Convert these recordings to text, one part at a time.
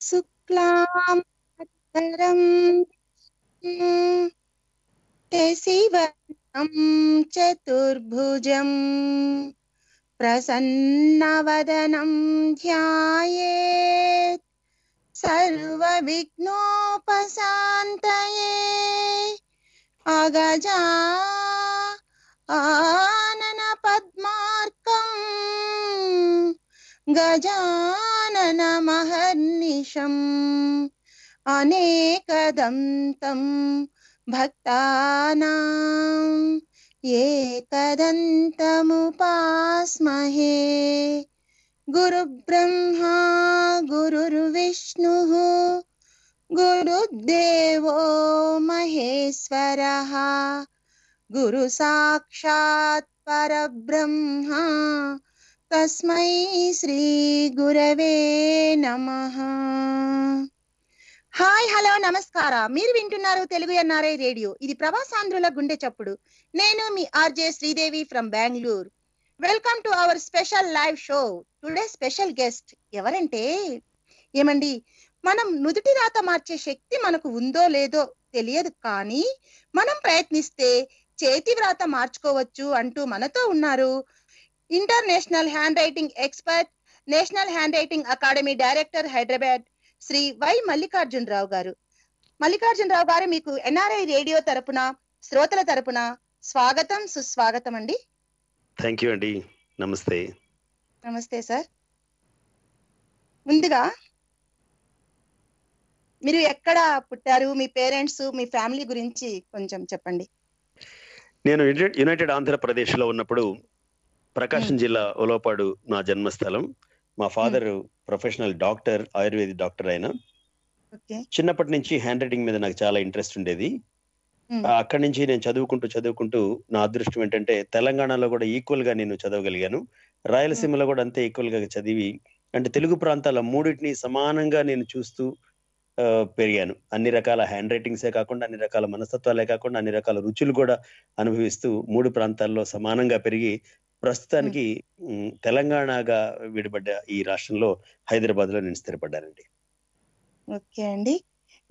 Suklam Bhadram Kesivanam Chaturbhujam Prasannavadanam Dhyayet Sarva Vignopasantaye Agaja Anana Padmarkam Gajanana Maharnisham Anekadantam Bhaktanam Yekadantamupasmahe Guru Brahma Guru Vishnu Guru Devo Maheswaraha Guru Sakshat Parabrahma Tasmai Sri Gurave Namaha. Hi, hello, namaskara. Meer vintunnaru Telugu NRI Radio. Idi Prava Sandrula Gunda Chappudu. Nenu mi RJ Sridevi from Bangalore. Welcome to our special live show. Today's special guest evarante yemandi మనం నుదుటి రాత మార్చే శక్తి మనకు ఉందో లేదో తెలియదు, కానీ మనం ప్రయత్నిస్తే చేతి వ్రాత మార్చుకోవచ్చు అంటూ మనతో ఉన్నారు international handwriting expert, national handwriting academy director Hyderabad Shri Y Mallikarjunarao గారు. మల్లికార్జునరావు గారు, మీకు ఎన్ఆర్ఐ రేడియో తరపున, శ్రోతల తరపున స్వాగతం, సుస్వాగతం అండి. థ్యాంక్ యూ అండి. నమస్తే. నమస్తే సార్. ముందుగా మీరు ఎక్కడ పుట్టారు, మీ పేరెంట్స్, మీ ఫ్యామిలీ గురించి కొంచెం చెప్పండి. నేను యునైటెడ్ ఆంధ్రప్రదేశ్ లో ఉన్నప్పుడు ప్రకాశం జిల్లా ఉలవపాడు నా జన్మస్థలం. మా father professional doctor, Ayurveda doctor ఆయన. చిన్నప్పటి నుంచి హ్యాండ్ రైటింగ్ మీద నాకు చాలా ఇంట్రెస్ట్ ఉండేది. అక్కడి నుంచి నేను చదువుకుంటూ నా అదృష్టం ఏంటంటే తెలంగాణలో కూడా ఈక్వల్ గా నేను చదవగలిగాను, రాయలసీమలో కూడా అంతే ఈక్వల్ గా చదివి, అంటే తెలుగు ప్రాంతాల మూడింటిని సమానంగా నేను చూస్తూ పెరిగాను. అన్ని రకాల హ్యాండ్ రైటింగ్సే కాకుండా, అన్ని రకాల మనస్తత్వాలే కాకుండా, అన్ని రకాల రుచులు కూడా అనుభవిస్తూ మూడు ప్రాంతాల్లో సమానంగా పెరిగి ప్రస్తుతానికి తెలంగాణగా విడిపడ్డ ఈ రాష్ట్రంలో హైదరాబాద్ లో నేను స్థిరపడ్డానండి. ఓకే అండి.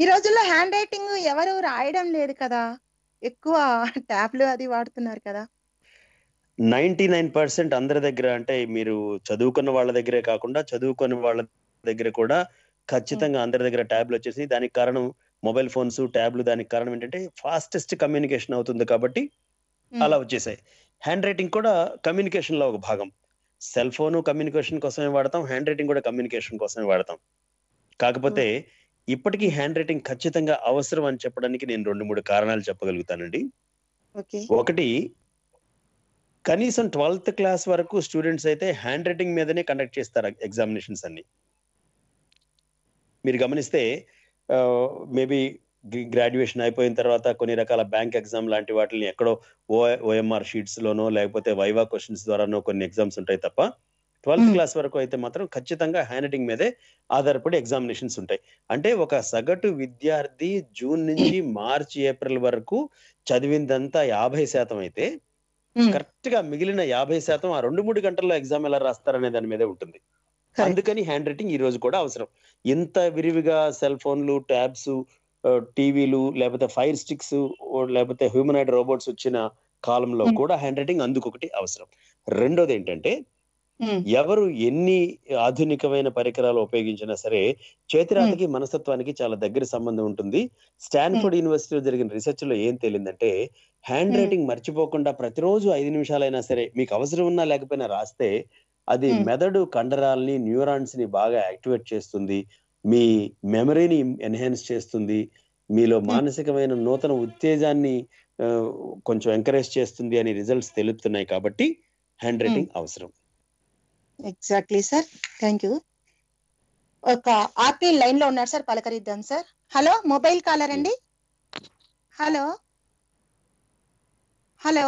ఈ రోజుల్లో హ్యాండ్ రైటింగ్ ఎవరు రాయడం లేదు కదా, ఎక్కువ ట్యాబ్లు అది వాడుతున్నారు కదా. 99% అందరి దగ్గర, అంటే మీరు చదువుకున్న వాళ్ళ దగ్గరే కాకుండా చదువుకున్న వాళ్ళ దగ్గర కూడా ఖచ్చితంగా అందరి దగ్గర ట్యాబ్లు వచ్చేసి, దానికి కారణం మొబైల్ ఫోన్స్, ట్యాబ్లు, దానికి కారణం ఏంటంటే ఫాస్టెస్ట్ కమ్యూనికేషన్ అవుతుంది కాబట్టి అలా వచ్చేసాయి. హ్యాండ్ రైటింగ్ కూడా కమ్యూనికేషన్ లో ఒక భాగం. సెల్ ఫోన్ కమ్యూనికేషన్ కోసమే వాడతాం, హ్యాండ్ రైటింగ్ కూడా కమ్యూనికేషన్ కోసమే వాడతాం. కాకపోతే ఇప్పటికీ హ్యాండ్ రైటింగ్ ఖచ్చితంగా అవసరం అని చెప్పడానికి నేను 2-3 కారణాలు చెప్పగలుగుతానండి. ఒకటి, కనీసం 12th క్లాస్ వరకు స్టూడెంట్స్ అయితే హ్యాండ్ రైటింగ్ మీదనే కండక్ట్ చేస్తారు ఎగ్జామినేషన్స్ అన్ని. మీరు గమనిస్తే మేబీ గ్రాడ్యుయేషన్ అయిపోయిన తర్వాత కొన్ని రకాల బ్యాంక్ ఎగ్జామ్ లాంటి వాటిని ఎక్కడో ఓఎంఆర్ షీట్స్ లోనో లేకపోతే వైవా క్వశ్చన్స్ ద్వారానో కొన్ని ఎగ్జామ్స్ ఉంటాయి తప్ప 12th క్లాస్ వరకు అయితే మాత్రం ఖచ్చితంగా హ్యాండ్ రైటింగ్ మీదే ఆధారపడి ఎగ్జామినేషన్స్ ఉంటాయి. అంటే ఒక సగటు విద్యార్థి జూన్ నుంచి మార్చ్, ఏప్రిల్ వరకు చదివిందంతా 50% అయితే, కరెక్ట్ గా మిగిలిన 50% ఆ 2-3 గంటల్లో ఎగ్జామ్ ఎలా రాస్తారనే దాని మీదే ఉంటుంది. అందుకని హ్యాండ్ రైటింగ్ ఈ రోజు కూడా అవసరం. ఇంత విరివిగా సెల్ ఫోన్లు, ట్యాబ్స్, టీవీలు, లేకపోతే ఫైర్ స్టిక్స్, లేకపోతే హ్యూమనాయిడ్ రోబోట్స్ వచ్చిన కాలంలో కూడా హ్యాండ్ రైటింగ్ అందుకొకటి అవసరం. రెండోది ఏంటంటే, ఎవరు ఎన్ని ఆధునికమైన పరికరాలు ఉపయోగించినా సరే చేతిరాతకి మనస్తత్వానికి చాలా దగ్గర సంబంధం ఉంటుంది. స్టాన్ఫర్డ్ యూనివర్సిటీలో జరిగిన రీసెర్చ్ లో ఏం తేలిందంటే, హ్యాండ్ రైటింగ్ మర్చిపోకుండా ప్రతిరోజు 5 నిమిషాలైనా సరే మీకు అవసరం ఉన్నా లేకపోయినా రాస్తే అది మెదడు కండరాలని, న్యూరాన్స్ ని బాగా యాక్టివేట్ చేస్తుంది, మీ మెమరీని ఎన్హాన్స్ చేస్తుంది, మీలో మానసికమైన నూతన ఉత్తేజాన్ని కొంచెం ఎంకరేజ్ చేస్తుంది అని రిజల్ట్స్ తెలుపుతున్నాయి. కాబట్టి హ్యాండ్ రైటింగ్ అవసరం. Exactly sir, thank you. ఒక ఆపిల్ లైన్ లో ఉన్నారు సార్, పలకరిద్దాం సార్. హలో, మొబైల్ కాలర్ అండి. హలో హలో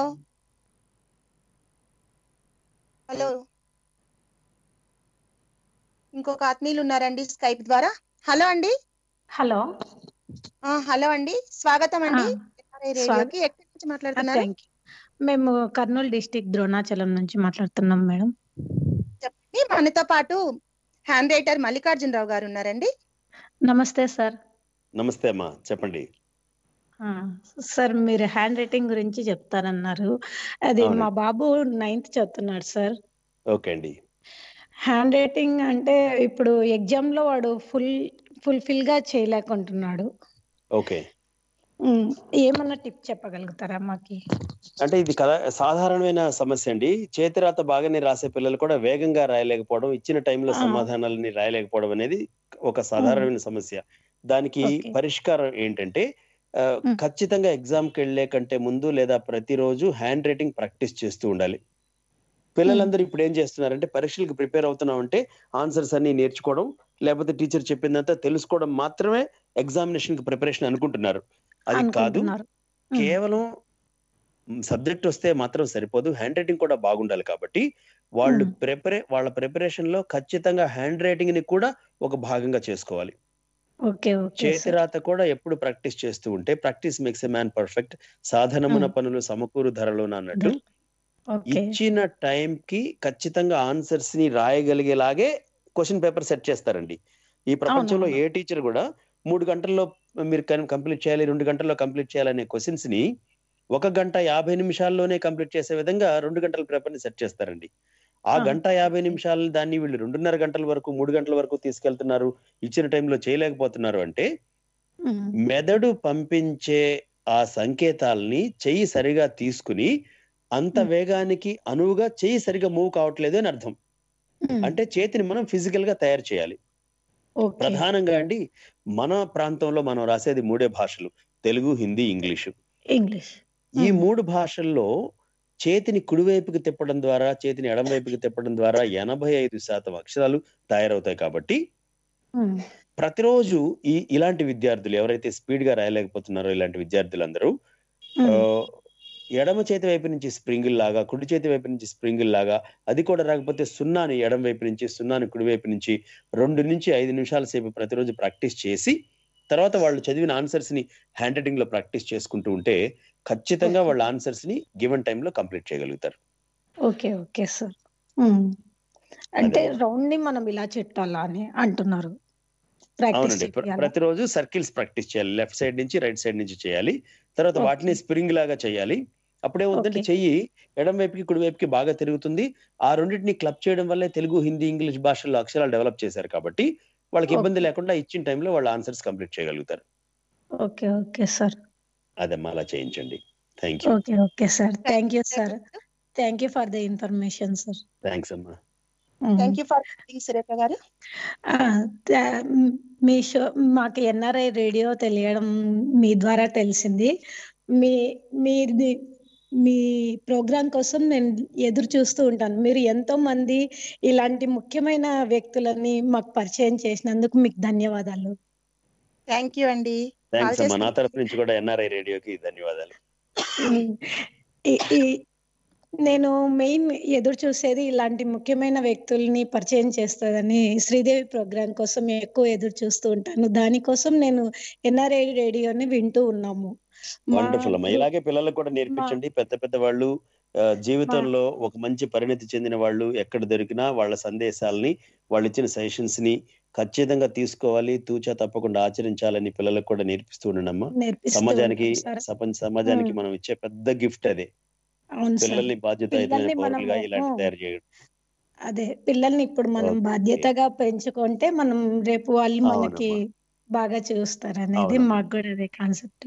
హలో ఇంకొక ఆత్మీయులు ఉన్నారండి స్కైప్ ద్వారా. హలో అండి. హలో హలో అండి, స్వాగతం అండి రేడియోకి. ఎక్కడి నుంచి మాట్లాడుతున్నారు? మేము కర్నూలు డిస్టిక్, ద్రోణాచలం నుంచి మాట్లాడుతున్నాం మేడం. చెప్పండి. మనతో పాటు హ్యాండ్ రైటర్ మల్లికార్జునరావు గారు ఉన్నారండి. నమస్తే సార్. నమస్తే అమ్మా, చెప్పండి. సార్, మీరు హ్యాండ్ రైటింగ్ గురించి చెప్తారన్నారు. అది మా బాబు 9th చదువుతున్నాడు సార్. ఓకే అండి. హ్యాండ్ రైటింగ్ అంటే ఇప్పుడు ఎగ్జామ్ లో వాడు ఫుల్ఫిల్ గా చేయలేకుంటున్నాడు. ఓకే, ఏమన్నా టిప్ చెప్పగలుగుతారా మాకి? అంటే ఇది కదా సాధారణమైన సమస్య అండి. చేతిరాత బాగానే రాసే పిల్లలు కూడా వేగంగా రాయలేకపోవడం, ఇచ్చిన టైంలో సమాధానాలని రాయలేకపోవడం అనేది ఒక సాధారణమైన సమస్య. దానికి పరిష్కారం ఏంటంటే, ఖచ్చితంగా ఎగ్జామ్కి వెళ్లే కంటే ముందు లేదా ప్రతిరోజు హ్యాండ్ రైటింగ్ ప్రాక్టీస్ చేస్తూ ఉండాలి. పిల్లలందరూ ఇప్పుడు ఏం చేస్తున్నారంటే, పరీక్షలకు ప్రిపేర్ అవుతున్నామంటే ఆన్సర్స్ అన్ని నేర్చుకోవడం, లేకపోతే టీచర్ చెప్పిందంతా తెలుసుకోవడం మాత్రమే ఎగ్జామినేషన్ కి ప్రిపరేషన్ అనుకుంటున్నారు. అది కాదు. కేవలం సబ్జెక్ట్ వస్తే మాత్రం సరిపోదు, హ్యాండ్ రైటింగ్ కూడా బాగుండాలి. కాబట్టి వాళ్ళు వాళ్ళ ప్రిపరేషన్ లో ఖచ్చితంగా హ్యాండ్ రైటింగ్ ని కూడా ఒక భాగంగా చేసుకోవాలి. చేతిరాత కూడా ఎప్పుడు ప్రాక్టీస్ చేస్తూ ఉంటే, practice makes a man perfect, సాధనమున పనులు సమకూరు ధరలోన అన్నట్లు, ఇచ్చిన టైం కి ఖచ్చితంగా ఆన్సర్స్ ని రాయగలిగేలాగే క్వశ్చన్ పేపర్ సెట్ చేస్తారండి. ఈ ప్రపంచంలో ఏ టీచర్ కూడా 3 గంటల్లో మీరు కంప్లీట్ చేయాలి, 2 గంటల్లో కంప్లీట్ చేయాలనే క్వశ్చన్స్ ని 1 గంట 50 నిమిషాల్లోనే కంప్లీట్ చేసే విధంగా 2 గంటల పేపర్ ని సెట్ చేస్తారండి. ఆ 1 గంట 50 నిమిషాలు దాన్ని వీళ్ళు 2.5 గంటల వరకు, 3 గంటల వరకు తీసుకెళ్తున్నారు. ఇచ్చిన టైంలో చేయలేకపోతున్నారు అంటే మెదడు పంపించే ఆ సంకేతాలని చెయ్యి సరిగా తీసుకుని, అంత వేగానికి అనువుగా చెయ్యి సరిగా మూవ్ కావట్లేదు అని అర్థం. అంటే చేతిని మనం ఫిజికల్ గా తయారు చేయాలి. ప్రధానంగా అండి, మన ప్రాంతంలో మనం రాసేది 3 భాషలు, తెలుగు, హిందీ, ఇంగ్లీష్. ఈ 3 భాషల్లో చేతిని కుడివైపుకి తిప్పడం ద్వారా, చేతిని ఎడమవైపుకి తిప్పడం ద్వారా 85% అక్షరాలు తయారవుతాయి. కాబట్టి ప్రతిరోజు ఇలాంటి విద్యార్థులు ఎవరైతే స్పీడ్ గా రాయలేకపోతున్నారో, ఇలాంటి విద్యార్థులందరూ ఎడమ చేతి వైపు నుంచి స్ప్రింగిల్ లాగా, కుడి చేతి వైపు నుంచి స్ప్రింగిల్ లాగా, అది కూడా రాకపోతే 0ని ఎడమ వైపు నుంచి, 0ని కుడివైపు నుంచి 2 నుంచి 5 నిమిషాల సేపు ప్రతిరోజు ప్రాక్టీస్ చేసి, తర్వాత వాళ్ళు చదివిన ఆన్సర్స్ ని హ్యాండ్ రైటింగ్ లో ప్రాక్టీస్ చేసుకుంటూ ఉంటే ఖచ్చితంగా వాళ్ళ ఆన్సర్స్ ని గివెన్ టైమ్ లో కంప్లీట్ చేయగలుగుతారు. Okay, okay sir. అంటే రౌండ్ ని మనం ఇలా చుట్టాలా అని అంటున్నారు. అవునండి, ప్రతిరోజు సర్కిల్స్ ప్రాక్టీస్ చేయాలి. లెఫ్ట్ సైడ్ నుంచి, రైట్ సైడ్ నుంచి చేయాలి. తర్వాత వాటిని స్ప్రింగ్ లాగా చేయాలి. అప్పుడే ఉందంటే చెయ్యి ఎడం వైపుకి, కుడివైపుకి బాగా తిరుగుతుంది. ఆ రెండింటిని క్లబ్ చేయడం వల్లే తెలుగు, హిందీ, ఇంగ్లీష్ భాషల్లో అక్షరాలు డెవలప్ చేశారు. కాబట్టి వాళ్ళకి ఇబ్బంది లేకుండా ఇచ్చిన టైంలో వాళ్ళ ఆన్సర్స్ కంప్లీట్ చేయగలుగుతారు. Okay, okay sir. అదమ్మా, అలా చేయించండి. Thank you. Okay, okay sir. Thank you sir. Thank you for the information sir. Thanks అమ్మా. థ్యాంక్ యూ ఫర్ సురేఖ గారు. మీ షో మాకు ఎన్ఆర్ఐ రేడియో తెలియడం మీ ద్వారా తెలిసింది. మీ ప్రోగ్రాం కోసం నేను ఎదురు చూస్తూ ఉంటాను. మీరు ఎంతో మంది ఇలాంటి ముఖ్యమైన వ్యక్తులని మాకు పరిచయం చేసినందుకు మీకు ధన్యవాదాలు. థ్యాంక్ యూ అండి. నా తరపు నుంచి కూడా ఎన్ఆర్ఐ రేడియోకి ధన్యవాదాలు. నేను మెయిన్ ఎదురు చూసేది ఇలాంటి ముఖ్యమైన వ్యక్తుల్ని పరిచయం చేస్తుందని శ్రీదేవి ప్రోగ్రాం కోసం ఎక్కువ ఎదురు చూస్తూ ఉంటాను. దానికోసం నేను ఎన్ఆర్ఐ రేడియోని వింటూ ఉన్నాము. వండర్ఫుల్ అమ్మా. ఇలాగే పిల్లలకు కూడా నేర్పించండి. పెద్ద పెద్ద వాళ్ళు, జీవితంలో ఒక మంచి పరిణతి చెందిన వాళ్ళు ఎక్కడ దొరికినా వాళ్ళ సందేశాలని, వాళ్ళు ఇచ్చిన సజెషన్స్ ని ఖచ్చితంగా తీసుకోవాలి, తూచా తప్పకుండా ఆచరించాలని పిల్లలకు కూడా నేర్పిస్తూ ఉండమ్మా. సమాజానికి, సమాజానికి మనం ఇచ్చే పెద్ద గిఫ్ట్ అదే. పిల్లల్ని బాధ్యతగా ఇలాంటి తయారు చేయడం, అదే పిల్లల్ని ఇప్పుడు మనం బాధ్యతగా పెంచుకుంటే మనం రేపు వాళ్ళు మనకి బాగా చూస్తారు అనేది మాకు కూడా అదే కాన్సెప్ట్.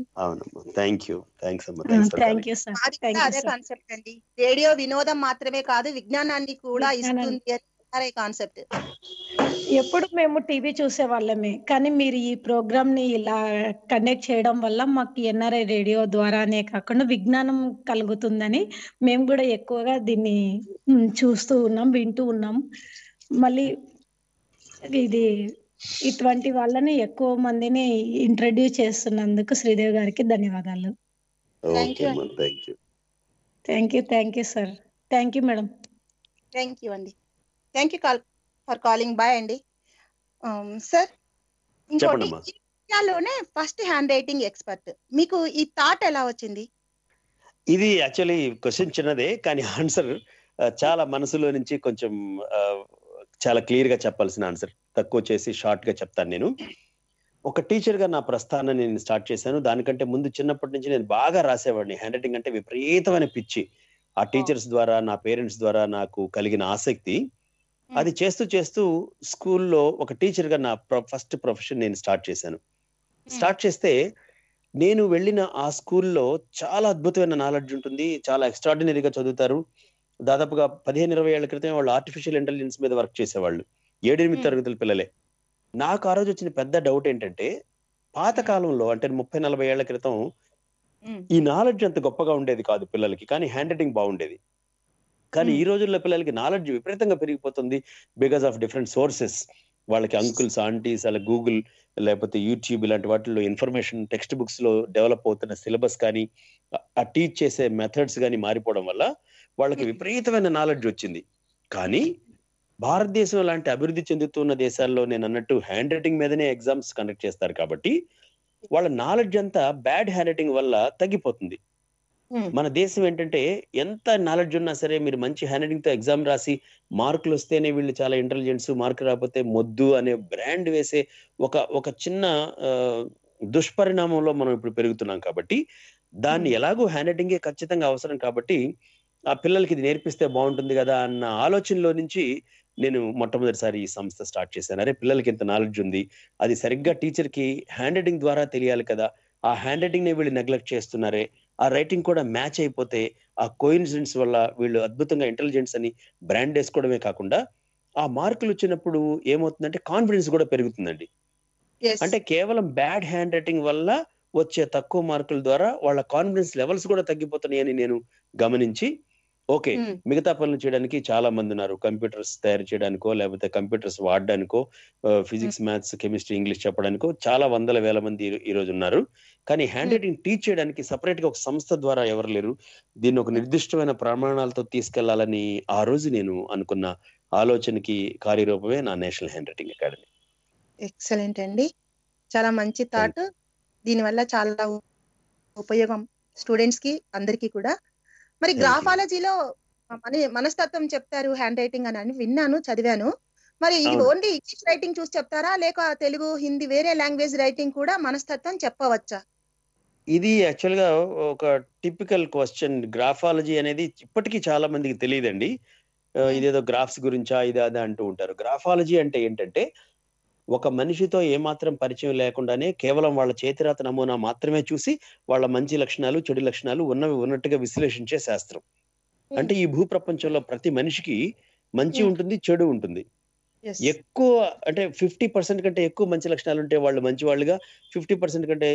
రేడియో వినోదం మాత్రమే కాదు, విజ్ఞానాన్ని కూడా ఇస్తుంది అనే కాన్సెప్ట్. ఎప్పుడు మేము టీవీ చూసే వాళ్ళమే, కానీ మీరు ఈ ప్రోగ్రామ్ ని ఇలా కండక్ట్ చేయడం వల్ల మాకు ఎన్ఆర్ఐ రేడియో ద్వారానే కాకుండా విజ్ఞానం కలుగుతుందని మేము కూడా ఎక్కువగా దీన్ని చూస్తూ ఉన్నాం, వింటూ ఉన్నాం. మళ్ళీ ఇది ఇటువంటి వాళ్ళని ఎక్కువ మందిని ఇంట్రడ్యూస్ చేస్తున్నందుకు శ్రీదేవి గారికి ధన్యవాదాలు. Thank you. Thank you sir. Thank you madam. Thank you అండి. Thank you for calling. Bye అండి. సార్, ఇంకోటి, ఇండియాలోనే ఫస్ట్ హ్యాండ్ రైటింగ్ ఎక్స్పర్ట్, మీకు ఈ థాట్ ఎలా వచ్చింది? ఇది యాక్చువల్లీ క్వశ్చన్ చిన్నదే, కానీ ఆన్సర్ చాలా మనసులో నుంచి కొంచెం చాలా క్లియర్ గా చెప్పాల్సిన ఆన్సర్. తక్కువ చేసి షార్ట్ గా చెప్తాను నేను. ఒక టీచర్గా నా ప్రస్థానాన్ని నేను స్టార్ట్ చేశాను. దానికంటే ముందు చిన్నప్పటి నుంచి నేను బాగా రాసేవాడిని. హ్యాండ్ రైటింగ్ అంటే విపరీతమైన పిచ్చి. ఆ టీచర్స్ ద్వారా, నా పేరెంట్స్ ద్వారా నాకు కలిగిన ఆసక్తి, అది చేస్తూ చేస్తూ స్కూల్లో ఒక టీచర్గా నా ఫస్ట్ ప్రొఫెషన్ నేను స్టార్ట్ చేశాను. స్టార్ట్ చేస్తే నేను వెళ్ళిన ఆ స్కూల్లో చాలా అద్భుతమైన నాలెడ్జ్ ఉంటుంది, చాలా ఎక్స్ట్రాడినరీగా చదువుతారు. దాదాపుగా 15-20 ఏళ్ల క్రితం వాళ్ళు ఆర్టిఫిషియల్ ఇంటెలిజెన్స్ మీద వర్క్ చేసేవాళ్ళు, 7-8 తరగతుల పిల్లలే. నాకు ఆ రోజు వచ్చిన పెద్ద డౌట్ ఏంటంటే, పాతకాలంలో అంటే 30-40 ఏళ్ల క్రితం ఈ నాలెడ్జ్ అంత గొప్పగా ఉండేది కాదు పిల్లలకి, కానీ హ్యాండ్ రైటింగ్ బాగుండేది. కానీ ఈ రోజుల్లో పిల్లలకి నాలెడ్జ్ విపరీతంగా పెరిగిపోతుంది బికాస్ ఆఫ్ డిఫరెంట్ సోర్సెస్. వాళ్ళకి అంకుల్స్, ఆంటీస్, అలా గూగుల్ లేకపోతే యూట్యూబ్ ఇలాంటి వాటిల్లో ఇన్ఫర్మేషన్, టెక్స్ట్ బుక్స్ లో డెవలప్ అవుతున్న సిలబస్ కానీ ఆ టీచ్ చేసే మెథడ్స్ కానీ మారిపోవడం వల్ల వాళ్ళకి విపరీతమైన నాలెడ్జ్ వచ్చింది. కానీ భారతదేశం లాంటి అభివృద్ధి చెందుతున్న దేశాల్లో నేను అన్నట్టు హ్యాండ్ రైటింగ్ మీదనే ఎగ్జామ్స్ కండక్ట్ చేస్తారు కాబట్టి వాళ్ళ నాలెడ్జ్ అంతా బ్యాడ్ హ్యాండ్ రైటింగ్ వల్ల తగ్గిపోతుంది. మన దేశం ఏంటంటే ఎంత నాలెడ్జ్ ఉన్నా సరే మీరు మంచి హ్యాండ్ రైటింగ్తో ఎగ్జామ్ రాసి మార్కులు వస్తేనే వీళ్ళు చాలా ఇంటెలిజెన్స్, మార్కు రాకపోతే మొద్దు అనే బ్రాండ్ వేసే ఒక చిన్న దుష్పరిణామంలో మనం ఇప్పుడు పెరుగుతున్నాం. కాబట్టి దాన్ని ఎలాగో హ్యాండ్ రైటింగే ఖచ్చితంగా అవసరం కాబట్టి ఆ పిల్లలకి ఇది నేర్పిస్తే బాగుంటుంది కదా అన్న ఆలోచనలో నుంచి నేను మొట్టమొదటిసారి ఈ సంస్థ స్టార్ట్ చేశాను. అరే పిల్లలకి ఇంత నాలెడ్జ్ ఉంది, అది సరిగ్గా టీచర్కి హ్యాండ్ రైటింగ్ ద్వారా తెలియాలి కదా, ఆ హ్యాండ్ రైటింగ్నే వీళ్ళు నెగ్లెక్ట్ చేస్తున్నారే, ఆ రైటింగ్ కూడా మ్యాచ్ అయిపోతే ఆ కోయిన్సిడెన్స్ వల్ల వీళ్ళు అద్భుతంగా ఇంటెలిజెన్స్ అని బ్రాండ్ వేసుకోవడమే కాకుండా ఆ మార్కులు వచ్చినప్పుడు ఏమవుతుందంటే కాన్ఫిడెన్స్ కూడా పెరుగుతుందండి. అంటే కేవలం బ్యాడ్ హ్యాండ్ రైటింగ్ వల్ల వచ్చే తక్కువ మార్కుల ద్వారా వాళ్ళ కాన్ఫిడెన్స్ లెవెల్స్ కూడా తగ్గిపోతున్నాయని నేను గమనించి, ఓకే మిగతా పనులు చేయడానికి చాలా మంది ఉన్నారు, కంప్యూటర్స్ తయారు చేయడానికో లేకపోతే కంప్యూటర్స్ వాడడానికో, ఫిజిక్స్, మ్యాథ్స్, కెమిస్ట్రీ, ఇంగ్లీష్ చెప్పడానికో చాలా 100,000 మంది ఈరోజు ఉన్నారు. కానీ హ్యాండ్ రైటింగ్ టీచ్ చేయడానికి సపరేట్ గా ఒక సంస్థ ద్వారా ఎవరు లేరు. దీన్ని ఒక నిర్దిష్టమైన ప్రమాణాలతో తీసుకెళ్లాలని ఆ రోజు నేను అనుకున్న ఆలోచనకి కార్యరూపమే నా national handwriting academy. Excellent అండి, చాలా మంచి థాట్. దీనివల్ల చాలా ఉపయోగం స్టూడెంట్స్ కి, అందరికీ కూడా. మరి గ్రాఫాలజీలో మనస్తత్వం చెప్తారు హ్యాండ్ రైటింగ్ అని విన్నాను, చదివాను. మరి ఇది ఓన్లీ ఇంగ్లీష్ రైటింగ్ చూసి చెప్తారా లేక తెలుగు, హిందీ, వేరే లాంగ్వేజ్ రైటింగ్ కూడా మనస్తత్వం చెప్పవచ్చా? ఇది యాక్చువల్ గా ఒక టిపికల్ క్వశ్చన్. గ్రాఫాలజీ అనేది ఇప్పటికీ చాలా మందికి తెలియదండి. ఇదేదో గ్రాఫ్స్ గురించా ఇదే అంటూ ఉంటారు. గ్రాఫాలజీ అంటే ఏంటంటే ఒక మనిషితో ఏమాత్రం పరిచయం లేకుండానే కేవలం వాళ్ళ చేతిరాత నమూనా మాత్రమే చూసి వాళ్ళ మంచి లక్షణాలు, చెడు లక్షణాలు ఉన్నవి ఉన్నట్టుగా విశ్లేషించే శాస్త్రం. అంటే ఈ భూ ప్రపంచంలో ప్రతి మనిషికి మంచి ఉంటుంది, చెడు ఉంటుంది. ఎక్కువ అంటే 50% కంటే ఎక్కువ మంచి లక్షణాలు ఉంటే వాళ్ళు మంచి వాళ్ళుగా, 50% కంటే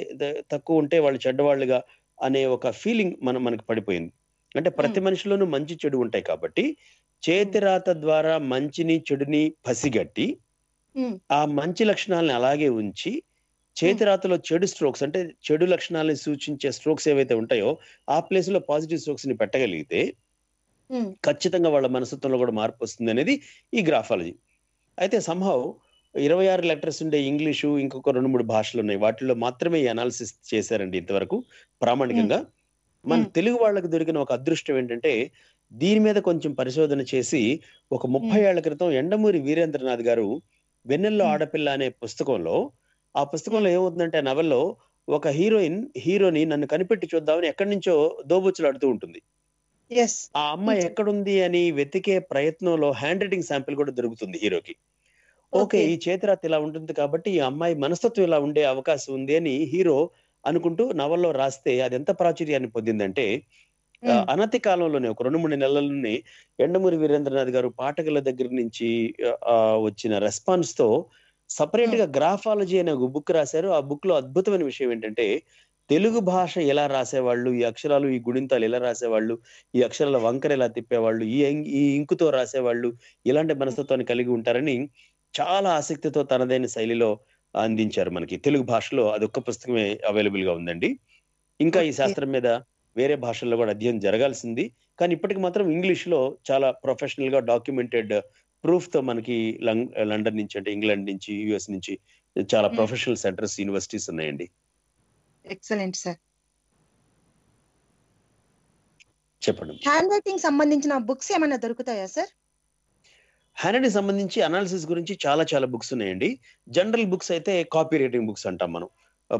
తక్కువ ఉంటే వాళ్ళు చెడ్డవాళ్ళుగా అనే ఒక ఫీలింగ్ మనకు పడిపోయింది. అంటే ప్రతి మనిషిలోనూ మంచి చెడు ఉంటాయి కాబట్టి చేతిరాత ద్వారా మంచిని చెడుని పసిగట్టి ఆ మంచి లక్షణాలను అలాగే ఉంచి చేతిరాతలో చెడు స్ట్రోక్స్ అంటే చెడు లక్షణాలను సూచించే స్ట్రోక్స్ ఏవైతే ఉంటాయో ఆ ప్లేస్ లో పాజిటివ్ స్ట్రోక్స్ ని పెట్టగలిగితే ఖచ్చితంగా వాళ్ళ మనస్తత్వంలో కూడా మార్పు వస్తుంది అనేది ఈ గ్రాఫాలజీ. అయితే సంభావ్ 26 లెటర్స్ ఉండే ఇంగ్లీషు, ఇంకొక 2-3 భాషలు ఉన్నాయి, వాటిల్లో మాత్రమే ఈ అనాలిసిస్ చేశారండి ఇంతవరకు ప్రామాణికంగా. మన తెలుగు వాళ్ళకి దొరికిన ఒక అదృష్టం ఏంటంటే దీని మీద కొంచెం పరిశోధన చేసి ఒక 30 ఏళ్ల క్రితం ఎండమూరి వీరేంద్రనాథ్ గారు వెన్నెల్లో ఆడపిల్ల అనే పుస్తకంలో, ఆ పుస్తకంలో ఏమవుతుందంటే ఆ నవల్లో ఒక హీరోని నన్ను కనిపెట్టి చూద్దామని ఎక్కడి నుంచో దోబుచ్చులాడుతూ ఉంటుంది. ఆ అమ్మాయి ఎక్కడుంది అని వెతికే ప్రయత్నంలో హ్యాండ్ రైటింగ్ శాంపిల్ కూడా దొరుకుతుంది హీరోకి. ఓకే ఈ చేతిరాత ఇలా ఉంటుంది కాబట్టి ఈ అమ్మాయి మనస్తత్వం ఇలా ఉండే అవకాశం ఉంది అని హీరో అనుకుంటూ నవల్లో రాస్తే అది ఎంత ప్రాచుర్యాన్ని పొందిందంటే అనతి కాలంలోనే ఒక 2-3 నెలల్లోనే ఎండమూరి వీరేంద్రనాథ్ గారు పాఠకుల దగ్గర నుంచి వచ్చిన రెస్పాన్స్ తో సపరేట్ గా గ్రాఫాలజీ అనే ఒక బుక్ రాశారు. ఆ బుక్ లో అద్భుతమైన విషయం ఏంటంటే తెలుగు భాష ఎలా రాసేవాళ్ళు, ఈ అక్షరాలు, ఈ గుణింతాలు ఎలా రాసేవాళ్ళు, ఈ అక్షరాల వంకర ఎలా తిప్పేవాళ్ళు, ఈ ఇంకుతో రాసేవాళ్ళు ఇలాంటి మనస్తత్వాన్ని కలిగి ఉంటారని చాలా ఆసక్తితో తనదైన శైలిలో అందించారు మనకి. తెలుగు భాషలో అదొక్క పుస్తకమే అవైలబుల్ గా ఉందండి. ఇంకా ఈ శాస్త్రం మీద వేరే భాషల్లో కూడా అధ్యయనం జరగాల్సింది, కానీ ఇప్పటికి మాత్రం ఇంగ్లీష్ లో చాలా ప్రొఫెషనల్ గా డాక్యుమెంటెడ్ ప్రూఫ్ తో మనకి లండన్ నుంచి అంటే ఇంగ్లాండ్ నుంచి, యుఎస్ నుంచి చాలా ప్రొఫెషనల్ సెంటర్స్, యూనివర్సిటీస్ ఉన్నాయండి. ఎక్సలెంట్ సార్, చెప్పండి. హ్యాండ్ రైటింగ్ సంబంధించిన బుక్స్ ఏమైనా దొరుకుతాయా సార్? హ్యాండ్రైటింగ్ సంబంధించి అనాలిసిస్ గురించి చాలా చాలా బుక్స్ ఉన్నాయండి. జనరల్ బుక్స్ అయితే కాపీ రైటింగ్ బుక్స్ అంటాం మనం,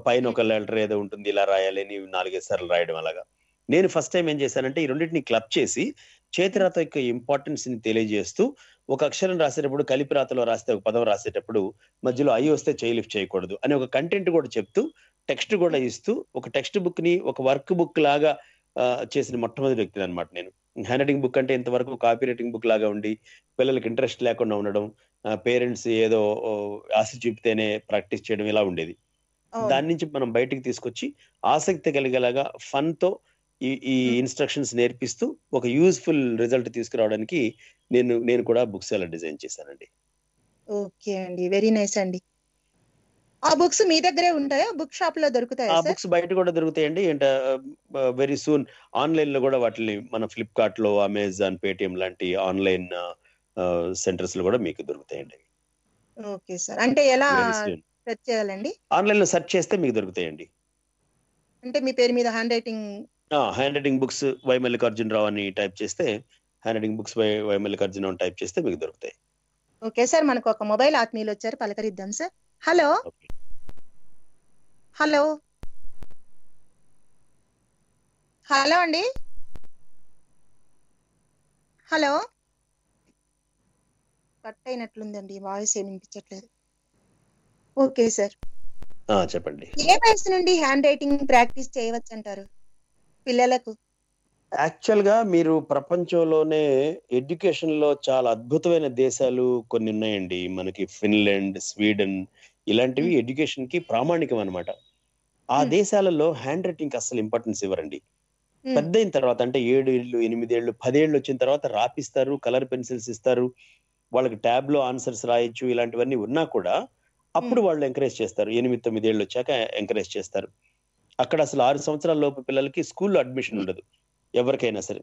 పైన ఒక లెటర్ ఏదో ఉంటుంది ఇలా రాయాలి అని 4-5 సార్లు రాయడం. అలాగా నేను ఫస్ట్ టైం ఏం చేశానంటే ఈ రెండింటిని క్లబ్ చేసి చేతిరాత యొక్క ఇంపార్టెన్స్ ని తెలియజేస్తూ, ఒక అక్షరం రాసేటప్పుడు కలిపి రాతలో రాస్తే, ఒక పదం రాసేటప్పుడు మధ్యలో అయి వస్తే చేయి లిఫ్ట్ చేయకూడదు అనే ఒక కంటెంట్ కూడా చెప్తూ టెక్స్ట్ కూడా ఇస్తూ ఒక టెక్స్ట్ బుక్ ని ఒక వర్క్ బుక్ లాగా చేసిన మొట్టమొదటి వ్యక్తిని అనమాట నేను. హ్యాండ్ రైటింగ్ బుక్ అంటే ఇంతవరకు కాపీ రైటింగ్ బుక్ లాగా ఉండి పిల్లలకి ఇంట్రెస్ట్ లేకుండా ఉండడం, పేరెంట్స్ ఏదో ఆశ చూపితేనే ప్రాక్టీస్ చేయడం ఇలా ఉండేది. దాని నుంచి మనం బయటికి తీసుకొచ్చి ఆసక్తి కలిగేలాగా ఫన్ తో ఈ ఇన్స్ట్రక్షన్స్ నేర్పిస్తూ ఒక యూజ్ఫుల్ రిజల్ట్ తీసుకురావడానికి నేను కూడా బుక్స్ అలా డిజైన్ చేశానండి. ఓకే అండి, వెరీ నైస్ అండి. ఆ బుక్స్ మీ దగ్గరే ఉంటాయా? బుక్ షాప్ లో దొరుకుతాయా? ఆ బుక్స్ బయట కూడా దొరుకుతాయండి. వెరీ సూన్ ఆన్లైన్ లో కూడా వాటిని మన ఫ్లిప్కార్ట్ లో, అమెజాన్, పేటిఎం లాంటి ఆన్లైన్ సెంటర్స్ లో కూడా మీకు దొరుకుతాయండి. ఓకే సార్, అంటే ఎలా సెర్చ్ చేయాలండి? ఆన్లైన్ లో సెర్చ్ చేస్తే మీకు దొరుకుతాయండి. అంటే మీ పేరు మీద handwriting books Y Mallikarjuna Rao అని టైప్ చేస్తే, handwriting books Y Mallikarjuna Rao అని టైప్ చేస్తే మీకు దొరుకుతాయి. ఓకే సార్, మనకు ఒక మొబైల్ ఆత్మీయులు వచ్చారు, పలకరిద్దాం సార్. హలో హలో హలో అండి, హలో. కట్ అయినట్లుందండి, వాయిస్ ఏమి వినిపించట్లేదు. ఓకే సార్, చెప్పండి. ఏ వయసు నుండి హ్యాండ్ రైటింగ్ ప్రాక్టీస్ చేయవచ్చు అంటారు పిల్లలకు? యాక్చువల్ గా మీరు ప్రపంచంలోనే ఎడ్యుకేషన్ లో చాలా అద్భుతమైన దేశాలు కొన్ని ఉన్నాయండి. మనకి ఫిన్లాండ్, స్వీడన్ ఇలాంటివి ఎడ్యుకేషన్ కి ప్రామాణికం అనమాట. ఆ దేశాలలో హ్యాండ్ రైటింగ్ అసలు ఇంపార్టెన్స్ ఇవ్వరండి. పెద్ద అయిన తర్వాత అంటే 7 ఏళ్ళు 8 ఏళ్ళు 10 ఏళ్ళు వచ్చిన తర్వాత రాపిస్తారు, కలర్ పెన్సిల్స్ ఇస్తారు, వాళ్ళకి ట్యాబ్ లో ఆన్సర్స్ రాయొచ్చు, ఇలాంటివన్నీ ఉన్నా కూడా అప్పుడు వాళ్ళు ఎంకరేజ్ చేస్తారు. 8-9 ఏళ్ళు వచ్చాక ఎంకరేజ్ చేస్తారు. అక్కడ అసలు 6 సంవత్సరాల లోపు పిల్లలకి స్కూల్లో అడ్మిషన్ ఉండదు ఎవరికైనా సరే.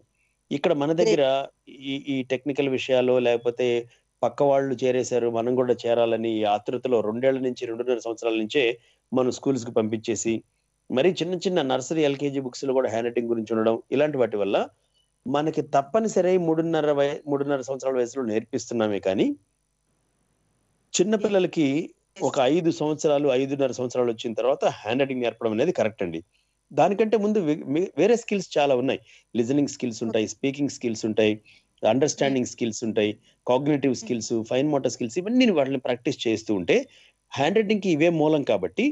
ఇక్కడ మన దగ్గర ఈ టెక్నికల్ విషయాలు, లేకపోతే పక్క వాళ్ళు చేరేశారు మనం కూడా చేరాలని ఆతృతలో 2.5-2.5 సంవత్సరాల నుంచే మనం స్కూల్స్ కి పంపించేసి, మరి చిన్న చిన్న నర్సరీ ఎల్కేజీ బుక్స్ లో కూడా హ్యాండ్ రైటింగ్ గురించి ఉండడం, ఇలాంటి వాటి వల్ల మనకి తప్పనిసరి 3.5 సంవత్సరాల వయసులో నేర్పిస్తున్నామే కానీ చిన్నపిల్లలకి ఒక 5-5.5 సంవత్సరాలు వచ్చిన తర్వాత హ్యాండ్ రైటింగ్ నేర్పడం అనేది కరెక్ట్ అండి. దానికంటే ముందు వేరే స్కిల్స్ చాలా ఉన్నాయి. లిజనింగ్ స్కిల్స్ ఉంటాయి, స్పీకింగ్ స్కిల్స్ ఉంటాయి, అండర్స్టాండింగ్ స్కిల్స్ ఉంటాయి, cognitive skills, fine motor skills, ఇవన్నీ వాటిని ప్రాక్టీస్ చేస్తూ ఉంటే హ్యాండ్ రైటింగ్కి ఇవే మూలం. కాబట్టి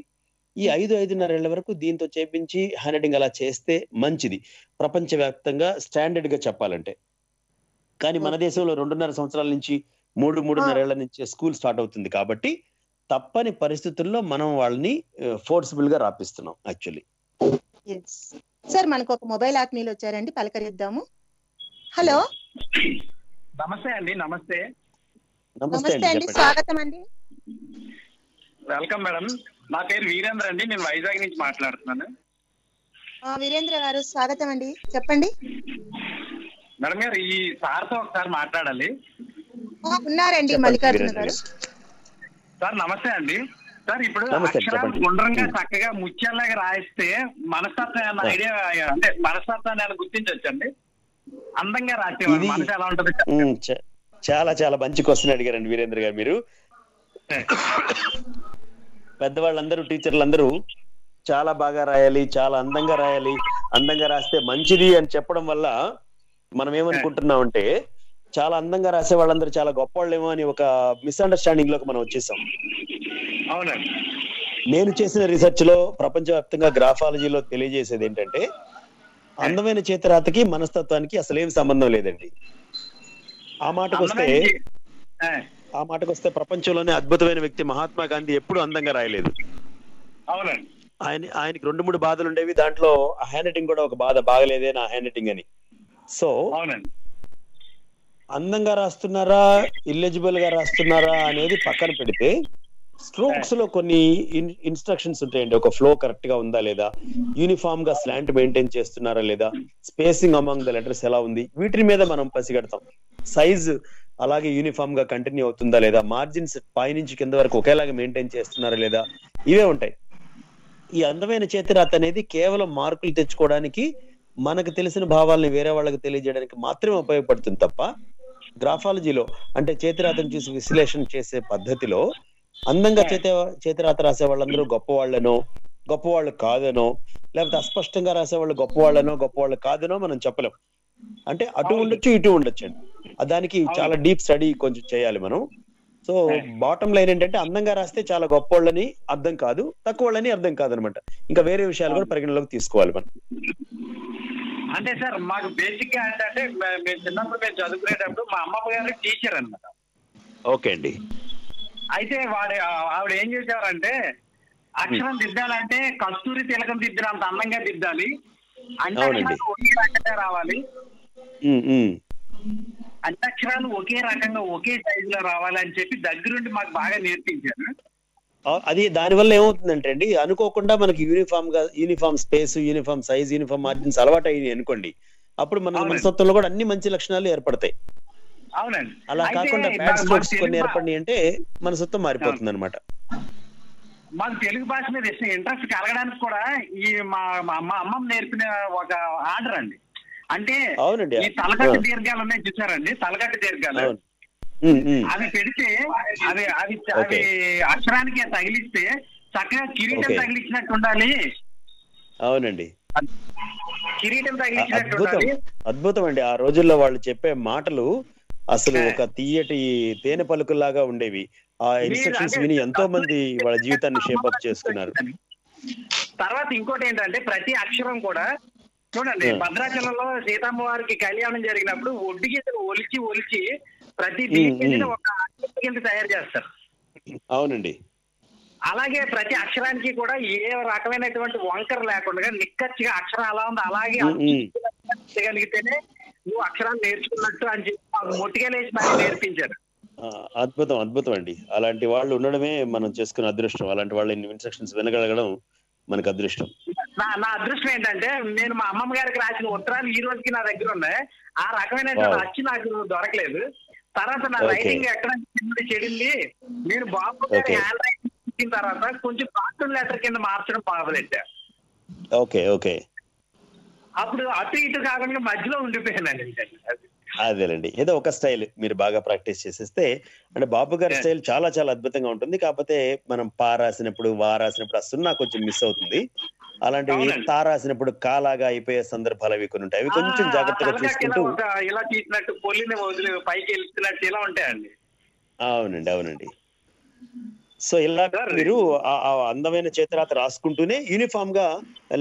ఈ 5-5.5 ఏళ్ల వరకు దీంతో చేపించి హ్యాండ్ రైటింగ్ అలా చేస్తే మంచిది ప్రపంచవ్యాప్తంగా స్టాండర్డ్ గా చెప్పాలంటే. కానీ మన దేశంలో 2.5 సంవత్సరాల నుంచి 3-3.5 ఏళ్ల నుంచి స్కూల్ స్టార్ట్ అవుతుంది. కాబట్టి తప్పని పరిస్థితుల్లో మనం వాళ్ళని ఫోర్స్ఫుల్ గా రాపిస్తున్నాం యాక్చువల్లీ. సార్, మనకు ఒక మొబైల్ ఆత్మీయులు వచ్చారండి, పలకరిద్దాము. హలో, నమస్తే అండి. నమస్తే నమస్తే అండి, స్వాగతం అండి. Welcome madam. నా పేరు వీరేంద్ర అండి, నేను వైజాగ్ నుంచి మాట్లాడుతున్నాను. వీరేంద్ర గారు స్వాగతం అండి, చెప్పండి. మేడం గారు ఈ సార్తో ఒకసారి మాట్లాడాలి. ఉన్నారండి మల్లికార్జున గారు. సార్ నమస్తే అండి. సార్ ఇప్పుడు అక్షరాలు గుండ్రంగా చక్కగా ముత్యాలాగా రాయిస్తే మనస్తత్వం ఐడియా, అంటే మనస్తత్వాన్ని గుర్తించవచ్చండి అందంగా రాసే మనసు ఎలా ఉంటుంది? చాలా చాలా మంచి క్వశ్చన్ అడిగారండి వీరేంద్ర గారు మీరు. పెద్దవాళ్ళందరూ, టీచర్లందరూ చాలా బాగా రాయాలి, చాలా అందంగా రాయాలి, అందంగా రాస్తే మంచిది అని చెప్పడం వల్ల మనం ఏమనుకుంటున్నాం అంటే చాలా అందంగా రాసే వాళ్ళందరూ చాలా గొప్ప వాళ్ళేమో అని ఒక మిస్అండర్స్టాండింగ్ లోకి మనం వచ్చేసాం. అవునండి, నేను చేసిన రీసెర్చ్ లో ప్రపంచవ్యాప్తంగా గ్రాఫాలజీలో తెలియజేసేది ఏంటంటే అందమైన చేతిరాతకి మనస్తత్వానికి అసలేం సంబంధం లేదండి. ఆ మాటకొస్తే ప్రపంచంలోనే అద్భుతమైన వ్యక్తి మహాత్మా గాంధీ ఎప్పుడు అందంగా రాయలేదు. అవునండి, ఆయనకి 2-3 బాధలు ఉండేవి. దాంట్లో ఆ హ్యాండ్ రైటింగ్ కూడా ఒక బాధ, బాగలేదే నా హ్యాండ్ రైటింగ్ అని. సో అవునండి, అందంగా రాస్తున్నారా ఇలిజిబుల్ గా రాస్తున్నారా అనేది పక్కన పెడితే స్ట్రోక్స్ లో కొన్ని ఇన్స్ట్రక్షన్స్ ఉంటాయండి. ఒక ఫ్లో కరెక్ట్ గా ఉందా లేదా, యూనిఫామ్ గా స్లాంట్ మెయింటైన్ చేస్తున్నారా లేదా, స్పేసింగ్ అమాంగ్ ద లెటర్స్ ఎలా ఉంది, వీటి మీద మనం పసిగడతాం. సైజ్ అలాగే యూనిఫామ్ గా కంటిన్యూ అవుతుందా లేదా, మార్జిన్స్ పైనుంచి కింద వరకు ఒకేలాగా మెయింటైన్ చేస్తున్నారా లేదా, ఇవే ఉంటాయి. ఈ అందమైన చేతిరాత అనేది కేవలం మార్కులు తెచ్చుకోవడానికి, మనకు తెలిసిన భావాలని వేరే వాళ్ళకి తెలియజేయడానికి మాత్రమే ఉపయోగపడుతుంది తప్ప గ్రాఫాలజీలో అంటే చేతిరాతను చూసి విశ్లేషణ చేసే పద్ధతిలో అందంగా చేతిరాత రాసే వాళ్ళందరూ గొప్పవాళ్ళనో గొప్పవాళ్ళు కాదనో, లేకపోతే అస్పష్టంగా రాసేవాళ్ళు గొప్పవాళ్ళనో గొప్పవాళ్ళు కాదనో మనం చెప్పలేం. అంటే అటు ఉండొచ్చు ఇటు ఉండొచ్చు అండి. దానికి చాలా డీప్ స్టడీ కొంచెం చేయాలి మనం. సో బాటం లైన్ ఏంటంటే అందంగా రాస్తే చాలా గొప్ప వాళ్ళని అర్థం కాదు, తక్కువ వాళ్ళని అర్థం కాదనమాట. ఇంకా వేరే విషయాలు కూడా పరిగణలోకి తీసుకోవాలి మనం. అంటే సార్ మాకు బేసిక్ గా ఏంటంటే మేము చిన్నప్పుడు మేము చదువుకునేటప్పుడు మా అమ్మమ్మ గారు టీచర్ అనమాట. ఓకే అండి. అయితే ఆవిడ ఏం చేసేవారంటే అక్షరం దిద్దాలంటే కస్తూరి తిలకం దిద్దిన అంత అందంగా దిద్దాలి, అంత్యాక్షరాలు ఒకే రకంగా రావాలి, అంత్యాక్షరాలు ఒకే రకంగా ఒకే సైజు లో రావాలి అని చెప్పి దగ్గరుండి మాకు బాగా నేర్పించారు. అది దానివల్ల ఏమవుతుందంటే అండి, అనుకోకుండా మనకి uniform space, uniform size, uniform margins అలవాటు అయ్యాయి అనుకోండి, అప్పుడు మన మనస్తత్వంలో కూడా అన్ని మంచి లక్షణాలు ఏర్పడతాయి. అవునండి. అలా కాకుండా ప్యాడ్ స్ట్రోక్స్ కొన్ని ఏర్పడినాయి అంటే మనస్తత్వం మారిపోతుంది అనమాట. మాకు తెలుగు భాష మీద ఇంట్రెస్ట్ కలగడానికి కూడా ఈ మా అమ్మమ్మ నేర్పిన ఒక ఆర్డర్ అండి. అంటే ఈ తలకట్టు దీర్ఘాలు ఉన్నాయి చూసారండి, తలకట్టు దీర్ఘాలు అవి పెడితే అవి అవి అవి అక్షరానికి తగిలిస్తే చక్కగా కిరీటం తగిలించినట్టు ఉండాలి. అవునండి, కిరీటం తగిలించినట్టు ఉండాలి. అద్భుతం అండి. ఆ రోజుల్లో వాళ్ళు చెప్పే మాటలు అసలు ఒక తీయటి తేనె పలుకుల్లాగా ఉండేవి. ఆ ఇన్స్ట్రక్షన్స్ విని ఎంతో మంది వాళ్ళ జీవితాన్ని షేప్అప్ చేసుకున్నారు. తర్వాత ఇంకోటి ఏంటంటే ప్రతి అక్షరం కూడా చూడండి, భద్రాచలంలో సీతమ్మ వారికి కళ్యాణం జరిగినప్పుడు ఒడ్డు గీతలు ఒలిచి ఒలిచి ప్రతి ఒక గింత తయారు చేస్తారు. అవునండి. అలాగే ప్రతి అక్షరానికి కూడా ఏ రకమైనటువంటి వంకర లేకుండా నిక్కచ్చిగా అక్షరం అలా ఉంది అలాగే చేయగలిగితేనే నువ్వు అక్షరాలు నేర్చుకున్నట్టు అని చెప్పి మొట్టికెళ్ళేసి నాకు నేర్పించారు. అద్భుతం, అద్భుతం అండి. అలాంటి వాళ్ళు ఉండడమే మనం చేసుకున్న అదృష్టం. అలాంటి వాళ్ళు ఇన్స్ట్రక్షన్స్ వినగలగడం మనకు అదృష్టం. నా అదృష్టం ఏంటంటే నేను మా అమ్మమ్మ గారికి రాసిన ఉత్తరాలు ఈ రోజుకి నా దగ్గర ఉన్నాయి. ఆ రకమైన అచ్చి నాకు దొరకలేదు. తర్వాత నా రైటింగ్ ఎక్కడ చెడింది, నేను బాబు హ్యాండ్ రైటింగ్ ఇచ్చిన తర్వాత కొంచెం కార్టూన్ లెటర్ కింద మార్చడం బాగుపెట్టా. Okay, okay. అప్పుడు అటు ఇటు కాకుండా మధ్యలో ఉండిపోయానండి. అదేనండి, ఏదో ఒక స్టైల్ మీరు బాగా ప్రాక్టీస్ చేసేస్తే, అంటే బాబు గారి స్టైల్ చాలా చాలా అద్భుతంగా ఉంటుంది. కాకపోతే మనం పా రాసినప్పుడు, వా రాసినప్పుడు ఆ సున్నా కొంచెం మిస్ అవుతుంది. అలాంటివి తా రాసినప్పుడు కాలాగా అయిపోయే సందర్భాలు అవి కొన్ని ఉంటాయి. అవి కొంచెం జాగ్రత్తగా చూసుకుంటూ ఇలా తీసినట్టు పొల్లిని వదిలి పైకి వెళ్తున్నట్టు ఇలా ఉంటాయండి. అవునండి, అవునండి. సో ఇలా మీరు ఆ అందమైన చేతిరాత రాసుకుంటూనే యూనిఫామ్ గా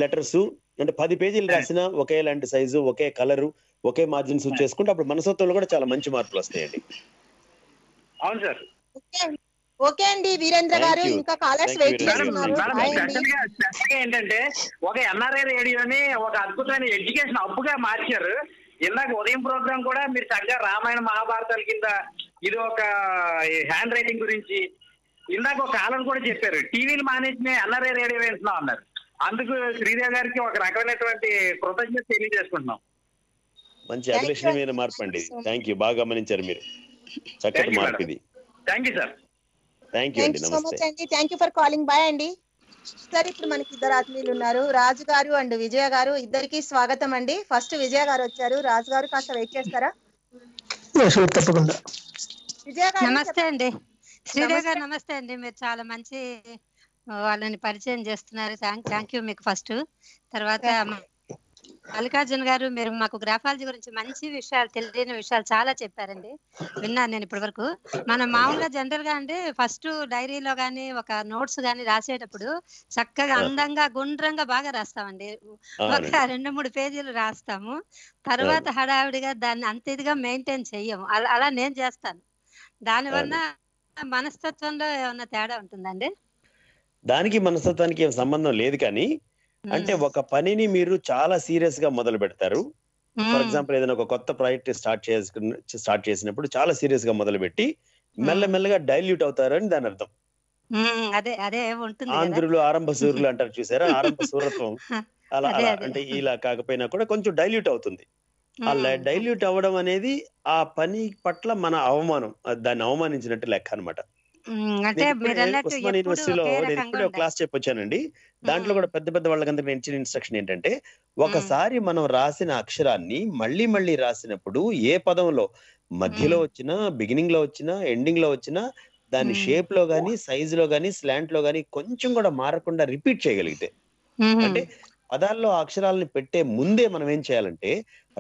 లెటర్స్ అంటే 10 పేజీలు రాసిన ఒకేలాంటి సైజు, ఒకే కలరు, ఒకే మార్జిన్స్ చేసుకుంటే అప్పుడు మనసత్వంలో కూడా చాలా మంచి మార్పులు వస్తాయండి. అవును సార్. ఓకే అండి వీరేంద్ర గారు, ఇంకా కాలర్స్ వెయిట్ చేస్తున్నారు. ఏంటంటే ఒక ఎన్ఆర్ఐ రేడియోని ఒక అద్భుతమైన ఎడ్యుకేషన్ హబ్గా మార్చారు. ఇందాక ఉదయం ప్రోగ్రామ్ కూడా మీరు చక్కగా రామాయణ మహాభారతాల కింద ఇది ఒక హ్యాండ్ రైటింగ్ గురించి ఇందాక ఒక కాలర్ కూడా చెప్పారు, టీవీలు మానేసి ఎన్ఆర్ఐ రేడియో వింటున్నాం అన్నారు. అందుకు శ్రీదేవి గారికి ఒక రకమైనటువంటి కృతజ్ఞత తెలియజేసుకుంటున్నాం. మంచి అభిలషణీయమైన మార్పు అండి. థ్యాంక్ యూ, బాగా గమనించారు మీరు, చక్కటి మార్పు ఇది. Thank you sir. Thank you so much అండి. Thank you for calling, bye అండి. సార్ ఇప్పుడు మనకి ఇద్దరు ఆత్మీయులు ఉన్నారు, రాజు గారు అండ్ విజయ గారు. ఇద్దరికి స్వాగతం అండి. ఫస్ట్ విజయ గారు వచ్చారు. రాజు గారు కాస్త వెయిట్ చేస్తారా? తప్పకుండా. విజయ గారు నమస్తే అండి. శ్రీదేవి గారు నమస్తే అండి. మీరు చాలా మంచి వాళ్ళని పరిచయం చేస్తున్నారు. థ్యాంక్ యూ మీకు ఫస్ట్. తర్వాత మల్లికార్జున గారు, మీరు మాకు గ్రాఫాలజీ గురించి మంచి విషయాలు, తెలియని విషయాలు చాలా చెప్పారండి. విన్నాను నేను ఇప్పటి వరకు. మనం మామూలుగా జనరల్ గా అండి ఫస్ట్ డైరీలో కానీ ఒక నోట్స్ కానీ రాసేటప్పుడు చక్కగా అందంగా గుండ్రంగా బాగా రాస్తామండి. ఒక 2-3 పేజీలు రాస్తాము. తర్వాత హడావిడిగా దాన్ని అంత ఇదిగా మెయింటైన్ చెయ్యము. అలా నేను చేస్తాను. దానివల్ల మనస్తత్వంలో ఏమన్నా తేడా ఉంటుందండి? దానికి మనస్తత్వానికి ఏం సంబంధం లేదు. కానీ అంటే ఒక పనిని మీరు చాలా సీరియస్ గా మొదలు పెడతారు. ఫర్ ఎగ్జాంపుల్ ఏదైనా ఒక కొత్త ప్రాజెక్ట్ స్టార్ట్ చేసినప్పుడు చాలా సీరియస్ గా మొదలు పెట్టి మెల్లమెల్లగా డైల్యూట్ అవుతారు అని దాని అర్థం. ఆంధ్రులు ఆరంభ సూర్యులు అంటారు చూసారా, ఆరంభ సూరత్వం. అలా అంటే ఇలా కాకపోయినా కూడా కొంచెం డైల్యూట్ అవుతుంది. అలా డైల్యూట్ అవ్వడం అనేది ఆ పని పట్ల మన అవమానం, దాన్ని అవమానించినట్టు లెక్క అనమాట. ఉస్మానియా యూనివర్సిటీలో నేను ఇప్పుడే క్లాస్ చెప్పొచ్చానండి. దాంట్లో కూడా పెద్ద వాళ్ళకందరూ నేను ఇచ్చిన ఇన్స్ట్రక్షన్ ఏంటంటే, ఒకసారి మనం రాసిన అక్షరాన్ని మళ్ళీ రాసినప్పుడు ఏ పదంలో మధ్యలో వచ్చినా, బిగినింగ్ లో వచ్చినా, ఎండింగ్ లో వచ్చినా, దాని షేప్ లో గానీ, సైజ్ లో గానీ, స్లాంట్ లో గానీ కొంచెం కూడా మారకుండా రిపీట్ చేయగలిగితే, అంటే పదాల్లో అక్షరాలను పెట్టే ముందే మనం ఏం చేయాలంటే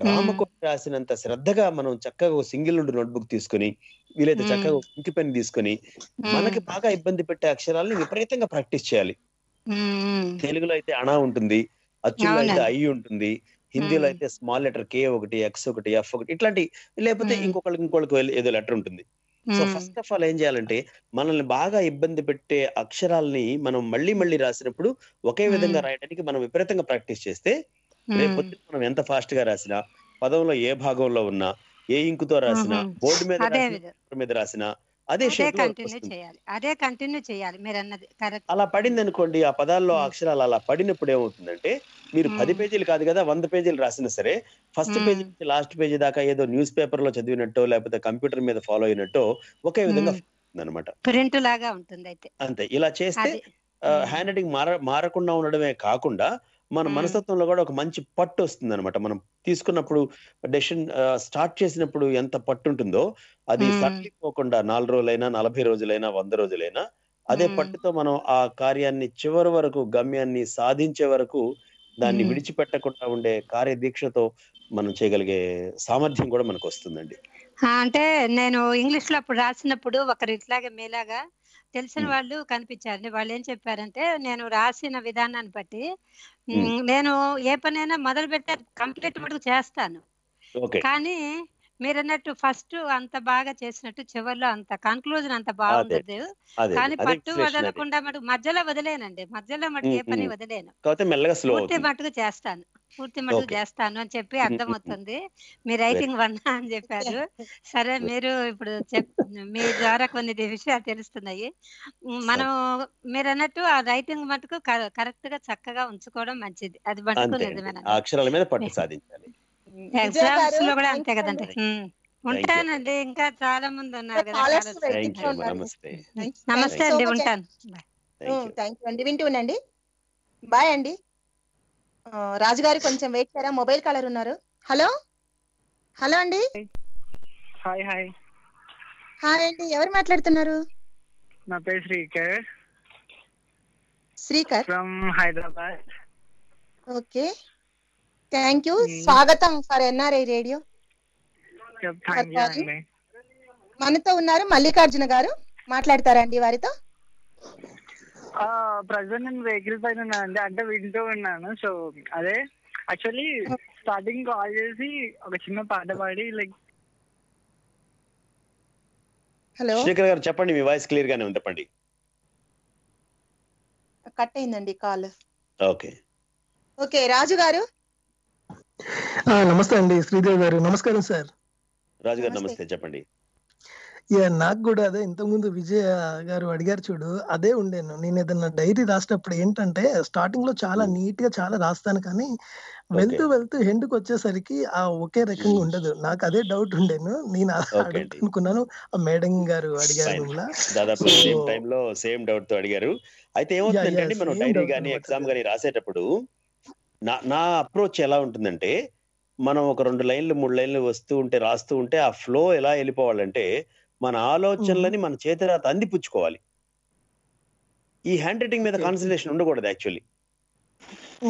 రామకోటి రాసినంత శ్రద్ధగా మనం చక్కగా సింగిల్ నోట్బుక్ తీసుకుని, వీలైతే చక్కగా ఇంకి పెన్ తీసుకుని మనకి బాగా ఇబ్బంది పెట్టే అక్షరాలను విపరీతంగా ప్రాక్టీస్ చేయాలి. తెలుగులో అయితే అణ ఉంటుంది, అచ్చులో అయితే ఐ ఉంటుంది, హిందీలో అయితే స్మాల్ లెటర్ కే ఒకటి, ఎక్స్ ఒకటి, ఎఫ్ ఒకటి, ఇట్లాంటి లేకపోతే ఇంకొకళ్ళకి ఏదో లెటర్ ఉంటుంది. సో ఫస్ట్ ఆఫ్ ఆల్ ఏం చేయాలంటే మనల్ని బాగా ఇబ్బంది పెట్టే అక్షరాలని మనం మళ్ళీ మళ్ళీ రాసినప్పుడు ఒకే విధంగా రాయడానికి మనం విపరీతంగా ప్రాక్టీస్ చేస్తే రేపొద్దు మనం ఎంత ఫాస్ట్ గా రాసినా, పదంలో ఏ భాగంలో ఉన్నా, ఏ ఇంకుతో రాసినా, బోర్డు మీద రాసినా, మీద రాసినా అదే కంటిన్యూ చేయాలి. అలా పడింది అనుకోండి, ఆ పదాల్లో అక్షరాలు అలా పడినప్పుడు ఏమవుతుందంటే మీరు 10 పేజీలు కాదు కదా 100 పేజీలు రాసినా సరే ఫస్ట్ పేజీ నుంచి లాస్ట్ పేజీ దాకా ఏదో న్యూస్ పేపర్ లో చదివినట్టో లేకపోతే కంప్యూటర్ మీద ఫాలో అయినట్టో ఒకే విధంగా అనమాట, ప్రింట్ లాగా ఉంటుంది. అయితే అంతే. ఇలా చేస్తే హ్యాండ్ రైటింగ్ మారకుండా ఉండడమే కాకుండా మన మనస్తత్వంలో కూడా ఒక మంచి పట్టు వస్తుంది అనమాట. మనం తీసుకున్నప్పుడు డెసిషన్ స్టార్ట్ చేసినప్పుడు ఎంత పట్టు ఉంటుందో అది తగ్గిపోకుండా 4 రోజులైనా, 40 రోజులైనా, 100 రోజులైనా అదే పట్టుతో మనం ఆ కార్యాన్ని చివరి వరకు, గమ్యాన్ని సాధించే వరకు దాన్ని విడిచిపెట్టకుండా ఉండే కార్యదీక్షతో మనం చేయగలిగే సామర్థ్యం కూడా మనకు వస్తుందండి. అంటే నేను ఇంగ్లీష్ లో అప్పుడు రాసినప్పుడు ఒకరు ఇట్లాగే మేలాగా తెలిసిన వాళ్ళు కనిపించారండి. వాళ్ళు ఏం చెప్పారంటే నేను రాసిన విధానాన్ని బట్టి నేను ఏ పనైనా మొదలు పెట్టే కంప్లీట్ మటుకు చేస్తాను, కానీ మీరు అన్నట్టు ఫస్ట్ అంత బాగా చేసినట్టు చివరిలో అంత కన్క్లూజన్ అంత బాగుండదు, కానీ పట్టు వదలకుండా మటుకు మధ్యలో వదిలేనండి, మధ్యలో మటుకు ఏ పని వదిలేను, పూర్తి మటుకు చేస్తాను, పూర్తి మటుకు చేస్తాను అని చెప్పి అర్థమవుతుంది. మీ రైటింగ్ వన్నా అని చెప్పారు. సరే, మీరు ఇప్పుడు మీ ద్వారా కొన్ని విషయాలు తెలుస్తున్నాయి. మనం మీరు అన్నట్టు ఆ రైటింగ్ మటుకు కరెక్ట్ గా చక్కగా ఉంచుకోవడం మంచిది. అది మటుకు నిజమేనా? అక్షరాల మీద పట్టు సాధించాలి. ఎగ్జామ్స్ లో కూడా అంతే కదండి. ఉంటానండి, ఇంకా చాలా మంది ఉన్నారు కదా. నమస్తే అండి, ఉంటాను. వింటుండండి, బాయ్ అండి. రాజుగారు కొంచెం వెయిట్ చేయరా, మొబైల్ కాలర్ ఉన్నారు. హలో హలో అండి. హాయ్ హాయ్ హాయ్ అండి, ఎవరు మాట్లాడుతున్నారు? నా పేరు Srikar. Srikar from Hyderabad. Okay, thank you. స్వాగతం ఫర్ ఎన్ఆర్ఐ రేడియో. మనతో ఉన్నారు మల్లికార్జున గారు, మాట్లాడతారండి వారితో. ప్రజెంట్ నేను వెహికల్ పైన ఉన్నానండి, అంటే వింటూ ఉన్నాను. సో అదే యాక్చువల్లీ స్టార్టింగ్ కాల్ చేసి ఒక చిన్న పాట పాడి లైక్. హలో శేఖర్ గారు చెప్పండి, మీ వాయిస్ క్లియర్ గానే ఉంది, చెప్పండి. కట్ అయిందండి కాల్. ఓకే ఓకే, రాజు గారు. నమస్తే అండి శ్రీదేవి గారు. నమస్కారం సార్. రాజు గారు నమస్తే, చెప్పండి. నాకు కూడా అదే ఇంతకుముందు విజయ గారు అడిగారు చూడు, అదే ఉండేను. నేను ఏదన్నా డైరీ రాసినప్పుడు ఏంటంటే స్టార్టింగ్ లో చాలా నీట్ గా చాలా రాస్తాను, కానీ వెళ్తూ వెళ్తూ హెండ్కి వచ్చేసరికి ఆ ఒకే రకంగా ఉండదు. నాకు అదే డౌట్ ఉండేను, నేను అనుకున్నాను ఆ మేడం గారు అడిగారు. దాదాపు సేమ్ టైం లో సేమ్ డౌట్ తో అడిగారు. అయితే ఏమవుతుందంటే మనం డైరీ గానీ ఎగ్జామ్ గానీ రాసేటప్పుడు నా అప్రోచ్ ఎలా ఉంటుందంటే మనం ఒక 2 లైన్లు 3 లైన్లు వస్తూ ఉంటే, రాస్తూ ఉంటే ఆ ఫ్లో ఎలా వెళ్ళిపోవాలంటే మన ఆలోచనలని మన చేతిరాత అందిపుచ్చుకోవాలి. ఈ హ్యాండ్ రైటింగ్ మీద కాన్సన్ట్రేషన్ ఉండకూడదు. యాక్చువల్లీ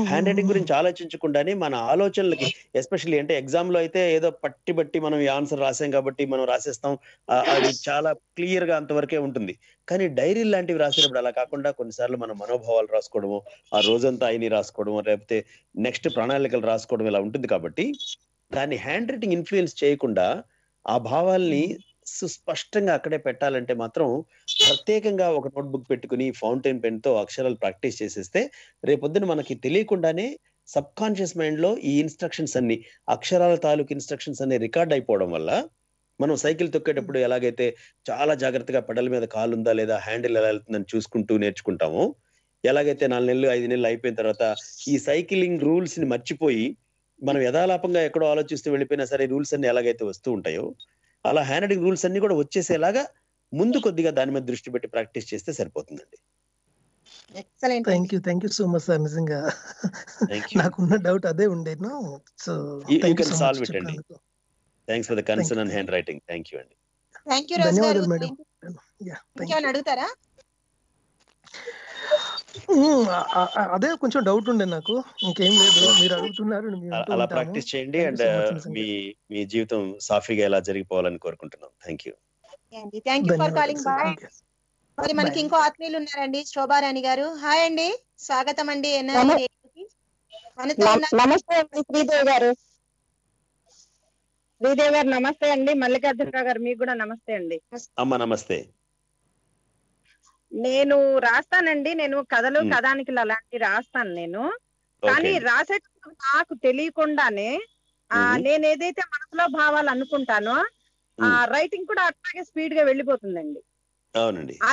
హ్యాండ్ రైటింగ్ గురించి ఆలోచించకుండానే మన ఆలోచనలకి, ఎస్పెషల్లీ అంటే ఎగ్జామ్ లో అయితే ఏదో పట్టి బట్టి మనం ఈ ఆన్సర్ రాసాం కాబట్టి మనం రాసేస్తాం, అది చాలా క్లియర్ గా అంతవరకే ఉంటుంది. కానీ డైరీ లాంటివి రాసేటప్పుడు అలా కాకుండా కొన్నిసార్లు మనం మనోభావాలు రాసుకోవడము, ఆ రోజంతా అయిన రాసుకోవడము, లేకపోతే నెక్స్ట్ ప్రణాళికలు రాసుకోవడం ఇలా ఉంటుంది. కాబట్టి దాన్ని హ్యాండ్ రైటింగ్ ఇన్ఫ్లుయెన్స్ చేయకుండా ఆ భావాల్ని సుస్పష్టంగా అక్కడే పెట్టాలంటే మాత్రం ప్రత్యేకంగా ఒక నోట్బుక్ పెట్టుకుని ఫౌంటైన్ పెన్ తో అక్షరాలు ప్రాక్టీస్ చేసేస్తే రేపొద్దున మనకి తెలియకుండానే సబ్ కాన్షియస్ మైండ్ లో ఈ ఇన్స్ట్రక్షన్స్ అన్ని, అక్షరాల తాలూకు ఇన్స్ట్రక్షన్స్ అన్ని రికార్డ్ అయిపోవడం వల్ల మనం సైకిల్ తొక్కేటప్పుడు ఎలాగైతే చాలా జాగ్రత్తగా పెడల మీద కాలు ఉందా లేదా, హ్యాండిల్ ఎలా వెళ్తుందని చూసుకుంటూ నేర్చుకుంటామో, ఎలాగైతే 4 నెలలు 5 నెలలు అయిపోయిన తర్వాత ఈ సైకిలింగ్ రూల్స్ ని మర్చిపోయి మనం యథాలాపంగా ఎక్కడో ఆలోచిస్తూ వెళ్ళిపోయినా సరే రూల్స్ అన్ని ఎలాగైతే వస్తూ ఉంటాయో అలా హ్యాండ్ రైటింగ్ రూల్స్ అన్ని కూడా వచ్చేసేలాగా ముందు కొద్దిగా దాని మీద దృష్టి పెట్టి ప్రాక్టీస్ చేస్తే సరిపోతుందండి. Excellent, thank you, thank you so much sir. నిజంగా నాకు ఉన్న డౌట్ అదే ఉండేను. So you can solve it అండి. Thanks for the concern on handwriting. Thank you, Andy. Thank you, Rajgaru. అదే కొంచెం డౌట్ ఉండే నాకు, ఇంకేం లేదు, మీరు అడుగుతున్నారు, అలా ప్రాక్టీస్ చేయండి అండ్ మీ మీ జీవితం సాఫీగా ఎలా జరిగిపోవాలని కోరుకుంటున్నాం. Thank you. Thank you for calling. Bye. మరి మనకి ఇంకో ఆత్మీయులు ఉన్నారండి, శోభారాణి గారు. హాయ్ అండి, స్వాగతం అండి. నమస్తే అండి శ్రీదేవి గారు. శ్రీదేవి గారు నమస్తే అండి. మల్లికార్జునరావు గారు మీకు కూడా నమస్తే అండి. అమ్మ నమస్తే. నేను రాస్తానండి, నేను కథలు కథానికలు అలాంటి రాస్తాను నేను. కానీ రాసేటప్పుడు నాకు తెలియకుండానే నేను ఏదైతే మనసులో భావాలు అనుకుంటానో ఆ రైటింగ్ కూడా అట్లాగే స్పీడ్ గా వెళ్ళిపోతుందండి.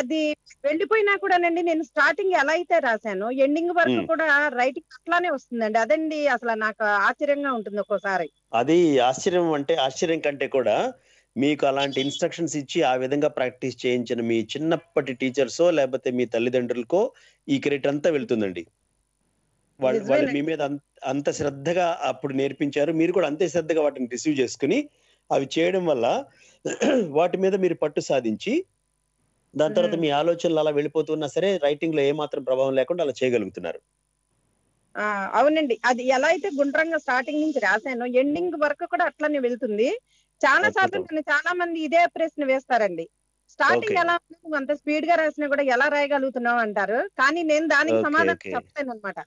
అది వెళ్ళిపోయినా కూడానండి నేను స్టార్టింగ్ ఎలా అయితే రాశాను ఎండింగ్ వరకు కూడా రైటింగ్ అట్లానే వస్తుందండి. అదండి అసలు నాకు ఆశ్చర్యంగా ఉంటుంది ఒక్కోసారి. అది ఆశ్చర్యం అంటే ఆశ్చర్యం కంటే కూడా మీకు అలాంటి ఇన్స్ట్రక్షన్స్ ఇచ్చి ఆ విధంగా ప్రాక్టీస్ చేయించిన మీ చిన్నప్పటి టీచర్సో లేకపోతే మీ తల్లిదండ్రులకో ఈ క్రెడిట్ అంతా వెళ్తుందండి. వాళ్ళు మీ మీద అంత శ్రద్ధగా అప్పుడు నేర్పించారు, మీరు కూడా అంతే శ్రద్ధగా వాటిని రిసీవ్ చేసుకుని అవి చేయడం వల్ల వాటి మీద మీరు పట్టు సాధించి దాని తర్వాత మీ ఆలోచనలు అలా వెళ్ళిపోతున్నా సరే రైటింగ్ లో ఏమాత్రం ప్రభావం లేకుండా అలా చేయగలుగుతున్నారు. అవునండి, అది ఎలా అయితే గుండ్రంగా స్టార్టింగ్ నుంచి రాశాను ఎండింగ్ వరకు కూడా అట్లానే వెళ్తుంది. చాలా సార్లు నేను చాలా మంది ఇదే ప్రశ్న వేస్తారండి, స్టార్టింగ్ ఎలా అంత స్పీడ్ గా రాసినా కూడా ఎలా రాయగలుగుతున్నావు అంటారు. కానీ నేను దానికి సమాధానం చెప్తాను అనమాట.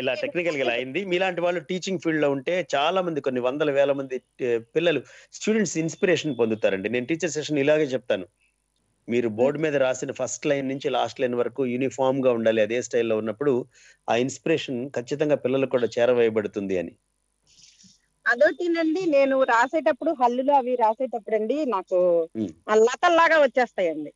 ఇలా టెక్నికల్ గా అయింది. మీలాంటి వాళ్ళు టీచింగ్ ఫీల్డ్ లో ఉంటే చాలా మంది కొన్ని వందల వేల మంది పిల్లలు స్టూడెంట్స్ ఇన్స్పిరేషన్ పొందుతారండి. నేను టీచర్ సెషన్ ఇలాగే చెప్తాను, మీరు బోర్డు మీద రాసిన ఫస్ట్ లైన్ నుంచి లాస్ట్ లైన్ వరకు యూనిఫామ్ గా ఉండాలి, అదే స్టైల్లో ఉన్నప్పుడు ఆ ఇన్స్పిరేషన్ ఖచ్చితంగా పిల్లలకు కూడా చేరవేయబడుతుంది అని. అదొకటినండి, నేను రాసేటప్పుడు హల్లులు అవి రాసేటప్పుడు అండి నాకు లతల్లాగా వచ్చేస్తాయండి.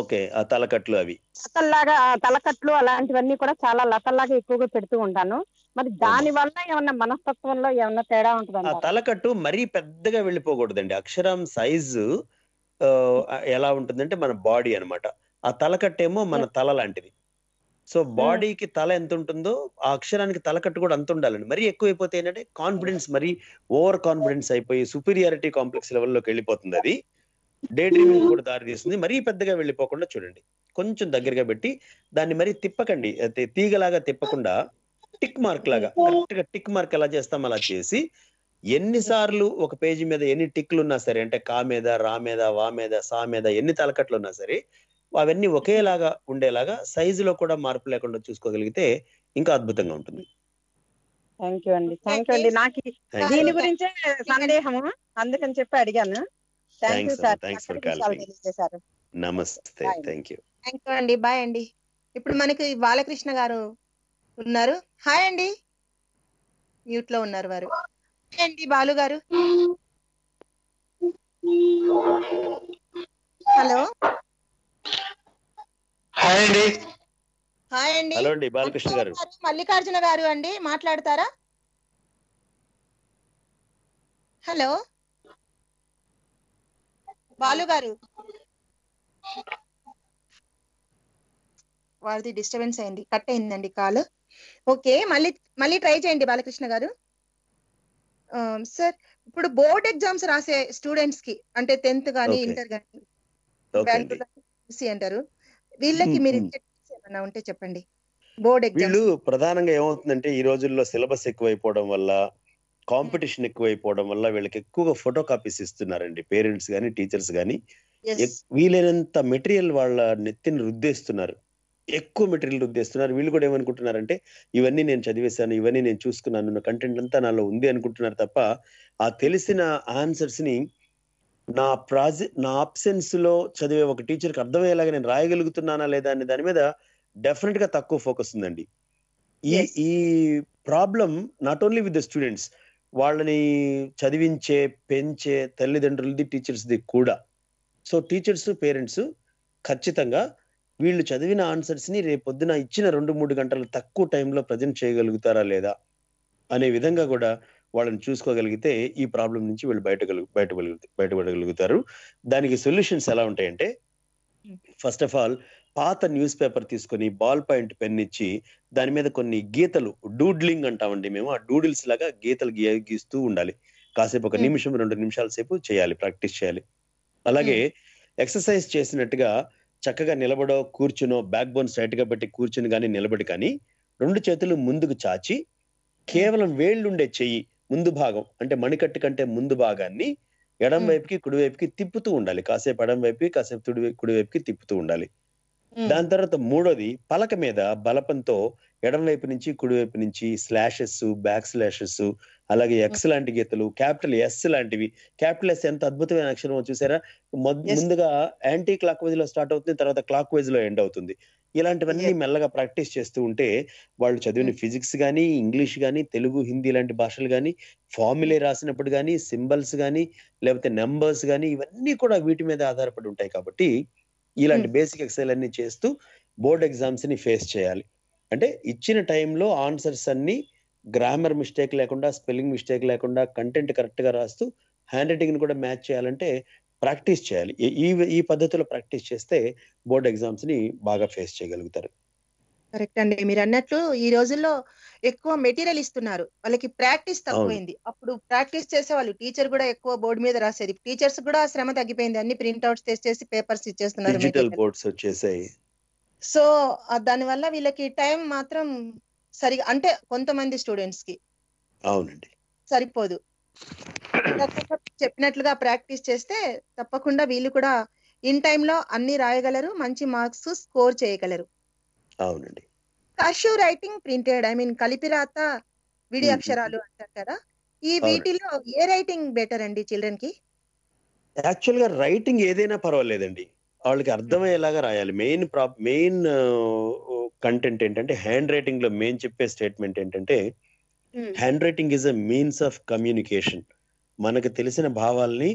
ఓకే, తలకట్లు అవి లతల్లాగా, తలకట్లు అలాంటివన్నీ కూడా చాలా లతల్లాగా ఎక్కువగా పెడుతూ ఉంటాను. మరి దాని వల్ల ఏమన్నా మనస్తత్వంలో ఏమన్నా తేడా ఉంటుందా? తలకట్టు మరీ పెద్దగా వెళ్ళిపోకూడదండి, అక్షరం సైజు ఎలా ఉంటుందంటే మన బాడీ అనమాట. ఆ తలకట్టేమో మన తల లాంటిది. సో బాడీకి తల ఎంత ఉంటుందో ఆ అక్షరానికి తలకట్టు కూడా అంత ఉండాలండి. మరీ ఎక్కువైపోతే ఏంటంటే కాన్ఫిడెన్స్, మరీ ఓవర్ కాన్ఫిడెన్స్ అయిపోయి సుపీరియారిటీ కాంప్లెక్స్ లెవెల్లోకి వెళ్ళిపోతుంది. అది డే డ్రీమింగ్ కూడా దారి తీస్తుంది. మరీ పెద్దగా వెళ్ళిపోకుండా చూడండి, కొంచెం దగ్గరగా పెట్టి దాన్ని మరీ తిప్పకండి, తీగలాగా తిప్పకుండా టిక్ మార్క్ లాగా కరెక్ట్ గా టిక్ మార్క్ ఎలా చేస్తాం అలా చేసి ఎన్నిసార్లు ఒక పేజీ మీద ఎన్ని టిక్లు ఉన్నా సరే, అంటే కా మీద, రా మీద, వా మీద, సా మీద ఎన్ని తలకట్లు ఉన్నా సరే అవన్నీ ఒకేలాగా ఉండేలాగా సైజులో కూడా మార్పు లేకుండా చూసుకోగలిగితే ఇంకా అద్భుతంగా ఉంటుంది. థ్యాంక్ యూ అండి. థ్యాంక్ యూ అండి. నాకు దీని గురించే సందేహము, అందుకని చెప్పి అడిగాను. Thank you sir. Thanks for calling. నమస్తే. Thank you. థ్యాంక్ యూ అండి. బాయ్ అండి. ఇప్పుడు మనకి బాలకృష్ణ గారు ఉన్నారు. హాయ్ అండి. మ్యూట్ లో ఉన్నారు వారు. బాలు గారు, హలో. హాయ్ అండి. హాయ్ అండి. హలో అండి. బాలకృష్ణ గారు, మల్లికార్జున గారు అండి, మాట్లాడతారా? హలో బాలు గారు, వారిది డిస్టర్బెన్స్ అయింది, కట్ అయిందండి కాల్. ఓకే, మళ్ళీ ట్రై చేయండి బాలకృష్ణ గారు. సార్, ఇప్పుడు బోర్డ్ ఎగ్జామ్స్ రాసే స్టూడెంట్స్ కి, అంటే టెన్త్ కానీ ఇంటర్ కానీ అంటారు, వీళ్ళకి మీరు ఏమన్నా ఉంటే చెప్పండి. బోర్డ్ ఎగ్జామ్స్ ప్రధానంగా ఏమవుతుందంటే ఈ రోజుల్లో సిలబస్ ఎక్కువైపోవడం వల్ల, కాంపిటీషన్ ఎక్కువైపోవడం వల్ల వీళ్ళకి ఎక్కువగా ఫోటో కాపీస్ ఇస్తున్నారండి పేరెంట్స్ కానీ టీచర్స్ కానీ. వీలైనంత మెటీరియల్ వాళ్ళ నెత్తిని రుద్దేస్తున్నారు, ఎక్కువ మెటీరియల్ రుద్దేస్తున్నారు. వీళ్ళు కూడా ఏమనుకుంటున్నారంటే ఇవన్నీ నేను చదివేశాను, ఇవన్నీ నేను చూసుకున్నాను, కంటెంట్ అంతా నాలో ఉంది అనుకుంటున్నారు తప్ప ఆ తెలిసిన ఆన్సర్స్ని నా ఆబ్సెన్స్లో చదివే ఒక టీచర్కి అర్థమయ్యేలాగా నేను రాయగలుగుతున్నానా లేదా అనే దాని మీద డెఫినెట్గా తక్కువ ఫోకస్ ఉందండి. ఈ problem not only with the students, వాళ్ళని చదివించే పెంచే తల్లిదండ్రులది టీచర్స్ది కూడా. సో టీచర్స్ పేరెంట్స్ ఖచ్చితంగా వీళ్ళు చదివిన ఆన్సర్స్ని రేపొద్దున ఇచ్చిన 2-3 గంటలు తక్కువ టైంలో ప్రజెంట్ చేయగలుగుతారా లేదా అనే విధంగా కూడా వాళ్ళని చూసుకోగలిగితే ఈ ప్రాబ్లం నుంచి వీళ్ళు బయటపడగలుగుతారు. దానికి సొల్యూషన్స్ ఎలా ఉంటాయంటే, ఫస్ట్ ఆఫ్ ఆల్ పాత న్యూస్ పేపర్ తీసుకొని బాల్ పాయింట్ పెన్ ఇచ్చి దాని మీద కొన్ని గీతలు, డూడ్లింగ్ అంటామండి మేము, ఆ డూడిల్స్ లాగా గీతలు గీస్తూ ఉండాలి. కాసేపు ఒక నిమిషం 2 నిమిషాల సేపు చేయాలి, ప్రాక్టీస్ చేయాలి. అలాగే ఎక్సర్సైజ్ చేసినట్టుగా చక్కగా నిలబడో కూర్చునో బ్యాక్ బోన్ స్ట్రైట్ గా పెట్టి కూర్చుని కానీ నిలబడి కానీ 2 చేతులు ముందుకు చాచి కేవలం వేళ్ళుండే చెయ్యి ముందు భాగం అంటే మణికట్టు కంటే ముందు భాగాన్ని ఎడం వైపుకి కుడివైపుకి తిప్పుతూ ఉండాలి. కాసేపు ఎడం వైపుకి కాసేపు కుడివైపుకి తిప్పుతూ ఉండాలి. దాని తర్వాత మూడోది పలక మీద బలపంతో ఎడం వైపు నుంచి కుడివైపు నుంచి స్లాషెస్, బ్యాక్ స్లాషెస్, అలాగే ఎక్స్ లాంటి గీతలు, క్యాపిటల్ ఎస్ లాంటివి. క్యాపిటల్ ఎస్ ఎంత అద్భుతమైన అక్షరం చూసారా, ముందుగా యాంటీ క్లాక్ వైజ్ లో స్టార్ట్ అవుతుంది, తర్వాత క్లాక్ వైజ్ లో ఎండ్ అవుతుంది. ఇలాంటివన్నీ మెల్లగా ప్రాక్టీస్ చేస్తూ ఉంటే వాళ్ళు చదివిన ఫిజిక్స్ కానీ, ఇంగ్లీష్ కానీ, తెలుగు, హిందీ లాంటి భాషలు కానీ, ఫార్ములే రాసినప్పుడు కానీ, సింబల్స్ కానీ, లేకపోతే నెంబర్స్ కానీ, ఇవన్నీ కూడా వీటి మీద ఆధారపడి ఉంటాయి. కాబట్టి ఇలాంటి బేసిక్ ఎక్సర్సైజ్ అన్ని చేస్తూ బోర్డ్ ఎగ్జామ్స్ ని ఫేస్ చేయాలి. అంటే ఇచ్చిన టైంలో ఆన్సర్స్ అన్ని గ్రామర్ మిస్టేక్ లేకుండా, స్పెల్లింగ్ మిస్టేక్ లేకుండా, కంటెంట్ కరెక్ట్ గా రాస్తూ హ్యాండ్ రైటింగ్ ని కూడా మ్యాచ్ చేయాలంటే ప్రాక్టీస్ చేయాలి. ఈ పద్ధతిలో ప్రాక్టీస్ చేస్తే బోర్డ్ ఎగ్జామ్స్ ని బాగా ఫేస్ చేయగలుగుతారు. కరెక్ట్ అండి, మీరు అన్నట్లు ఈ రోజుల్లో ఎక్కువ మెటీరియల్ ఇస్తున్నారు, వాళ్ళకి ప్రాక్టీస్ తక్కువైంది. అప్పుడు ప్రాక్టీస్ చేసే వాళ్ళు టీచర్ కూడా ఎక్కువ బోర్డు మీద రాసేది, టీచర్స్ కూడా శ్రమ తగ్గిపోయింది, అన్ని ప్రింట్అవుట్స్ తెచ్చేసి పేపర్స్ ఇచ్చేస్తున్నారు, డిజిటల్ బోర్డ్స్ వచ్చేసాయి. సో దానివల్ల వీళ్ళకి టైం మాత్రం సరిగా అంటే కొంతమంది స్టూడెంట్స్ కి అవునండి సరిపోదు. చెప్పినట్లుగా ప్రాక్టీస్ చేస్తే తప్పకుండా వీళ్ళు కూడా ఇన్ టైమ్ లో అన్ని రాయగలరు, మంచి మార్క్స్ స్కోర్ చేయగలరు. అవునండి, cursive writing, printed I mean కలిపి రాత, విడి అక్షరాలు అంటారు కదా, ఈ వీటిలో ఏ రైటింగ్ బెటర్ అండి చిల్డ్రన్ కి? యాక్చువల్ గా రైటింగ్ ఏదైనా పర్వాలేదండి, వాళ్ళకి అర్థమయ్యేలాగా రాయాలి. మెయిన్ కంటెంట్ ఏంటంటే హ్యాండ్ రైటింగ్ లో మెయిన్ చెప్పే స్టేట్మెంట్ ఏంటంటే hand writing is a means of communication. మనకు తెలిసిన భావాల్ని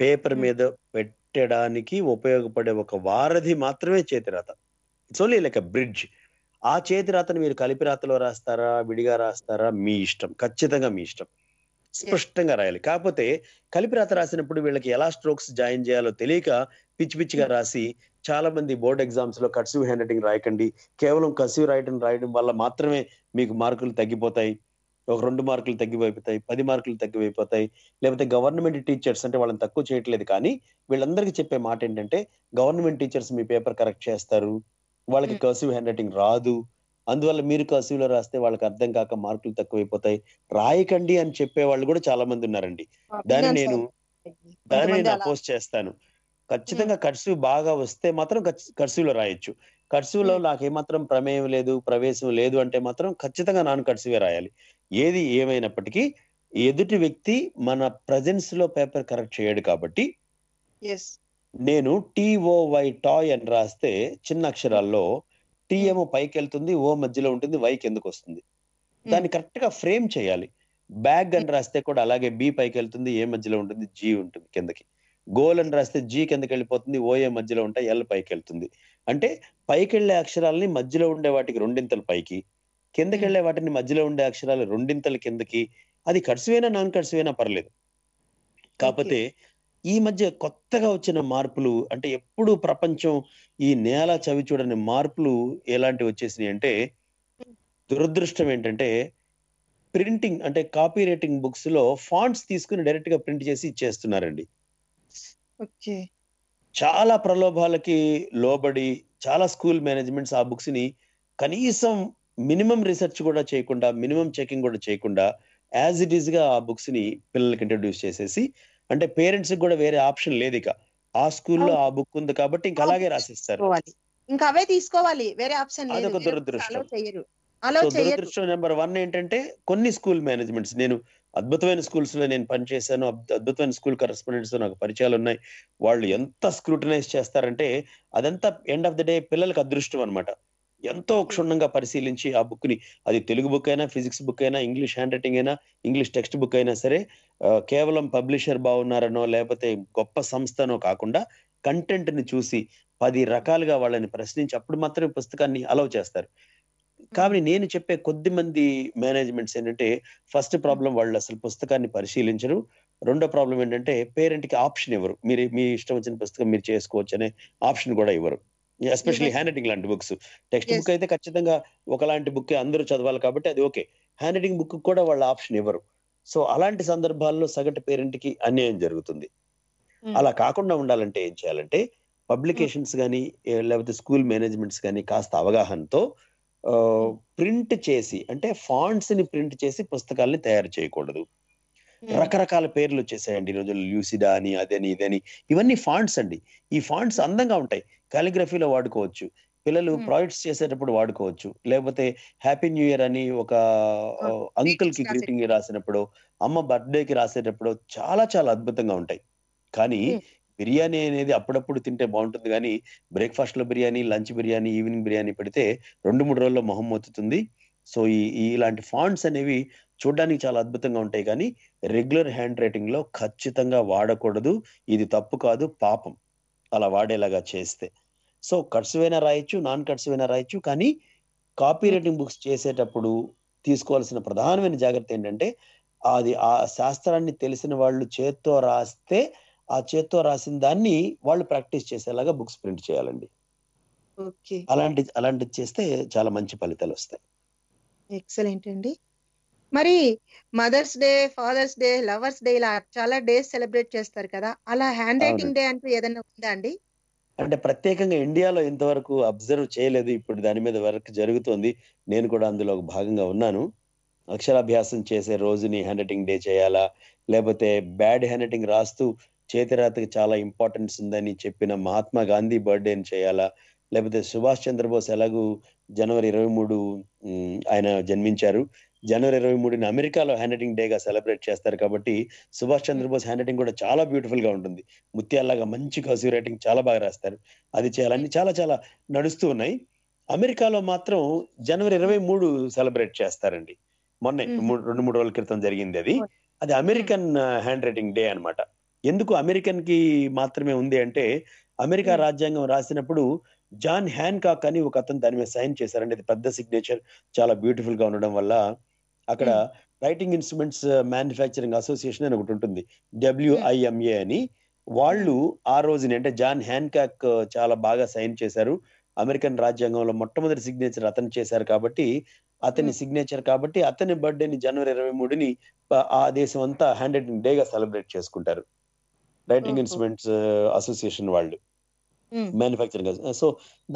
పేపర్ మీద పెట్టడానికి ఉపయోగపడే ఒక వారధి మాత్రమే చేతిరాత. It's only like a bridge. ఆ చేతిరాతను మీరు కలిపి రాతలో రాస్తారా విడిగా రాస్తారా మీ ఇష్టం, ఖచ్చితంగా మీ ఇష్టం, స్పష్టంగా రాయాలి. కాకపోతే కలిపి రాత రాసినప్పుడు వీళ్ళకి ఎలా స్ట్రోక్స్ జాయిన్ చేయాలో తెలియక పిచ్చిగా రాసి చాలా మంది బోర్డ్ ఎగ్జామ్స్ లో కర్సివ్ హ్యాండ్ రైటింగ్ రాయకండి, కేవలం కర్సివ్ రైటింగ్ రాయడం వల్ల మాత్రమే మీకు మార్కులు తగ్గిపోతాయి, 1-2 మార్కులు తగ్గిపోతాయి, 10 మార్కులు తగ్గిపోతాయి. లేకపోతే గవర్నమెంట్ టీచర్స్ అంటే వాళ్ళని తక్కువ చేయట్లేదు, కానీ వీళ్ళందరికీ చెప్పే మాట ఏంటంటే గవర్నమెంట్ టీచర్స్ మీ పేపర్ కరెక్ట్ చేస్తారు, వాళ్ళకి కర్సివ్ హ్యాండ్ రైటింగ్ రాదు, అందువల్ల మీరు కర్సివ్ లో రాస్తే వాళ్ళకి అర్థం కాక మార్కులు తక్కువైపోతాయి, రాయకండి అని చెప్పే వాళ్ళు కూడా చాలా మంది ఉన్నారండి. దాన్ని నేను అపోజ్ చేస్తాను. ఖచ్చితంగా కర్సివ్ బాగా వస్తే మాత్రం కర్సివ్ లో రాయొచ్చు. కర్సివ్ లో నాకేమాత్రం ప్రమేయం లేదు, ప్రవేశం లేదు అంటే మాత్రం ఖచ్చితంగా నాన్ కర్సివే రాయాలి. ఏది ఏమైనప్పటికీ ఎదుటి వ్యక్తి మన ప్రజెన్స్ లో పేపర్ కరెక్ట్ చేయడు కాబట్టి నేను TOY టాయ్ అని రాస్తే చిన్న అక్షరాల్లో టీ ఏమో పైకి వెళ్తుంది, ఓ మధ్యలో ఉంటుంది, వై కిందకు వస్తుంది, దాన్ని కరెక్ట్ గా ఫ్రేమ్ చేయాలి. బ్యాగ్ అని రాస్తే కూడా అలాగే బి పైకి వెళ్తుంది, ఏ మధ్యలో ఉంటుంది, జీ ఉంటుంది కిందకి. గోల్ అని రాస్తే జీ కిందకి వెళ్ళిపోతుంది, ఓ ఏ మధ్యలో ఉంటాయి, ఎల్ పైకి వెళ్తుంది. అంటే పైకి వెళ్లే అక్షరాలని మధ్యలో ఉండే వాటికి 2 ఇంతలు పైకి, కిందకి వెళ్లే వాటిని మధ్యలో ఉండే అక్షరాలు 2 ఇంతలు కిందకి. అది కర్సివేనా నాన్ కర్సివేనా పర్లేదు. కాకపోతే ఈ మధ్య కొత్తగా వచ్చిన మార్పులు అంటే ఎప్పుడు ప్రపంచం ఈ నేల చవి చూడని మార్పులు ఎలాంటివి వచ్చేసినాయి అంటే దురదృష్టం ఏంటంటే ప్రింటింగ్ అంటే కాపీ రైటింగ్ బుక్స్ లో ఫాంట్స్ తీసుకుని డైరెక్ట్ గా ప్రింట్ చేసి ఇచ్చేస్తున్నారండి. చాలా ప్రలోభాలకి లోబడి చాలా స్కూల్ మేనేజ్మెంట్స్ ఆ బుక్స్ ని కనీసం మినిమం రీసెర్చ్ కూడా చేయకుండా, మినిమం చెకింగ్ కూడా చేయకుండా యాజ్ ఇట్ ఈస్ గా ఆ బుక్స్ ని పిల్లలకి ఇంట్రొడ్యూస్ చేసేసి, అంటే పేరెంట్స్ కూడా వేరే ఆప్షన్ లేదు, ఇక ఆ స్కూల్లో ఆ బుక్ ఉంది కాబట్టి ఇంకా అలాగే రాసిస్తారు, ఇంకా అవే తీసుకోవాలి, వేరే ఆప్షన్ లేదు. అదొక దురదృష్టం. దురదృష్టం నెంబర్ 1 ఏంటంటే కొన్ని స్కూల్ మేనేజ్మెంట్స్, నేను అద్భుతమైన స్కూల్స్ లో నేను పనిచేశాను, అద్భుతమైన స్కూల్ కరెస్పాండెంట్స్ నాకు పరిచయాలు ఉన్నాయి, వాళ్ళు ఎంత స్క్రూటనైజ్ చేస్తారంటే అదంతా ఎండ్ ఆఫ్ ద డే పిల్లలకు అదృష్టం అనమాట. ఎంతో క్షుణ్ణంగా పరిశీలించి ఆ బుక్ ని, అది తెలుగు బుక్ అయినా, ఫిజిక్స్ బుక్ అయినా, ఇంగ్లీష్ హ్యాండ్ రైటింగ్ అయినా, ఇంగ్లీష్ టెక్స్ట్ బుక్ అయినా సరే, కేవలం పబ్లిషర్ బాగున్నారనో లేకపోతే గొప్ప సంస్థనో కాకుండా కంటెంట్ ని చూసి 10 రకాలుగా వాళ్ళని ప్రశ్నించి అప్పుడు మాత్రమే పుస్తకాన్ని అలౌ చేస్తారు. కాబట్టి నేను చెప్పే కొద్ది మంది మేనేజ్మెంట్స్ ఏంటంటే ఫస్ట్ ప్రాబ్లం వాళ్ళు అసలు పుస్తకాన్ని పరిశీలించరు, 2వ ప్రాబ్లం ఏంటంటే పేరెంట్ కి ఆప్షన్ ఇవ్వరు, మీరు మీ ఇష్టం వచ్చిన పుస్తకం మీరు చేసుకోవచ్చు అనే ఆప్షన్ కూడా ఇవ్వరు. ఎస్పెషల్లీ హ్యాండ్ రైటింగ్ లాంటి బుక్స్, టెక్స్ట్ బుక్ అయితే ఖచ్చితంగా ఒకలాంటి బుక్ అందరూ చదవాలి కాబట్టి అది ఓకే, హ్యాండ్ రైటింగ్ బుక్ కూడా వాళ్ళ ఆప్షన్ ఇవ్వరు. సో అలాంటి సందర్భాల్లో సగటు పేరెంట్కి అన్యాయం జరుగుతుంది. అలా కాకుండా ఉండాలంటే ఏం చేయాలంటే పబ్లికేషన్స్ కానీ లేకపోతే స్కూల్ మేనేజ్మెంట్స్ కానీ కాస్త అవగాహనతో ప్రింట్ చేసి, అంటే ఫాంట్స్ని ప్రింట్ చేసి పుస్తకాలని తయారు చేయకూడదు. రకరకాల పేర్లు వచ్చేసాయండి ఈ రోజుల్లో, ల్యూసిడా అని అదని ఇదని, ఇవన్నీ ఫాంట్స్ అండి. ఈ ఫాంట్స్ అందంగా ఉంటాయి, కాలిగ్రఫీలో వాడుకోవచ్చు, పిల్లలు ప్రాజెక్ట్స్ చేసేటప్పుడు వాడుకోవచ్చు, లేకపోతే హ్యాపీ న్యూ ఇయర్ అని ఒక అంకుల్ కి గ్రీటింగ్ రాసినప్పుడు, అమ్మ బర్త్డేకి రాసేటప్పుడు చాలా చాలా అద్భుతంగా ఉంటాయి. కానీ బిర్యానీ అనేది అప్పుడప్పుడు తింటే బాగుంటుంది, కానీ బ్రేక్ఫాస్ట్ లో బిర్యానీ, లంచ్ బిర్యానీ, ఈవినింగ్ బిర్యానీ పెడితే 2-3 రోజుల్లో మొహం మొత్తుతుంది. సో ఇలాంటి ఫాంట్స్ అనేవి చూడడానికి చాలా అద్భుతంగా ఉంటాయి, కానీ రెగ్యులర్ హ్యాండ్ రైటింగ్ లో ఖచ్చితంగా వాడకూడదు. ఇది తప్పు కాదు, పాపం అలా వాడేలాగా చేస్తే. సో కట్స్వైనా రాయొచ్చు, నాన్ కట్స్వైనా రాయొచ్చు, కానీ కాపీ రైటింగ్ బుక్స్ చేసేటప్పుడు తీసుకోవాల్సిన ప్రధానమైన జాగ్రత్త ఏంటంటే, అది ఆ శాస్త్రాన్ని తెలిసిన వాళ్ళు చేత్తో రాస్తే ఆ చేత్తో రాసిన దాన్ని వాళ్ళు ప్రాక్టీస్ చేసేలాగా బుక్స్ ప్రింట్ చేయాలండి. అలాంటిది చేస్తే చాలా మంచి ఫలితాలు వస్తాయి. ఎక్సలెంట్ అండి. మరి mother's day, father's day, lovers day, ఇలా చాలా డేస్ సెలబ్రేట్ చేస్తారు కదా, అలా హ్యాండ్ రైటింగ్ డే అంటూ ఏదైనా ఉందా అండి? అంటే ప్రత్యేకంగా ఇండియాలో ఇంతవరకు అబ్జర్వ్ చేయలేదు. ఇప్పుడు దాని మీద వర్క్ జరుగుతోంది, నేను కూడా అందులో ఒక భాగంగా ఉన్నాను. అక్షరాభ్యాసం చేసే రోజుని హ్యాండ్ రైటింగ్ డే చేయాలా, లేకపోతే బ్యాడ్ హ్యాండ్ రైటింగ్ రాస్తూ చేతిరాతకి చాలా ఇంపార్టెన్స్ ఉందని చెప్పిన మహాత్మా గాంధీ బర్త్డేని చేయాలా, లేకపోతే సుభాష్ చంద్రబోస్ ఎలాగూ జనవరి 23 ఆయన జన్మించారు, జనవరి 23 అమెరికాలో హ్యాండ్ రైటింగ్ డేగా సెలబ్రేట్ చేస్తారు కాబట్టి సుభాష్ చంద్రబోస్ హ్యాండ్ రైటింగ్ కూడా చాలా బ్యూటిఫుల్గా ఉంటుంది, ముత్యాల్లాగా మంచి కసివ్ రైటింగ్ చాలా బాగా రాస్తారు, అది చేయాలని చాలా చాలా నడుస్తూ ఉన్నాయి. అమెరికాలో మాత్రం జనవరి 23 సెలబ్రేట్ చేస్తారండి. మొన్న 2-3 రోజుల క్రితం జరిగింది అది. అది అమెరికన్ హ్యాండ్ రైటింగ్ డే అనమాట. ఎందుకు అమెరికన్ కి మాత్రమే ఉంది అంటే, అమెరికా రాజ్యాంగం రాసినప్పుడు జాన్ హ్యాన్కాక్ అని ఒక అతను దాని మీద సైన్ చేశారండి. అది పెద్ద సిగ్నేచర్, చాలా బ్యూటిఫుల్ గా ఉండడం వల్ల అక్కడ రైటింగ్ ఇన్స్ట్రుమెంట్స్ మ్యానుఫ్యాక్చరింగ్ అసోసియేషన్ అని ఒకటి ఉంటుంది, WIMA అని. వాళ్ళు ఆ రోజుని, అంటే జాన్ హ్యాన్కాక్ చాలా బాగా సైన్ చేశారు, అమెరికన్ రాజ్యాంగంలో మొట్టమొదటి సిగ్నేచర్ అతను చేశారు కాబట్టి, అతని సిగ్నేచర్ కాబట్టి అతని బర్త్డేని జనవరి 23 ఆ దేశం అంతా హ్యాండ్ రైటింగ్ డేగా సెలబ్రేట్ చేసుకుంటారు, రైటింగ్ ఇన్స్ట్రుమెంట్స్ అసోసియేషన్ వాళ్ళు, మ్యానుఫ్యాక్చరింగ్. సో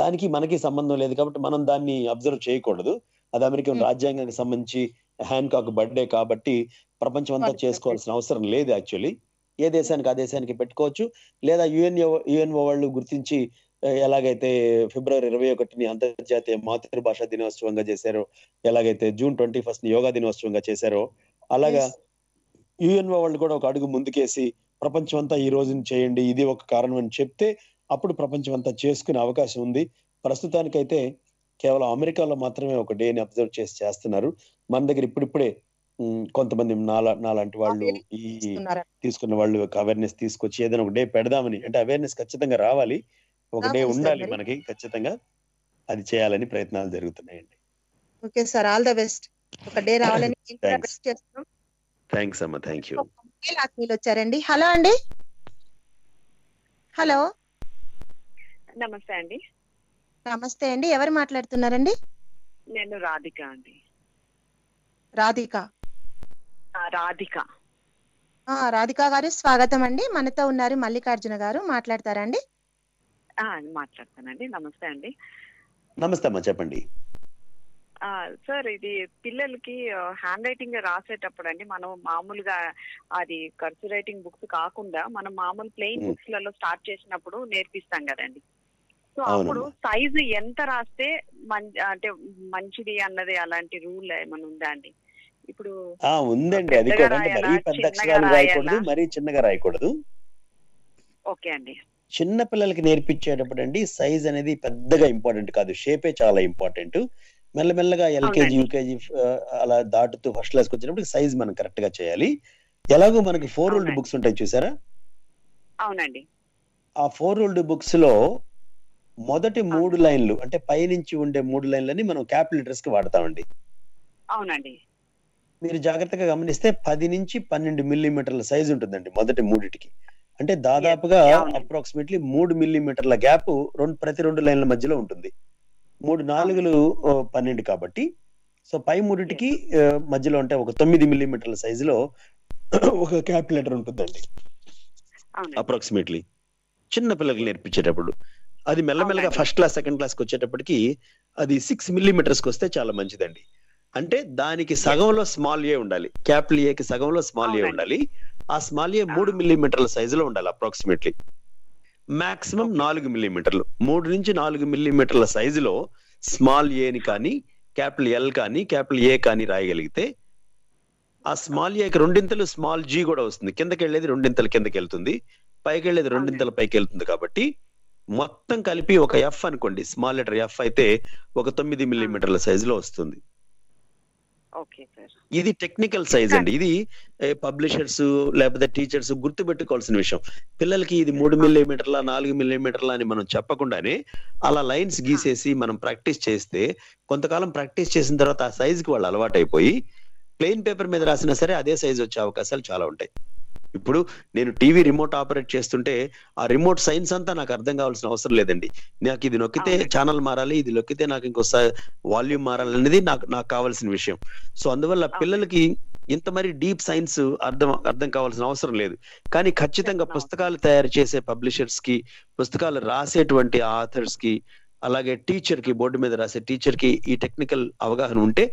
దానికి మనకి సంబంధం లేదు కాబట్టి మనం దాన్ని అబ్జర్వ్ చేయకూడదు. అది అమెరికన్ రాజ్యాంగానికి సంబంధించి హ్యాన్కాక్ బర్త్డే కాబట్టి ప్రపంచం అంతా చేసుకోవాల్సిన అవసరం లేదు. యాక్చువల్లీ ఏ దేశానికి ఆ దేశానికి పెట్టుకోవచ్చు, లేదా యుఎన్ఓ వాళ్ళు గుర్తించి ఎలాగైతే ఫిబ్రవరి 21 అంతర్జాతీయ మాతృభాషా దినోత్సవంగా చేశారో, ఎలాగైతే జూన్ 21 యోగా దినోత్సవంగా చేశారో, అలాగా యుఎన్ఓ వాళ్ళు కూడా ఒక అడుగు ముందుకేసి ప్రపంచం అంతా ఈ రోజుని చేయండి, ఇది ఒక కారణం అని చెప్తే అప్పుడు ప్రపంచం అంతా చేసుకునే అవకాశం ఉంది. ప్రస్తుతానికైతే కేవలం అమెరికాలో మాత్రమే ఒక డేని అబ్జర్వ్ చేసి చేస్తున్నారు. మన దగ్గర ఇప్పుడిప్పుడే కొంతమంది నాలాంటి వాళ్ళు ఈ తీసుకున్న వాళ్ళు ఒక అవేర్నెస్ తీసుకొచ్చి ఏదైనా ఒక డే పెడదామని, అంటే అవేర్నెస్ ఖచ్చితంగా రావాలి, ఒక డే ఉండాలి మనకి, ఖచ్చితంగా అది చేయాలని ప్రయత్నాలు జరుగుతున్నాయండి. Okay sir, all the best. ఒక డే రావాలని థాంక్స్ చేస్తున్నాం. థాంక్స్ అమ్మా, థాంక్యూ. మీరు వచ్చారండి. హలో అండి. హలో, నమస్తే అండి. నమస్తే అండి, ఎవరు మాట్లాడుతున్నారండి? నేను రాధిక అండి. రాధిక గారు స్వాగతం అండి. మనతో ఉన్నారు మల్లికార్జున గారు, మాట్లాడతారండి? మాట్లాడతానండి. నమస్తే అండి. నమస్తే అమ్మా, చెప్పండి. సార్, ఇది పిల్లలకి హ్యాండ్ రైటింగ్ రాసేటప్పుడు అండి, మనం మామూలుగా అది కర్సివ్ రైటింగ్ బుక్స్ కాకుండా మనం మామూలు ప్లెయిన్ బుక్స్ లలో స్టార్ట్ చేసినప్పుడు నేర్పిస్తాం కదండి. సో అప్పుడు సైజు ఎంత రాస్తే అంటే మంచిది అన్నది, అలాంటి రూల్ ఏమైనా ఉందా అండి? ఇప్పుడు ఉందండి, అది కూడా మరీ పెద్ద అక్షరాలు రాయకూడదు, మరీ చిన్నగా రాయకూడదు. ఓకే అండి. చిన్న పిల్లలకి నేర్పించేటప్పుడు అండి సైజ్ అనేది పెద్దగా ఇంపార్టెంట్ కాదు, షేపే చాలా ఇంపార్టెంట్. మెల్లమెల్లగా LKG UKG అలా దాటుతూ ఫస్ట్ క్లాస్కి వచ్చినప్పుడు సైజ్ మనం కరెక్ట్ గా చేయాలి. ఎలాగో మనకి 4-year-old బుక్స్ ఉంటాయి చూసారా? అవునండి. ఆ 4-year-old బుక్స్ లో మొదటి 3 లైన్లు, అంటే పైనుంచి ఉండే 3 లైన్లని మనం క్యాపిటల్ లెటర్స్ కి వాడతామండి. అవునండి. మీరు జాగ్రత్తగా గమనిస్తే 10 నుంచి 12 మిల్లీమీటర్ల సైజ్ ఉంటుందండి మొదటి 3టికి, అంటే దాదాపుగా అప్రాక్సిమేట్లీ 3 మిల్లీమీటర్ల గ్యాప్ ప్రతి 2 లైన్ల మధ్యలో ఉంటుంది. 3 4లు 12 కాబట్టి సో పై ముడిటికి మధ్యలో అంటే ఒక 9 మిల్లీమీటర్ల సైజులో ఒక క్యాపిటల్ లెటర్ ఉంటుందండి అప్రాక్సిమేట్లీ. చిన్న పిల్లలకి నేర్పించేటప్పుడు అది మెల్లమెల్లగా ఫస్ట్ క్లాస్ సెకండ్ క్లాస్కి వచ్చేటప్పటికి అది 6 మిల్లీమీటర్స్కి వస్తే చాలా మంచిదండి. అంటే దానికి సగంలో స్మాల్ ఏ ఉండాలి, క్యాపిటల్ ఏకి సగంలో స్మాల్ ఏ ఉండాలి, ఆ స్మాల్ ఏ 3 మిల్లీమీటర్ల సైజులో ఉండాలి అప్రాక్సిమేట్లీ. మాక్సిమం 4 మిల్లీమీటర్లు, 3 నుంచి 4 మిల్లీమీటర్ల సైజులో స్మాల్ ఏని కానీ క్యాపిటల్ ఎల్ కానీ క్యాపిటల్ ఏ కానీ రాయగలిగితే ఆ స్మాల్ ఏకి 2 స్మాల్ జీ కూడా వస్తుంది. కిందకి వెళ్ళేది 2 కిందకి వెళ్తుంది, పైకి వెళ్ళేది 2 పైకి వెళ్తుంది. కాబట్టి మొత్తం కలిపి ఒక ఎఫ్ అనుకోండి, స్మాల్ లెటర్ ఎఫ్ అయితే ఒక 9 మిల్లీమీటర్ల సైజులో వస్తుంది. ఇది టెక్నికల్ సైజ్ అండి. ఇది పబ్లిషర్స్ లేకపోతే టీచర్స్ గుర్తుపెట్టుకోవాల్సిన విషయం. పిల్లలకి ఇది 3 మిల్లీమీటర్ల 4 మిల్లీమీటర్ల అని మనం చెప్పకుండానే అలా లైన్స్ గీసేసి మనం ప్రాక్టీస్ చేస్తే కొంతకాలం ప్రాక్టీస్ చేసిన తర్వాత ఆ సైజుకి వాళ్ళు అలవాటైపోయి ప్లెయిన్ పేపర్ మీద రాసినా సరే అదే సైజు వచ్చే అవకాశాలు చాలా ఉంటాయి. ఇప్పుడు నేను టీవీ రిమోట్ ఆపరేట్ చేస్తుంటే ఆ రిమోట్ సైన్స్ అంతా నాకు అర్థం కావాల్సిన అవసరం లేదండి. నాకు ఇది నొక్కితే ఛానల్ మారాలి, ఇది నొక్కితే నాకు ఇంకోసారి వాల్యూమ్ మారాలి అనేది నాకు కావాల్సిన విషయం. సో అందువల్ల పిల్లలకి ఇంత మరి డీప్ సైన్స్ అర్థం కావాల్సిన అవసరం లేదు. కానీ ఖచ్చితంగా పుస్తకాలు తయారు చేసే పబ్లిషర్స్ కి, పుస్తకాలు రాసేటువంటి ఆథర్స్ కి, అలాగే టీచర్ కి, బోర్డు మీద రాసే టీచర్ కి ఈ టెక్నికల్ అవగాహన ఉంటే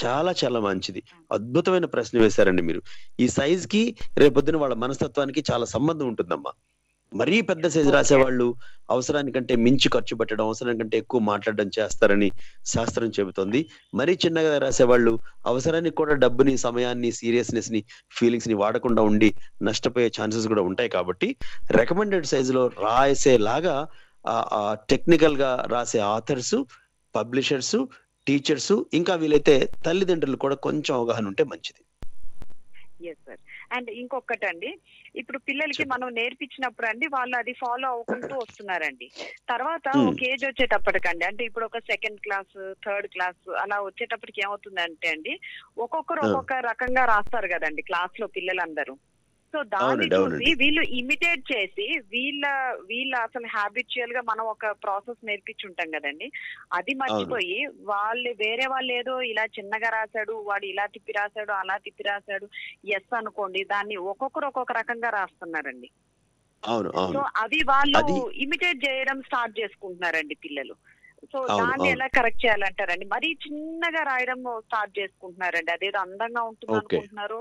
చాలా చాలా మంచిది. అద్భుతమైన ప్రశ్న వేశారండి మీరు. ఈ సైజ్ కి రేపొద్దున వాళ్ళ మనస్తత్వానికి చాలా సంబంధం ఉంటుందమ్మా. మరీ పెద్ద సైజు రాసేవాళ్ళు అవసరానికంటే మించి ఖర్చు పెట్టడం, అవసరానికంటే ఎక్కువ మాట్లాడడం చేస్తారని శాస్త్రం చెబుతోంది. మరీ చిన్నగా రాసేవాళ్ళు అవసరానికి కూడా డబ్బుని, సమయాన్ని, సీరియస్నెస్ ని, ఫీలింగ్స్ ని వాడకుండా ఉండి నష్టపోయే ఛాన్సెస్ కూడా ఉంటాయి. కాబట్టి రికమెండెడ్ సైజులో రాసేలాగా టెక్నికల్ గా రాసే ఆథర్స్, పబ్లిషర్స్, టీచర్స్, ఇంకా వీలైతే తల్లిదండ్రులు కూడా కొంచెం అవగాహన ఉంటే మంచిది. అండ్ ఇంకొకటండి, ఇప్పుడు పిల్లలకి మనం నేర్పించినప్పుడు అండి వాళ్ళు అది ఫాలో అవుకుంటూ వస్తున్నారండి. తర్వాత ఒక ఏజ్ వచ్చేటప్పటికండి, అంటే ఇప్పుడు ఒక సెకండ్ క్లాస్ థర్డ్ క్లాస్ అలా వచ్చేటప్పటికి ఏమవుతుందంటే అండి, ఒక్కొక్కరు ఒక్కొక్క రకంగా రాస్తారు కదండి క్లాస్ లో పిల్లలందరూ. సో దాన్ని చూసి వీళ్ళు ఇమిటేట్ చేసి వీళ్ళ అసలు హ్యాబిచువల్ గా మనం ఒక ప్రాసెస్ నేర్పించుంటాం కదండి, అది మర్చిపోయి వాళ్ళు వేరే వాళ్ళు ఏదో ఇలా చిన్నగా రాశాడు, వాడు ఇలా తిప్పి రాశాడు, అలా తిప్పి రాశాడు ఎస్ అనుకోండి, దాన్ని ఒక్కొక్కరు ఒక్కొక్క రకంగా రాస్తున్నారండి. సో అవి వాళ్ళు ఇమిటేట్ చేయడం స్టార్ట్ చేసుకుంటున్నారండి పిల్లలు. సో దాన్ని ఎలా కరెక్ట్ చేయాలంటారండి? మరీ చిన్నగా రాయడం స్టార్ట్ చేసుకుంటున్నారండి, అదేదో అందంగా ఉంటుంది అనుకుంటున్నారు,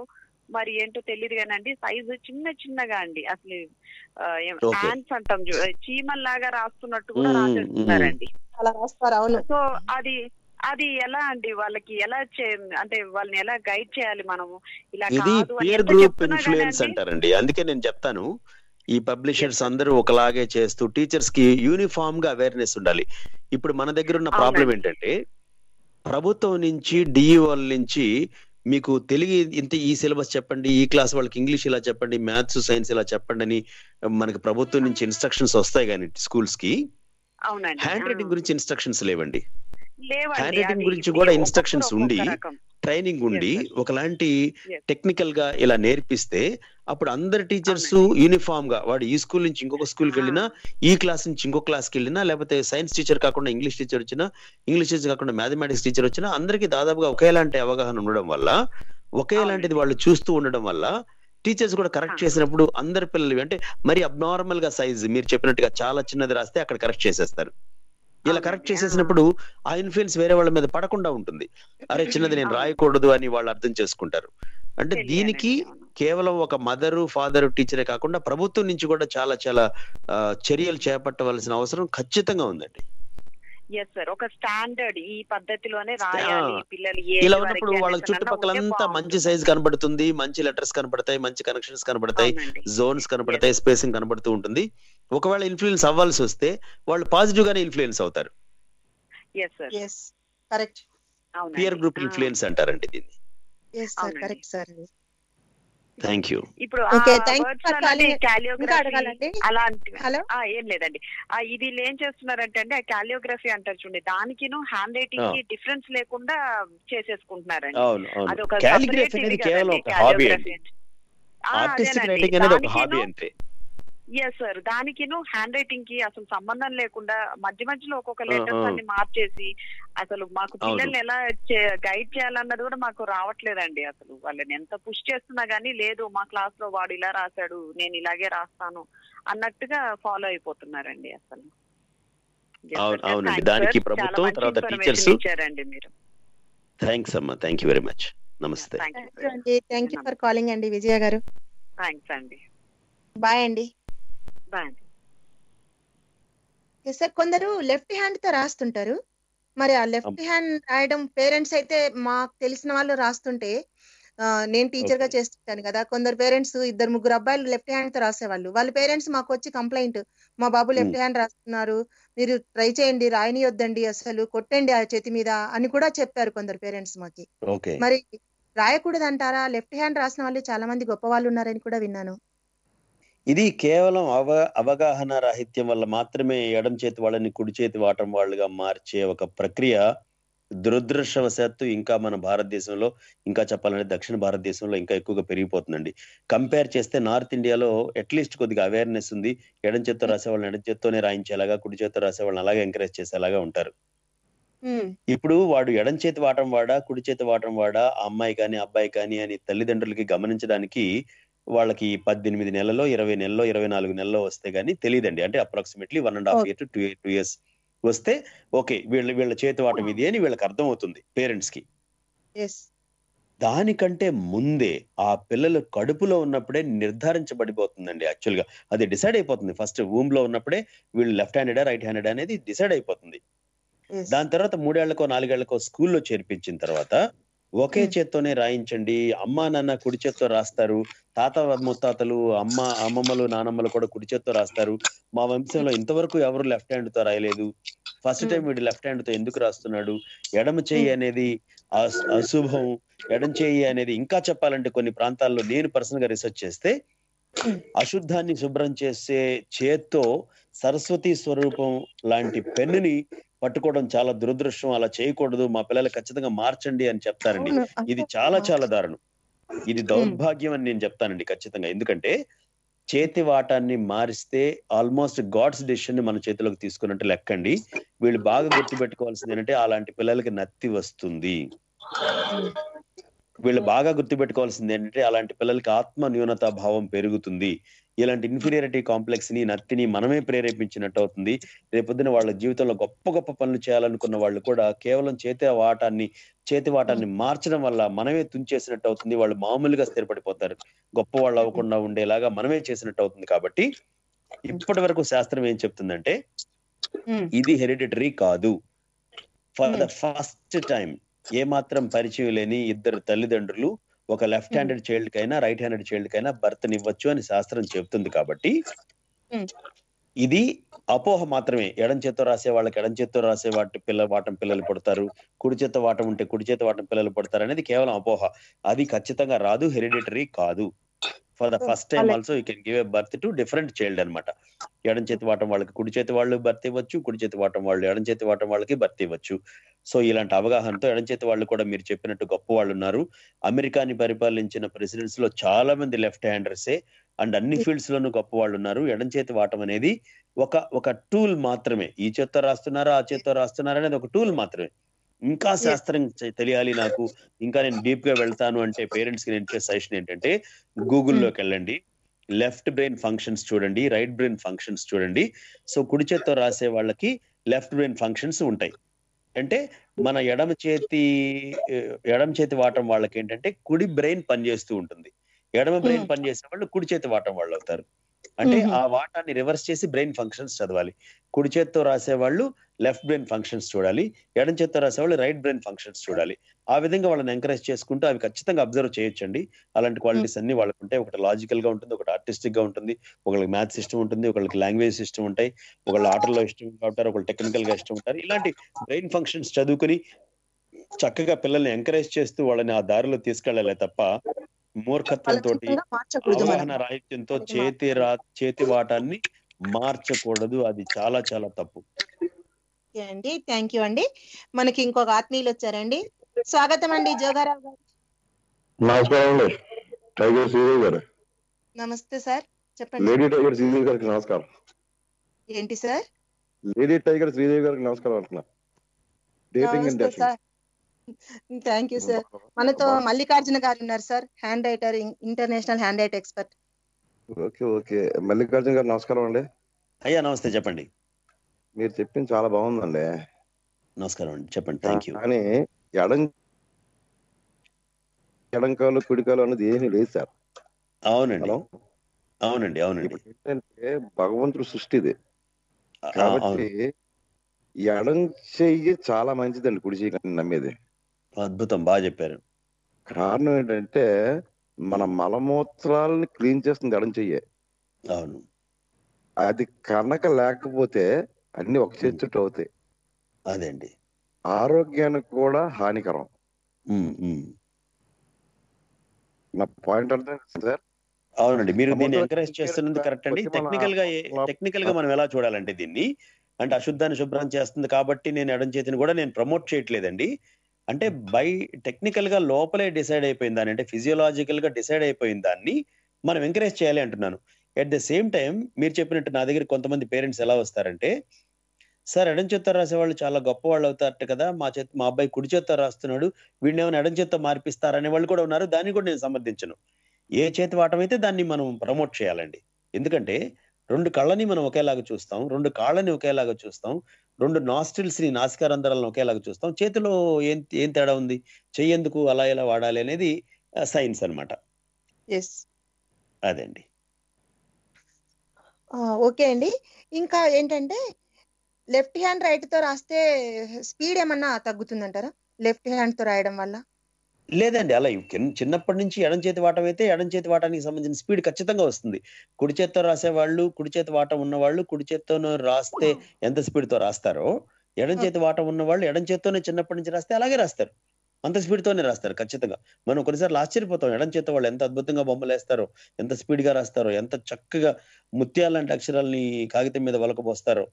మరి ఏంటో తెలియదు కానండి సైజు చిన్న చిన్నగా అండి, అసలు హ్యాండ్స్ అంటాం చీమల్లాగా రాస్తున్నట్టు కూడా రాసేస్తున్నారండి. సో అది ఎలా అండి వాళ్ళకి ఎలా అంటే వాళ్ళని ఎలా గైడ్ చేయాలి మనము? ఇలా పీర్ గ్రూప్ ఇన్ఫ్లుయెన్స్ అంటారండి. అందుకే నేను చెప్తాను ఈ పబ్లిషర్స్ అందరూ ఒకలాగే చేస్తూ టీచర్స్ కి యూనిఫామ్ గా అవేర్నెస్ ఉండాలి. ఇప్పుడు మన దగ్గర ఉన్న ప్రాబ్లం ఏంటంటే ప్రభుత్వం నుంచి డిఈఓల నుంచి మీకు తెలుగు ఇంత ఈ సిలబస్ చెప్పండి, ఈ క్లాస్ వాళ్ళకి ఇంగ్లీష్ ఇలా చెప్పండి, మ్యాథ్స్ సైన్స్ ఇలా చెప్పండి అని మనకి ప్రభుత్వం నుంచి ఇన్స్ట్రక్షన్స్ వస్తాయి. కానీ స్కూల్స్ కి హ్యాండ్ రైటింగ్ గురించి ఇన్స్ట్రక్షన్స్ లేవండి. హ్యాండ్ రైటింగ్ గురించి కూడా ఇన్స్ట్రక్షన్స్ ఉండి, ట్రైనింగ్ ఉండి, ఒకలాంటి టెక్నికల్ గా ఇలా నేర్పిస్తే అప్పుడు అందరు టీచర్స్ యూనిఫామ్ గా, వాడు ఈ స్కూల్ నుంచి ఇంకొక స్కూల్కి వెళ్ళినా, ఈ క్లాస్ నుంచి ఇంకో క్లాస్కి వెళ్ళినా, లేకపోతే సైన్స్ టీచర్ కాకుండా ఇంగ్లీష్ టీచర్ వచ్చినా, ఇంగ్లీష్ టీచర్ కాకుండా మ్యాథమెటిక్స్ టీచర్ వచ్చినా అందరికీ దాదాపుగా ఒకేలాంటి అవగాహన ఉండడం వల్ల, ఒకేలాంటిది వాళ్ళు చూస్తూ ఉండడం వల్ల టీచర్స్ కూడా కరెక్ట్ చేసినప్పుడు అందరి పిల్లలు అంటే మరి అబ్నార్మల్ గా సైజ్ మీరు చెప్పినట్టుగా చాలా చిన్నది రాస్తే అక్కడ కరెక్ట్ చేసేస్తారు. ఇలా కరెక్ట్ చేసేసినప్పుడు ఆ ఇన్ఫ్లుయెన్స్ వేరే వాళ్ళ మీద పడకుండా ఉంటుంది. అరే చిన్నది నేను రాయకూడదు అని వాళ్ళు అర్థం చేసుకుంటారు. అంటే దీనికి కేవలం ఒక మదరు ఫాదరు టీచరే కాకుండా ప్రభుత్వం నుంచి కూడా చాలా చాలా చర్యలు చేపట్టవలసిన అవసరం ఖచ్చితంగా ఉందండి. ఒక స్టాండర్డ్ ఈ పద్ధతిలోనే రాయాలి పిల్లలు. ఇలా ఉన్నప్పుడు వాళ్ళకి చుట్టుపక్కలంతా మంచి సైజ్ కనబడుతుంది, మంచి లెటర్స్ కనబడతాయి, మంచి కనెక్షన్స్ కనబడతాయి, జోన్స్ కనబడతాయి, స్పేసింగ్ కనబడుతూ ఉంటుంది. ఒకవేళ ఇన్ఫ్లుయెన్స్ అవ్వాల్సి వస్తే వాళ్ళు పాజిటివ్ గానే ఇన్ఫ్లుయెన్స్ అవుతారు. పీర్ గ్రూప్ ఇన్ఫ్లుయెన్స్ అంటారండి దీన్ని. ఇప్పుడు ఏం లేదండి, ఇది ఏం చేస్తున్నారంటే అండి, ఆ కాలియోగ్రఫీ అంటారు చూడండి, దానికి హ్యాండ్ రైటింగ్ కి డిఫరెన్స్ లేకుండా చేసేసుకుంటున్నారండి. అదొక కాలిగ్రఫీ అనేది కేవలం ఒక హాబీ అండి. ఆర్టిస్టిక్ రైటింగ్ అనేది ఒక హాబీ అంతే. Yes, sir. Danikino handwriting ki asul sambandham lekunda madhya madhyalo okoka letters anni marchesi asalu maaku pillanu ela guide cheyalannadu kuda maaku ravatledandi asalu vallani enta push chestuna gaani ledu maa class lo vaadu ila raasadu nenu ilage raastanu annattuga follow ayipothunnaranడి asalu. అవునండి దానికి ప్రభుత్వం తర్వాత teachers ఇచ్చారండి మీరు. Thanks అమ్మా. Thank you very much. నమస్తే. Thank you అండి. Thank you for calling అండి విజయ గారు. థాంక్స్ అండి. బాయ్ అండి. బాయ్. సార్ కొందరు లెఫ్ట్ హ్యాండ్ తో రాస్తుంటారు, మరి ఆ లెఫ్ట్ హ్యాండ్ రాయడం పేరెంట్స్ అయితే మాకు తెలిసిన వాళ్ళు రాస్తుంటే నేను టీచర్ గా చేస్తుంటాను కదా, కొందరు పేరెంట్స్ ఇద్దరు ముగ్గురు అబ్బాయిలు లెఫ్ట్ హ్యాండ్ తో రాసేవాళ్ళు, వాళ్ళ పేరెంట్స్ మాకు వచ్చి కంప్లైంట్, మా బాబు లెఫ్ట్ హ్యాండ్ రాస్తున్నారు మీరు ట్రై చేయండి రాయనియొద్దండి అసలు కొట్టండి ఆ చేతి మీద అని కూడా చెప్పారు కొందరు పేరెంట్స్ మాకి. మరి రాయకూడదు అంటారా? లెఫ్ట్ హ్యాండ్ రాసిన వాళ్ళు చాలా మంది గొప్ప వాళ్ళు ఉన్నారని కూడా విన్నాను. ఇది కేవలం అవగాహన రాహిత్యం వల్ల మాత్రమే ఎడం చేతి వాళ్ళని కుడి చేతి వాటం వాళ్ళుగా మార్చే ఒక ప్రక్రియ దురదృష్టవశాత్తు ఇంకా మన భారతదేశంలో, ఇంకా చెప్పాలంటే దక్షిణ భారతదేశంలో ఇంకా ఎక్కువగా పెరిగిపోతుందండి. కంపేర్ చేస్తే నార్త్ ఇండియాలో అట్లీస్ట్ కొద్దిగా అవేర్నెస్ ఉంది, ఎడం చేత్తో రాసేవాళ్ళని ఎడం చేత్తోనే రాయించేలాగా, కుడి చేత్తో రాసేవాళ్ళని అలాగే ఎంకరేజ్ చేసేలాగా ఉంటారు. ఇప్పుడు వాడు ఎడం చేతి వాటం వాడా కుడి చేతి వాటం వాడా, అమ్మాయి కానీ అబ్బాయి కానీ అని తల్లిదండ్రులకి గమనించడానికి వాళ్ళకి 18 నెలలో 20 నెలలో 24 నెలలో వస్తే గానీ తెలియదండి. అంటే అప్రాక్సిమేట్లీ 1.5 years to 2 years వస్తే ఓకే వీళ్ళ చేతి వాటం ఇది అని వీళ్ళకి అర్థం అవుతుంది పేరెంట్స్ కి. దానికంటే ముందే ఆ పిల్లలు కడుపులో ఉన్నప్పుడే నిర్ధారించబడిపోతుందండి. యాక్చువల్ గా అది డిసైడ్ అయిపోతుంది. ఫస్ట్ వూమ్ లో ఉన్నప్పుడే వీళ్ళు లెఫ్ట్ హ్యాండెడా రైట్ హ్యాండెడా అనేది డిసైడ్ అయిపోతుంది. దాని తర్వాత 3 ఏళ్లకో 4 ఏళ్లకో స్కూల్లో చేర్పించిన తర్వాత ఒకే చేత్తోనే రాయించండి, అమ్మ నాన్న కుడి చేత్తో రాస్తారు, తాత ముత్తాతలు అమ్మమ్మలు నానమ్మలు కూడా కుడి చేత్తో రాస్తారు, మా వంశంలో ఇంతవరకు ఎవరు లెఫ్ట్ హ్యాండ్ తో రాయలేదు, ఫస్ట్ టైం వీడు లెఫ్ట్ హ్యాండ్ తో ఎందుకు రాస్తున్నాడు, ఎడమ చేయి అనేది అశుభం, ఎడం చేయి అనేది ఇంకా చెప్పాలంటే కొన్ని ప్రాంతాల్లో నేను పర్సనల్ గా రీసెర్చ్ చేస్తే అశుద్ధాన్ని శుభ్రం చేసే చేత్తో సరస్వతి స్వరూపం లాంటి పెన్నుని పట్టుకోవడం చాలా దురదృష్టం, అలా చేయకూడదు, మా పిల్లలు ఖచ్చితంగా మార్చండి అని చెప్తారండి. ఇది చాలా చాలా దారుణం, ఇది దౌర్భాగ్యం అని నేను చెప్తానండి ఖచ్చితంగా. ఎందుకంటే చేతి వాటాన్ని మారిస్తే ఆల్మోస్ట్ గాడ్స్ డిసిషన్ ని మన చేతిలోకి తీసుకున్నట్టు లెక్కండి. వీళ్ళు బాగా గుర్తుపెట్టుకోవాల్సింది ఏంటంటే అలాంటి పిల్లలకి నత్తి వస్తుంది. వీళ్ళు బాగా గుర్తుపెట్టుకోవాల్సింది ఏంటంటే అలాంటి పిల్లలకి ఆత్మ న్యూనతా భావం పెరుగుతుంది. ఇలాంటి ఇన్ఫీరియారిటీ కాంప్లెక్స్ ని నత్తిని మనమే ప్రేరేపించినట్టు అవుతుంది. రేపొద్దున వాళ్ళ జీవితంలో గొప్ప గొప్ప పనులు చేయాలనుకున్న వాళ్ళు కూడా కేవలం చేతి వాటాన్ని మార్చడం వల్ల మనమే తుంచేసినట్టు అవుతుంది. వాళ్ళు మామూలుగా స్థిరపడిపోతారు, గొప్ప వాళ్ళు అవ్వకుండా ఉండేలాగా మనమే చేసినట్టు అవుతుంది. కాబట్టి ఇప్పటి వరకు శాస్త్రం ఏం చెప్తుందంటే ఇది హెరిడిటరీ కాదు. ఫర్ ద ఫస్ట్ టైం ఏమాత్రం పరిచయం లేని ఇద్దరు తల్లిదండ్రులు ఒక లెఫ్ట్ హ్యాండెడ్ చైల్డ్ కైనా రైట్ హ్యాండెడ్ చైల్డ్ కైనా బర్త్ నివ్వచ్చు అని శాస్త్రం చెబుతుంది. కాబట్టి ఇది అపోహ మాత్రమే. ఎడం చేత్తో రాసే వాళ్ళకి ఎడం చేత్తో రాసే వాటం పిల్లలు పడతారు, కుడి చేత వాటం ఉంటే కుడి చేత వాటం పిల్లలు పడతారు అనేది కేవలం అపోహ. అది ఖచ్చితంగా రాదు, హెరిడిటరీ కాదు. For the first time also you can give a birth to different child అనమాట. ఎడం చేతి వాటం వాళ్ళకి కుడి చేతి వాళ్ళు బర్త్ ఇవ్వచ్చు, కుడి చేతి వాటం వాళ్ళు ఎడం చేతి వాటం వాళ్ళకి బర్త్ ఇవ్వచ్చు. సో ఇలాంటి అవగాహనతో ఎడం చేతి వాళ్ళు కూడా మీరు చెప్పినట్టు గొప్ప వాళ్ళు ఉన్నారు. అమెరికాని పరిపాలించిన ప్రెసిడెంట్స్ లో చాలా మంది లెఫ్ట్ హ్యాండర్సే అండ్ అన్ని ఫీల్డ్స్ లోనూ గొప్ప వాళ్ళు ఉన్నారు. ఎడం చేతి వాటం అనేది ఒక టూల్ మాత్రమే. ఈ చేత్తో రాస్తున్నారు ఆ చేత్తో రాస్తున్నారు అనేది ఒక టూల్ మాత్రమే. ఇంకా శాస్త్రం తెలియాలి నాకు, ఇంకా నేను డీప్ గా వెళ్తాను అంటే పేరెంట్స్ కి నేను సజెషన్ ఏంటంటే గూగుల్లోకి వెళ్ళండి, లెఫ్ట్ బ్రెయిన్ ఫంక్షన్స్ చూడండి, రైట్ బ్రెయిన్ ఫంక్షన్స్ చూడండి. సో కుడి చేత్తో రాసే వాళ్ళకి లెఫ్ట్ బ్రెయిన్ ఫంక్షన్స్ ఉంటాయి. అంటే మన ఎడమ చేతి వాటం వాళ్ళకి ఏంటంటే కుడి బ్రెయిన్ పనిచేస్తూ ఉంటుంది, ఎడమ బ్రెయిన్ పనిచేసే వాళ్ళు కుడి చేతి వాటం వాళ్ళు అవుతారు. అంటే ఆ వాటాన్ని రివర్స్ చేసి బ్రెయిన్ ఫంక్షన్స్ చదవాలి. కుడి చేత్తో రాసేవాళ్ళు లెఫ్ట్ బ్రెయిన్ ఫంక్షన్స్ చూడాలి, ఎడం చేత్తో రాసేవాళ్ళు రైట్ బ్రెయిన్ ఫంక్షన్స్ చూడాలి. ఆ విధంగా వాళ్ళని ఎంకరేజ్ చేసుకుంటూ అవి ఖచ్చితంగా అబ్జర్వ్ చేయొచ్చండి. అలాంటి క్వాలిటీస్ అన్ని వాళ్ళకు ఉంటాయి. ఒకటి లాజికల్ గా ఉంటుంది, ఒకటి ఆర్టిస్టిక్ గా ఉంటుంది, ఒకళ్ళకి మ్యాథ్స్ సిస్టమ్ ఉంటుంది, ఒకళ్ళకి లాంగ్వేజ్ సిస్టమ్ ఉంటాయి, ఒకళ్ళు ఆటల్లో ఇష్టం ఉంటారు, ఒకళ్ళు టెక్నికల్ గా ఇష్టం ఉంటారు. ఇలాంటి బ్రెయిన్ ఫంక్షన్స్ చదువుకుని చక్కగా పిల్లల్ని ఎంకరేజ్ చేస్తూ వాళ్ళని ఆ దారిలో తీసుకెళ్లాలి తప్ప మూర్ఖత్వంతో అవగాహన రాహిత్యంతో చేతి వాటాన్ని మార్చకూడదు. అది చాలా చాలా తప్పు అండి. థ్యాంక్ యూ అండి. మనకి ఇంకొక ఆత్మీయులు వచ్చారండి. స్వాగతం అండి జోగారావు గారు. నమస్కారం అండి. నమస్తే సార్. చెప్పండి. లేడీ టైగర్ శ్రీదేవి గారికి నమస్కారం. ఏంటి సార్? లేడీ టైగర్ శ్రీదేవి గారికి నమస్కారం అంటున్నా. Thank you sir. మనతో మల్లికార్జున గారు ఉన్నారు sir, hand writer, international hand write expert. Okay okay, Mallikarjuna గారు నమస్కారం అండి. అయ్యా నమస్తే, చెప్పండి. మీరు చెప్పింది చాలా బాగుందండి. నమస్కారం అండి, చెప్పండి. Thank you. కానీ ఎడంకాలు కుడికాలు అనేది ఏమీ లేదు సార్. అవునండి అవునండి అవునండి. ఏంటంటే భగవంతుడు సృష్టి ఇది కాబట్టి ఎడం చెయ్యి చాలా మంచిదండి కుడి చెయ్యి నమ్మేది. అద్భుతం, బాగా చెప్పారు. కారణం ఏంటంటే మన మలమూత్రాలని క్లీన్ చేస్తుంది ఎడం చెయ్యి. అవును, అది కనుక లేకపోతే అన్ని ఒక చెట్టు అవుతాయి. అదేండి, ఆరోగ్యానికి కూడా హానికరం. నా పాయింట్ అర్థం సార్? అవునండి, మీరు దీన్ని ఎంకరేజ్ చేస్తున్నది కరెక్ట్ అండి. టెక్నికల్ గా మనం ఎలా చూడాలంటే దీన్ని, అంటే అశుద్ధాన్ని శుభ్రం చేస్తుంది కాబట్టి నేను ఎడం చేతిని కూడా నేను ప్రమోట్ చేయట్లేదండి. అంటే బై టెక్నికల్ గా లోపలే డిసైడ్ అయిపోయింది దాన్ని, అంటే ఫిజియోలాజికల్ గా డిసైడ్ అయిపోయిన దాన్ని మనం ఎంకరేజ్ చేయాలి అంటున్నాను. ఎట్ ద సేమ్ టైం మీరు చెప్పినట్టు నా దగ్గర కొంతమంది పేరెంట్స్ ఎలా వస్తారంటే, సార్ ఎడం చేత్తో రాసేవాళ్ళు చాలా గొప్ప వాళ్ళు అవుతారట కదా, మా అబ్బాయి కుడి చేత్తో రాస్తున్నాడు, వీడిని ఏమైనా ఎడం చేత్తో మార్పిస్తారనే వాళ్ళు కూడా ఉన్నారు. దాన్ని కూడా నేను సమర్థించను. ఏ చేతి వాటమైతే దాన్ని మనం ప్రమోట్ చేయాలండి. ఎందుకంటే రెండు కళ్ళని మనం ఒకేలాగా చూస్తాం, రెండు కాళ్ళని ఒకేలాగా చూస్తాం, రెండు నాస్ట్రిల్స్ని నాసికారంధ్రాలను ఒకేలాగా చూస్తాం. చేతిలో ఏం తేడా ఉంది, చెయ్యేందుకు అలా ఎలా వాడాలి అనేది సైన్స్ అనమాట. అదండి. ఓకే అండి. ఇంకా ఏంటంటే లెఫ్ట్ హ్యాండ్ రైట్ తో రాస్తే స్పీడ్ ఏమన్నా తగ్గుతుందంటారా లెఫ్ట్ హ్యాండ్ తో రాయడం వల్ల? లేదండి, అలా చిన్నప్పటి నుంచి ఎడం చేతి వాటం అయితే ఎడం చేతి వాటానికి సంబంధించిన స్పీడ్ ఖచ్చితంగా వస్తుంది. కుడి చేత్తో రాసేవాళ్ళు, కుడి చేతి వాటం ఉన్నవాళ్ళు కుడి చేత్తోనూ రాస్తే ఎంత స్పీడ్తో రాస్తారో, ఎడం చేతి వాటం ఉన్నవాళ్ళు ఎడం చేత్తోనే చిన్నప్పటి నుంచి రాస్తే అలాగే రాస్తారు, అంత స్పీడ్తోనే రాస్తారు ఖచ్చితంగా. మనం కొన్నిసార్లు ఆశ్చర్యపోతాం, ఎడం చేత వాళ్ళు ఎంత అద్భుతంగా బొమ్మలు వేస్తారో, ఎంత స్పీడ్గా రాస్తారో, ఎంత చక్కగా ముత్యాలాంటి అక్షరాలని కాగితం మీద వలకబోస్తారో.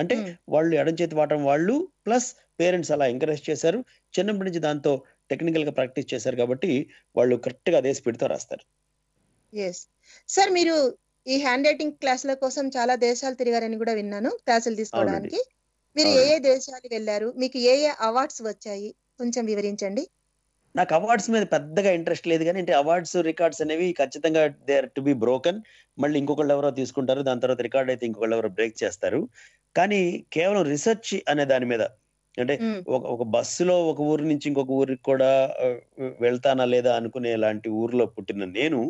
అంటే వాళ్ళు ఎడం చేతి వాటం వాళ్ళు ప్లస్ పేరెంట్స్ అలా ఎంకరేజ్ చేశారు, చిన్నప్పటి నుంచి దాంతో టెక్నికల్గా ప్రాక్టీస్ చేశారు కాబట్టి వాళ్ళు కరెక్ట్గా అదే స్పీడ్తో రాస్తారు. ఎస్ సార్, మీరు ఈ హ్యాండ్ రైటింగ్ క్లాసుల కోసం చాలా దేశాలు తిరిగారని కూడా విన్నాను. క్లాసులు తీసుకోవడానికి మీరు ఏ ఏ దేశాలు వెళ్ళారు, మీకు ఏ ఏ అవార్డ్స్ వచ్చాయి, కొంచెం వివరించండి. నాకు అవార్డ్స్ మీద పెద్దగా ఇంట్రెస్ట్ లేదు, కానీ అంటే అవార్డ్స్ రికార్డ్స్ అనేవి ఖచ్చితంగా they are to be broken. మళ్ళీ ఇంకొకళ్ళు ఎవరో తీసుకుంటారు, దాని తర్వాత రికార్డ్ అయితే ఇంకొకళ్ళు ఎవరో బ్రేక్ చేస్తారు. కానీ కేవలం రీసెర్చ్ అనే దాని మీద, అంటే ఒక బస్సులో ఒక ఊరు నుంచి ఇంకొక ఊరికి కూడా వెళ్తానా లేదా అనుకునే లాంటి ఊర్లో పుట్టిన నేను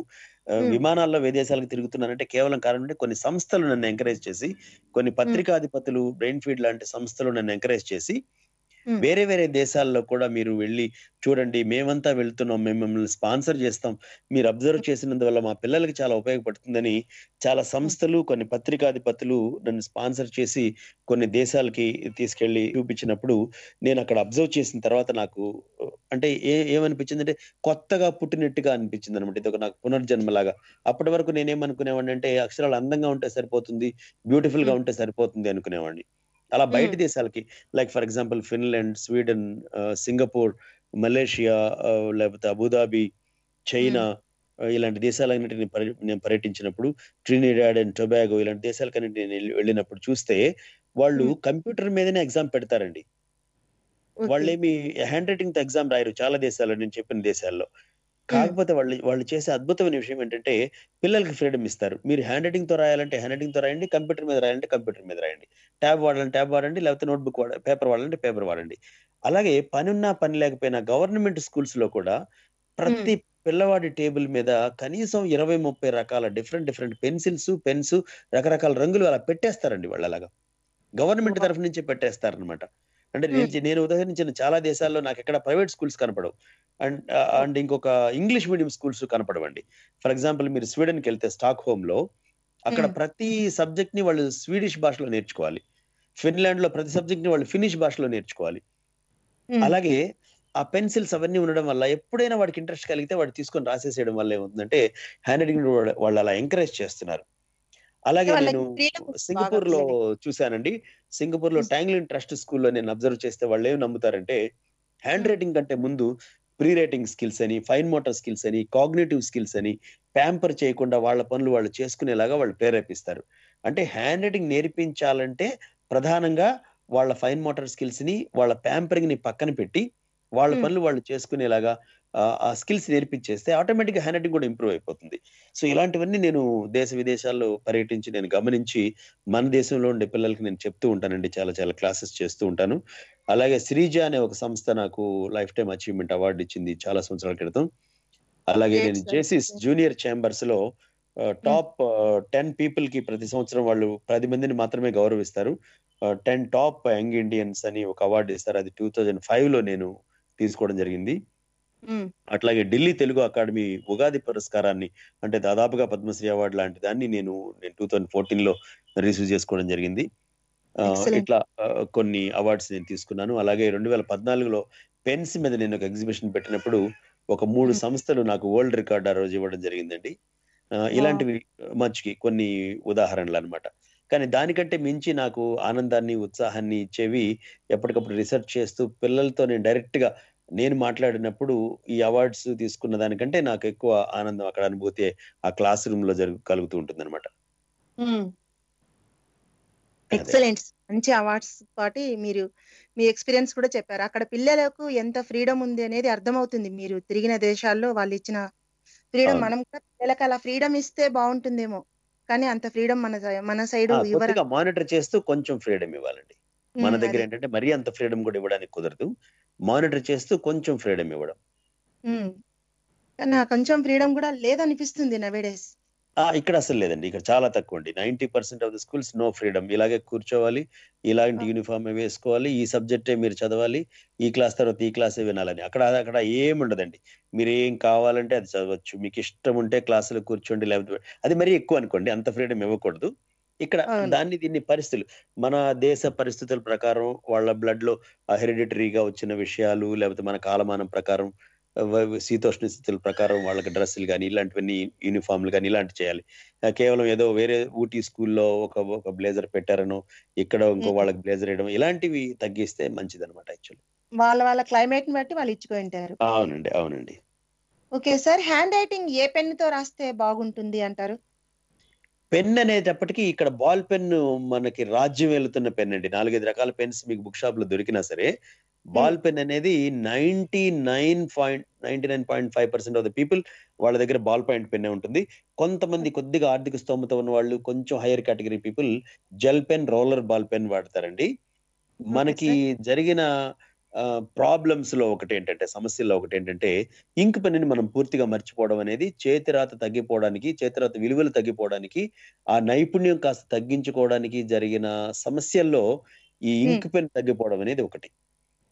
విమానాల్లో విదేశాలకు తిరుగుతున్నానంటే కేవలం కారణం అంటే కొన్ని సంస్థలు నన్ను ఎంకరేజ్ చేసి, కొన్ని పత్రికాధిపతులు, బ్రెయిన్ ఫీడ్ లాంటి సంస్థలు నన్ను ఎంకరేజ్ చేసి, వేరే వేరే దేశాల్లో కూడా మీరు వెళ్ళి చూడండి, మేమంతా వెళ్తున్నాం, మేము మిమ్మల్ని స్పాన్సర్ చేస్తాం, మీరు అబ్జర్వ్ చేసినందువల్ల మా పిల్లలకి చాలా ఉపయోగపడుతుందని చాలా సంస్థలు, కొన్ని పత్రికాధిపతులు నన్ను స్పాన్సర్ చేసి కొన్ని దేశాలకి తీసుకెళ్ళి చూపించినప్పుడు నేను అక్కడ అబ్జర్వ్ చేసిన తర్వాత నాకు అంటే ఏమనిపించింది అంటే కొత్తగా పుట్టినట్టుగా అనిపించింది అనమాట. ఇది ఒక నాకు పునర్జన్మలాగా. అప్పటి వరకు నేనేమనుకునేవాడిని అంటే అక్షరాలు అందంగా ఉంటే సరిపోతుంది, బ్యూటిఫుల్గా ఉంటే సరిపోతుంది అనుకునేవాడిని. అలా బయట దేశాలకి, like for example Finland, Sweden, Singapore, Malaysia, లేకపోతే అబుదాబి, చైనా, ఇలాంటి దేశాలన్నింటినీ నేను పర్యటించినప్పుడు, ట్రినిడాడ్ అండ్ టొబాగో, ఇలాంటి దేశాలకన్నింటి నేను వెళ్ళినప్పుడు చూస్తే వాళ్ళు కంప్యూటర్ మీదనే ఎగ్జామ్ పెడతారండి. వాళ్ళేమి హ్యాండ్ రైటింగ్తో ఎగ్జామ్ రాయరు చాలా దేశాల్లో, నేను చెప్పిన దేశాల్లో. కాకపోతే వాళ్ళు చేసే అద్భుతమైన విషయం ఏంటంటే పిల్లలకి ఫ్రీడమ్ ఇస్తారు. మీరు హ్యాండ్ రైటింగ్తో రాయాలంటే హ్యాండ్ రైటింగ్తో రాయండి, కంప్యూటర్ మీద రాయాలంటే కంప్యూటర్ మీద రాయండి, ట్యాబ్ వాడాలంటే ట్యాబ్ వాడండి, లేకపోతే నోట్బుక్ పేపర్ వాడాలంటే పేపర్ వాడండి. అలాగే పనున్నా పని లేకపోయినా గవర్నమెంట్ స్కూల్స్లో కూడా ప్రతి పిల్లవాడి టేబుల్ మీద కనీసం 20-30 రకాల డిఫరెంట్ పెన్సిల్స్, పెన్స్, రకరకాల రంగులు అలా పెట్టేస్తారండి. వాళ్ళు అలాగా గవర్నమెంట్ తరఫు నుంచే పెట్టేస్తారనమాట. అంటే నేను ఉదాహరించిన చాలా దేశాల్లో నాకు ఎక్కడ ప్రైవేట్ స్కూల్స్ కనపడవు, అండ్ ఇంకొక ఇంగ్లీష్ మీడియం స్కూల్స్ కనపడవండి. ఫర్ ఎగ్జాంపుల్ మీరు స్వీడన్కి వెళ్తే స్టాక్ హోమ్లో, అక్కడ ప్రతి సబ్జెక్ట్ని వాళ్ళు స్వీడిష్ భాషలో నేర్చుకోవాలి. ఫిన్లాండ్లో ప్రతి సబ్జెక్ట్ని వాళ్ళు ఫినిష్ భాషలో నేర్చుకోవాలి. అలాగే ఆ పెన్సిల్స్ అవన్నీ ఉండడం వల్ల ఎప్పుడైనా వాడికి ఇంట్రెస్ట్ కలిగితే వాడు తీసుకొని రాసేసేయడం వల్ల ఏమవుతుందంటే హ్యాండ్ రైటింగ్ వాళ్ళు అలా ఎంకరేజ్ చేస్తున్నారు. అలాగే నేను సింగపూర్లో చూశానండి. సింగపూర్లో ట్యాంగ్లిన్ ట్రస్ట్ స్కూల్లో నేను అబ్జర్వ్ చేస్తే వాళ్ళు ఏం నమ్ముతారంటే హ్యాండ్ రైటింగ్ కంటే ముందు ప్రీరేటింగ్ స్కిల్స్ అని, ఫైన్ మోటార్ స్కిల్స్ అని, కాగ్నిటివ్ స్కిల్స్ అని ప్యాంపర్ చేయకుండా వాళ్ళ పనులు వాళ్ళు చేసుకునేలాగా వాళ్ళు ప్రేరేపిస్తారు. అంటే హ్యాండ్ రైటింగ్ నేర్పించాలంటే ప్రధానంగా వాళ్ళ ఫైన్ మోటార్ స్కిల్స్ ని, వాళ్ళ ప్యాంపరింగ్ ని పక్కన పెట్టి వాళ్ళ పనులు వాళ్ళు చేసుకునేలాగా ఆ స్కిల్స్ నేర్పించేస్తే ఆటోమేటిక్గా హ్యాండ్ రైటింగ్ కూడా ఇంప్రూవ్ అయిపోతుంది. సో ఇలాంటివన్నీ నేను దేశ విదేశాల్లో పర్యటించి నేను గమనించి మన దేశంలో ఉండే పిల్లలకి నేను చెప్తూ ఉంటానండి, చాలా చాలా క్లాసెస్ చేస్తూ ఉంటాను. అలాగే శ్రీజ అనే ఒక సంస్థ నాకు లైఫ్ టైమ్ అచీవ్మెంట్ అవార్డు ఇచ్చింది చాలా సంవత్సరాల క్రితం. అలాగే నేను జేసిస్ జూనియర్ ఛాంబర్స్ లో టాప్ 10 పీపుల్ కి ప్రతి సంవత్సరం వాళ్ళు 10 మందిని మాత్రమే గౌరవిస్తారు. 10 టాప్ యంగ్ ఇండియన్స్ అని ఒక అవార్డు ఇస్తారు. అది 2005 లో నేను తీసుకోవడం జరిగింది. అట్లాగే ఢిల్లీ తెలుగు అకాడమీ ఉగాది పురస్కారాన్ని, అంటే దాదాపుగా పద్మశ్రీ అవార్డు లాంటి దాన్ని నేను 2014 లో రిసీవ్ చేసుకోవడం జరిగింది. ఇట్లా కొన్ని అవార్డ్స్ నేను తీసుకున్నాను. అలాగే 2014లో పెన్స్ మీద నేను ఒక ఎగ్జిబిషన్ పెట్టినప్పుడు ఒక 3 సంస్థలు నాకు వరల్డ్ రికార్డ్ ఆ రోజు ఇవ్వడం జరిగిందండి. ఇలాంటివి మంచికి కొన్ని ఉదాహరణలు అన్నమాట. కానీ దానికంటే మించి నాకు ఆనందాన్ని, ఉత్సాహాన్ని ఇచ్చేవి ఎప్పటికప్పుడు రీసెర్చ్ చేస్తూ పిల్లలతో నేను డైరెక్ట్ గా నేను మాట్లాడినప్పుడు ఈ అవార్డ్స్ తీసుకున్న దానికంటే నాకు ఎక్కువ ఆనందం అక్కడ అనుభూతి ఆ క్లాస్ రూమ్ లో కలుగుతూ ఉంటుంది అనమాట. ఎక్సలెంట్. మంచి అవార్డ్స్ తోటి మీరు మీ ఎక్స్పీరియన్స్ కూడా చెప్పారు. అక్కడ పిల్లలకు ఎంత ఫ్రీడమ్ ఉంది అనేది అర్థమవుతుంది. మీరు తిరిగిన దేశాల్లో వాళ్ళు ఇచ్చిన ఫ్రీడమ్, మనం కూడా పిల్లలకు అలా ఫ్రీడమ్ ఇస్తే బాగుంటుందేమో, కానీ అంత ఫ్రీడమ్ మన సైడ్ మానిటర్ చేస్తూ కొంచెం ఫ్రీడమ్ ఇవ్వాలండి. మన దగ్గర ఏంటంటే మరీ అంత ఫ్రీడమ్ కూడా ఇవ్వడానికి కుదరదు. మానిటర్ చేస్తూ కొంచెం ఫ్రీడమ్ ఇవ్వడం, కొంచెం ఫ్రీడమ్ కూడా లేదనిపిస్తుంది నవేడేస్. ఇక్కడ అసలు లేదండి, ఇక్కడ చాలా తక్కువ అండి. 90% of the schools no freedom. ఇలాగే కూర్చోవాలి, ఇలాంటి యూనిఫామ్ వేసుకోవాలి, ఈ సబ్జెక్టే మీరు చదవాలి, ఈ క్లాస్ తర్వాత ఈ క్లాసే వినాలని అక్కడ ఏముండదండి. మీరు ఏం కావాలంటే అది చదవచ్చు, మీకు ఇష్టం ఉంటే క్లాసులో కూర్చోండి, లేకపోతే అది మరీ ఎక్కువ అనుకోండి, అంత ఫ్రీడమ్ ఇవ్వకూడదు. ఇక్కడ దీన్ని పరిస్థితులు, మన దేశ పరిస్థితుల ప్రకారం వాళ్ళ బ్లడ్ లో హెరిడిటరీగా వచ్చిన విషయాలు, లేకపోతే మన కాలమానం ప్రకారం, శీతోష్ణ స్థితుల ప్రకారం వాళ్ళకి డ్రెస్సులు కానీ ఇలాంటివన్నీ, యూనిఫామ్లు కానీ ఇలాంటి చేయాలి. కేవలం ఏదో వేరే ఊటీ స్కూల్లో ఒక బ్లేజర్ పెట్టారనో, ఇక్కడ ఇంకో వాళ్ళకి బ్లేజర్ వేయడం ఇలాంటివి తగ్గిస్తే మంచిది అనమాట. యాక్చువల్లీ వాళ్ళ క్లైమేట్ బట్టి వాళ్ళు ఇచ్చుకుంటారు. అవునండి, అవునండి. ఓకే సార్, హ్యాండ్ రైటింగ్ ఏ పెన్ తో రాస్తే బాగుంటుంది అంటారు? పెన్ అనేటప్పటికీ ఇక్కడ బాల్ పెన్ మనకి రాజ్యం వెళుతున్న పెన్ అండి. 4-5 రకాల పెన్స్ మీకు బుక్ షాప్ లో దొరికినా సరే బాల్ పెన్ అనేది 99.5% ఆఫ్ ద పీపుల్ వాళ్ళ దగ్గర బాల్ పాయింట్ పెన్నే ఉంటుంది. కొంతమంది కొద్దిగా ఆర్థిక స్తోమత ఉన్న వాళ్ళు, కొంచెం higher category people gel pen, roller ball pen వాడతారండి. మనకి జరిగిన ప్రాబ్లమ్స్ లో సమస్యల్లో ఒకటి ఏంటంటే ఇంక్ పెన్నుని మనం పూర్తిగా మర్చిపోవడం అనేది చేతిరాత విలువలు తగ్గిపోవడానికి, ఆ నైపుణ్యం కాస్త తగ్గించుకోవడానికి జరిగిన సమస్యల్లో ఈ ఇంక్ పెన్ తగ్గిపోవడం అనేది ఒకటి.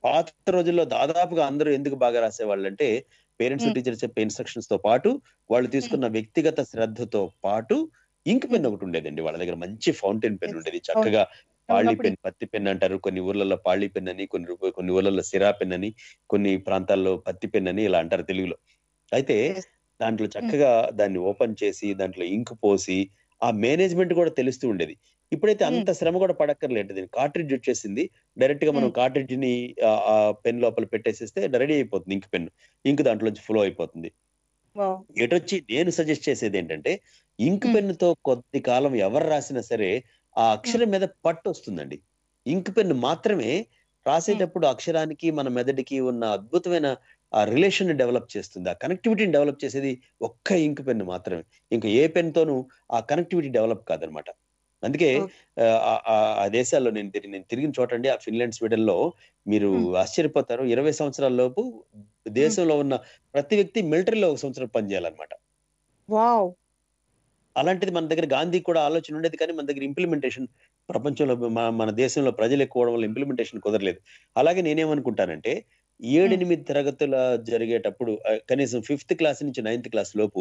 పాత రోజుల్లో దాదాపుగా అందరూ ఎందుకు బాగా రాసేవాళ్ళు అంటే పేరెంట్స్, టీచర్స్ చెప్పే ఇన్స్ట్రక్షన్స్ తో పాటు వాళ్ళు తీసుకున్న వ్యక్తిగత శ్రద్ధతో పాటు ఇంక్ పెన్ ఒకటి ఉండేదండి వాళ్ళ దగ్గర. మంచి ఫౌంటైన్ పెన్ ఉండేది, చక్కగా పాళీ పెన్, పత్తి పెన్ అంటారు. కొన్ని ఊర్లలో పాళీ పెన్ అని, కొన్ని ఊర్లలో సిరా పెన్ అని, కొన్ని ప్రాంతాల్లో పత్తి పెన్ అని ఇలా అంటారు తెలుగులో. అయితే దాంట్లో చక్కగా దాన్ని ఓపెన్ చేసి దాంట్లో ఇంక్ పోసి ఆ మేనేజ్మెంట్ కూడా తెలుస్తూ ఉండేది. ఇప్పుడైతే అంత శ్రమ కూడా పడక్కర్లేదు. దీన్ని కార్ట్రిడ్జ్ వచ్చేసింది, డైరెక్ట్ గా మనం కార్ట్రిడ్జ్ ని ఆ పెన్ లోపల పెట్టేసేస్తే రెడీ అయిపోతుంది ఇంక్ పెన్. ఇంక్ దాంట్లోంచి ఫ్లో అయిపోతుంది. ఎటొచ్చి నేను సజెస్ట్ చేసేది ఏంటంటే ఇంక్ పెన్ తో కొద్ది కాలం ఎవరు రాసినా సరే ఆ అక్షరం మీద పట్టు వస్తుందండి. ఇంక్ పెన్ మాత్రమే రాసేటప్పుడు అక్షరానికి మన మెదడుకి ఉన్న అద్భుతమైన ఆ రిలేషన్ డెవలప్ చేస్తుంది. ఆ కనెక్టివిటీని డెవలప్ చేసేది ఒక్క ఇంక్ పెన్ మాత్రమే. ఇంకా ఏ పెన్ తోనూ ఆ కనెక్టివిటీ డెవలప్ కాదనమాట. అందుకే ఆ దేశాల్లో నేను తిరిగిన చోటండి, ఆ ఫిన్లాండ్, స్వీడన్ లో మీరు ఆశ్చర్యపోతారు. 20 సంవత్సరాల లోపు దేశంలో ఉన్న ప్రతి వ్యక్తి మిలిటరీలో 1 సంవత్సరం పనిచేయాలన్నమాట. అలాంటిది మన దగ్గర గాంధీ కూడా ఆలోచన ఉండేది, కానీ మన దగ్గర ఇంప్లిమెంటేషన్ ప్రపంచంలో మన దేశంలో ప్రజలు ఎక్కువ వల్ల ఇంప్లిమెంటేషన్ కుదరలేదు. అలాగే నేనేమనుకుంటానంటే 7-8 తరగతుల జరిగేటప్పుడు కనీసం 5th క్లాస్ నుంచి 9th క్లాస్ లోపు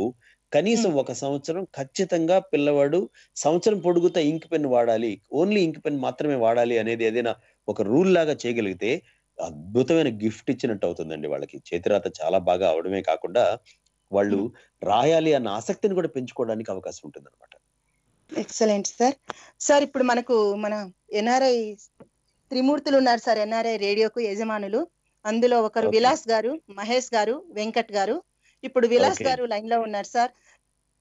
కనీసం 1 సంవత్సరం ఖచ్చితంగా పిల్లవాడు సంవత్సరం పొడుగుతా ఇంక్ పెన్ వాడాలి, ఓన్లీ ఇంక్ పెన్ మాత్రమే వాడాలి అనేది ఏదైనా ఒక రూల్ లాగా చేయగలిగితే అద్భుతమైన గిఫ్ట్ ఇచ్చినట్టు అవుతుందండి వాళ్ళకి. చేతిరాత చాలా బాగా అవడమే కాకుండా వాళ్ళు రాయాలి అన్న ఆసక్తిని కూడా పెంచుకోవడానికి అవకాశం ఉంటుంది అనమాట. Excellent sir. సార్, ఇప్పుడు మన ఎన్ఆర్ఐ త్రిమూర్తులు ఉన్నారు సార్, ఎన్ఆర్ఐ రేడియోకు యజమానులు. అందులో ఒకరు విలాస్ గారు, మహేష్ గారు, వెంకట్ గారు. ఇప్పుడు విలాస్ గారు లైన్ లో ఉన్నారు సార్.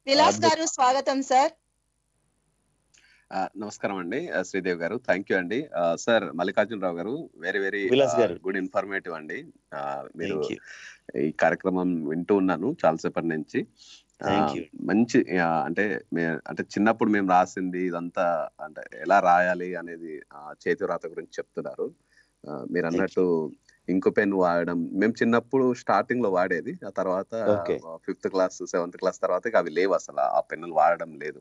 విలాస్ గారు స్వాగతం సార్. నమస్కారం అండి శ్రీదేవి గారు, థ్యాంక్ యూ అండి. సార్ మల్లికార్జునరావు గారు, వెరీ వెరీ గుడ్ ఇన్ఫర్మేటివ్ అండి. మీరు ఈ కార్యక్రమం వింటూ ఉన్నాను చాలాసేపటి నుంచి. మంచి అంటే చిన్నప్పుడు మేము రాసింది ఇదంతా అంటే ఎలా రాయాలి అనేది చేతివ్రాత గురించి చెప్తున్నారు. మీరు అన్నట్టు ఇంకో పెన్ వాడడం మేము చిన్నప్పుడు స్టార్టింగ్ లో వాడేది, ఆ తర్వాత ఫిఫ్త్ క్లాస్ సెవెంత్ క్లాస్ తర్వాత అవి లేవు, అసలు ఆ పెన్నులు వాడడం లేదు.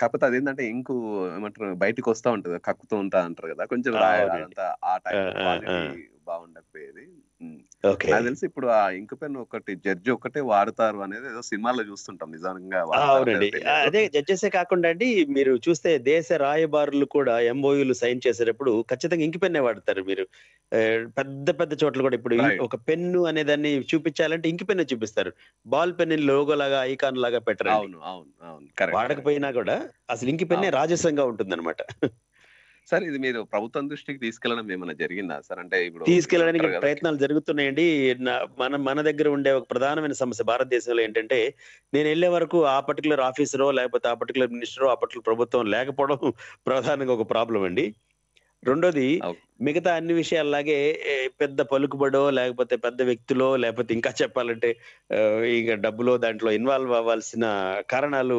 కాకపోతే అదేంటంటే ఇంకు ఏమంటారు బయటకు వస్తా ఉంటది, కక్కుతూ ఉంటా అంటారు కదా, కొంచెం రాయాలంతా ఆ టైం బాగుండకపోయేది. నాకు తెలిసి ఇప్పుడు ఆ ఇంకు పెన్ ఒకటి జడ్జి ఒకటే వాడతారు అనేది ఏదో సినిమాలో చూస్తుంటాం, నిజంగా అవునండి. అదే జడ్జెసే కాకుండా అండి, మీరు చూస్తే దేశ రాయబారులు కూడా ఎంఓయూలు సైన్ చేసేటప్పుడు ఖచ్చితంగా ఇంకు పెన్నే వాడతారు. మీరు పెద్ద పెద్ద చోట్ల కూడా ఇప్పుడు ఒక పెన్ను అనే దాన్ని చూపించాలంటే ఇంకు పెన్ను చూపిస్తారు, బాల్ పెన్ లోగో లాగా ఐకాన్ లాగా పెట్టరు. వాడకపోయినా కూడా అసలు ఇంకు పెన్నే రాజసంగా ఉంటుంది అనమాట. సార్ ఇది మీరు ప్రభుత్వం దృష్టికి తీసుకెళ్లడం ఏమైనా జరిగిందా సార్? అంటే ఇప్పుడు తీసుకెళ్లడానికి ప్రయత్నాలు జరుగుతున్నాయండి. మన దగ్గర ఉండే ఒక ప్రధానమైన సమస్య భారతదేశంలో ఏంటంటే, నేను వెళ్లే వరకు ఆ పర్టికులర్ ఆఫీసరో లేకపోతే ఆ పర్టికులర్ మినిస్టరో ఆ పర్టికులర్ ప్రభుత్వం లేకపోవడం ప్రధానంగా ఒక ప్రాబ్లం అండి. రెండోది మిగతా అన్ని విషయాల్లాగే పెద్ద పలుకుబడో లేకపోతే పెద్ద వ్యక్తులో లేకపోతే ఇంకా చెప్పాలంటే ఇక డబ్బులో దాంట్లో ఇన్వాల్వ్ అవ్వాల్సిన కారణాలు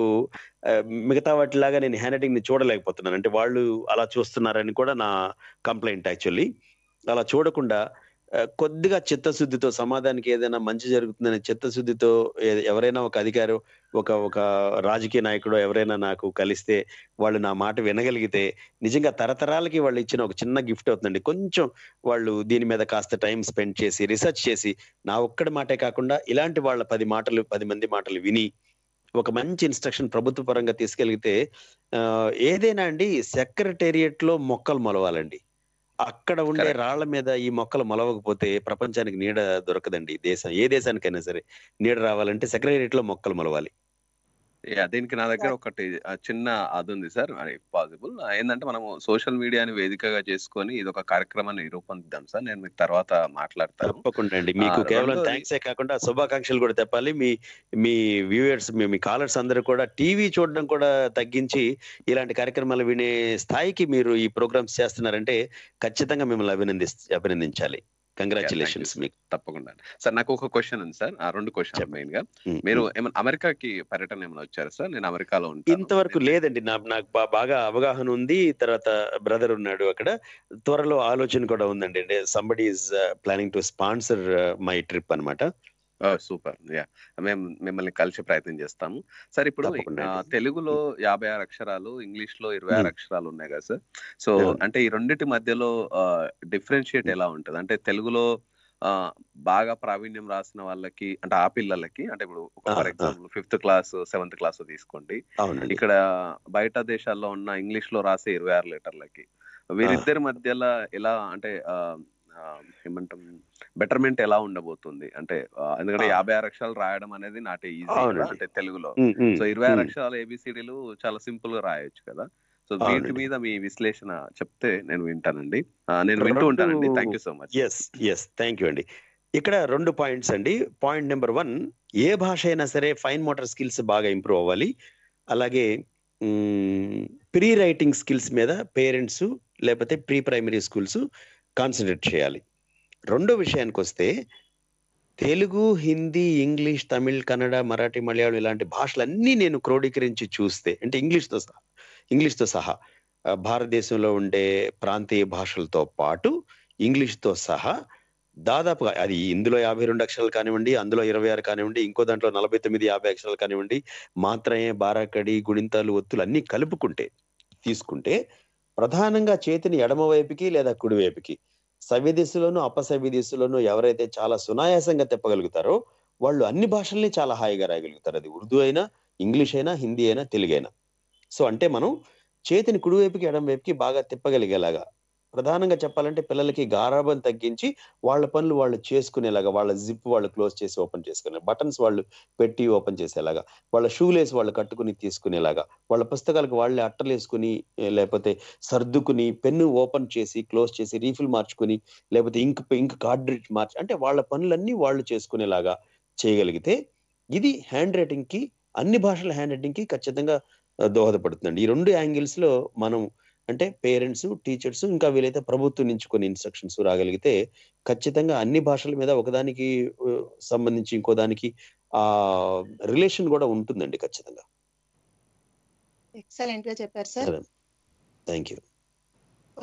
మిగతా వాటిలాగా నేను హ్యాండ్ రైటింగ్ ని చూడలేకపోతున్నాను. అంటే వాళ్ళు అలా చూస్తున్నారని కూడా నా కంప్లైంట్. యాక్చువల్లీ అలా చూడకుండా కొద్దిగా చిత్తశుద్ధితో, సమాజానికి ఏదైనా మంచి జరుగుతుందనే చిత్తశుద్ధితో ఎవరైనా ఒక అధికారి ఒక రాజకీయ నాయకుడు ఎవరైనా నాకు కలిస్తే వాళ్ళు నా మాట వినగలిగితే నిజంగా తరతరాలకి వాళ్ళు ఇచ్చిన ఒక చిన్న గిఫ్ట్ అవుతుందండి. కొంచెం వాళ్ళు దీని మీద కాస్త టైం స్పెండ్ చేసి రీసెర్చ్ చేసి నా ఒక్కడి మాటే కాకుండా ఇలాంటి వాళ్ళ 10 మంది మాటలు విని ఒక మంచి ఇన్స్ట్రక్షన్ ప్రభుత్వ పరంగా తీసుకెళ్తే ఏదైనా అండి సెక్రటేరియట్ లో మొక్కలు మొలవాలండి. అక్కడ ఉండే రాళ్ల మీద ఈ మొక్కలు మొలవకపోతే ప్రపంచానికి నీడ దొరకదండి. దేశం ఏ దేశానికైనా సరే నీడ రావాలంటే సెక్రటేరియట్ లో మొక్కలు మొలవాలి. దీనికి నా దగ్గర ఒకటి చిన్న అది ఉంది సార్, పాసిబుల్ ఏంటంటే మనము సోషల్ మీడియాని వేదికగా చేసుకొని ఇది ఒక కార్యక్రమాన్ని రూపొందిద్దాం సార్. నేను మీకు తర్వాత మాట్లాడతాను. తప్పకుండా అండి. మీకు కేవలం థ్యాంక్సే కాకుండా శుభాకాంక్షలు కూడా తెప్పాలి. మీ వ్యూవర్స్ మీ కాలర్స్ అందరూ కూడా టీవీ చూడడం కూడా తగ్గించి ఇలాంటి కార్యక్రమాలు వినే స్థాయికి మీరు ఈ ప్రోగ్రామ్స్ చేస్తున్నారంటే ఖచ్చితంగా మిమ్మల్ని అభినందించాలి. కంగ్రాచులేషన్స్ మీకు. తప్పకుండా సార్. నాకు ఒక క్వశ్చన్ ఉంది సార్, రెండు క్వశ్చన్. మెయిన్ గా మీరు ఏమైనా అమెరికాకి పర్యటన ఏమైనా వచ్చారు సార్? నేను అమెరికాలో ఉంటాను. ఇంతవరకు లేదండి, నాకు బాగా అవగాహన ఉంది. తర్వాత బ్రదర్ ఉన్నాడు అక్కడ, త్వరలో ఆలోచన కూడా ఉందండి. అంటే somebody is planning to sponsor my trip అన్నమాట. సూపర్. మేము మిమ్మల్ని కలిసి ప్రయత్నం చేస్తాము సార్. ఇప్పుడు తెలుగులో 56 అక్షరాలు, ఇంగ్లీష్ లో 26 అక్షరాలు ఉన్నాయి కదా సార్. సో అంటే ఈ రెండింటి మధ్యలో డిఫరెన్షియేట్ ఎలా ఉంటుంది? అంటే తెలుగులో బాగా ప్రావీణ్యం రాసిన వాళ్ళకి, అంటే ఆ పిల్లలకి, అంటే ఇప్పుడు for example 5th class 7th class తీసుకోండి, ఇక్కడ బయట దేశాల్లో ఉన్న ఇంగ్లీష్ లో రాసే 26 లెటర్లకి వీరిద్దరి మధ్యలో ఎలా అంటే ఏమంటాం బెటర్మెంట్ ఎలా ఉండబోతుంది? అంటే ఎందుకంటే 56 అక్షరాలు రాయడం అనేది నాటే ఈజీ అంటే తెలుగులో. సో 26 అక్షరాలు ఏబిసిడీలు చాలా సింపుల్ గా రాయొచ్చు కదా. సో వీటి మీద మీ విశ్లేషణ చెప్తే నేను వింటానండి, నేను వింటూ ఉంటానండి. Thank you so much. Thank you అండి. ఇక్కడ 2 పాయింట్స్ అండి. పాయింట్ నెంబర్ 1, ఏ భాష అయినా సరే ఫైన్ మోటార్ స్కిల్స్ బాగా ఇంప్రూవ్ అవ్వాలి. అలాగే ప్రీ రైటింగ్ స్కిల్స్ మీద పేరెంట్స్ లేకపోతే ప్రీ ప్రైమరీ స్కూల్స్ కాన్సన్ట్రేట్ చేయాలి. 2వ విషయానికి వస్తే, తెలుగు, హిందీ, ఇంగ్లీష్, తమిళ్, కన్నడ, మరాఠీ, మలయాళం ఇలాంటి భాషలన్నీ నేను క్రోడీకరించి చూస్తే, అంటే ఇంగ్లీష్తో సహా భారతదేశంలో ఉండే ప్రాంతీయ భాషలతో పాటు ఇంగ్లీష్తో సహా దాదాపుగా అది ఇందులో 52 అక్షరాలు కానివ్వండి, అందులో 26 కానివ్వండి, ఇంకో దాంట్లో 49 50 అక్షరాలు కానివ్వండి, మాత్రమే బారాకడి గుణింతాలు ఒత్తులు అన్నీ కలుపుకుంటే తీసుకుంటే ప్రధానంగా చేతిని ఎడమవైపుకి లేదా కుడివైపుకి సవ్య దిశలోనూ అపసవ్య దిశలోనూ ఎవరైతే చాలా సునాయాసంగా తిప్పగలుగుతారో వాళ్ళు అన్ని భాషల్ని చాలా హాయిగా రాయగలుగుతారు. అది ఉర్దూ అయినా, ఇంగ్లీష్ అయినా, హిందీ అయినా, తెలుగు అయినా. సో అంటే మనం చేతిని కుడివైపుకి ఎడమవైపుకి బాగా తిప్పగలిగేలాగా ప్రధానంగా చెప్పాలంటే పిల్లలకి గారాబం తగ్గించి వాళ్ళ పనులు వాళ్ళు చేసుకునేలాగా, వాళ్ళ జిప్ వాళ్ళు క్లోజ్ చేసి ఓపెన్ చేసుకునే, బటన్స్ వాళ్ళు పెట్టి ఓపెన్ చేసేలాగా, వాళ్ళ షూలేస్ వాళ్ళు కట్టుకుని తీసుకునేలాగా, వాళ్ళ పుస్తకాలకు వాళ్ళే అట్టలు వేసుకుని లేకపోతే సర్దుకుని, పెన్ను ఓపెన్ చేసి క్లోజ్ చేసి రీఫిల్ మార్చుకుని, లేకపోతే ఇంక్ కార్డ్రిడ్జ్ మార్చి, అంటే వాళ్ళ పనులన్నీ వాళ్ళు చేసుకునేలాగా చేయగలిగితే ఇది హ్యాండ్ రైటింగ్కి, అన్ని భాషల హ్యాండ్ రైటింగ్కి ఖచ్చితంగా దోహదపడుతుందండి. ఈ రెండు యాంగిల్స్లో మనం అంటే పేరెంట్స్, టీచర్స్, ఇంకా వీలైతే ప్రభుత్వం నుంచి కొన్ని ఇన్స్ట్రక్షన్స్ రాగలిగితే ఖచ్చితంగా అన్ని భాషల మీద ఒకదానికి సంబంధించి ఇంకోదానికి ఆ రిలేషన్ కూడా ఉంటుందండి ఖచ్చితంగా. ఎక్సలెంట్ గా చెప్పారు సార్, థ్యాంక్ యూ.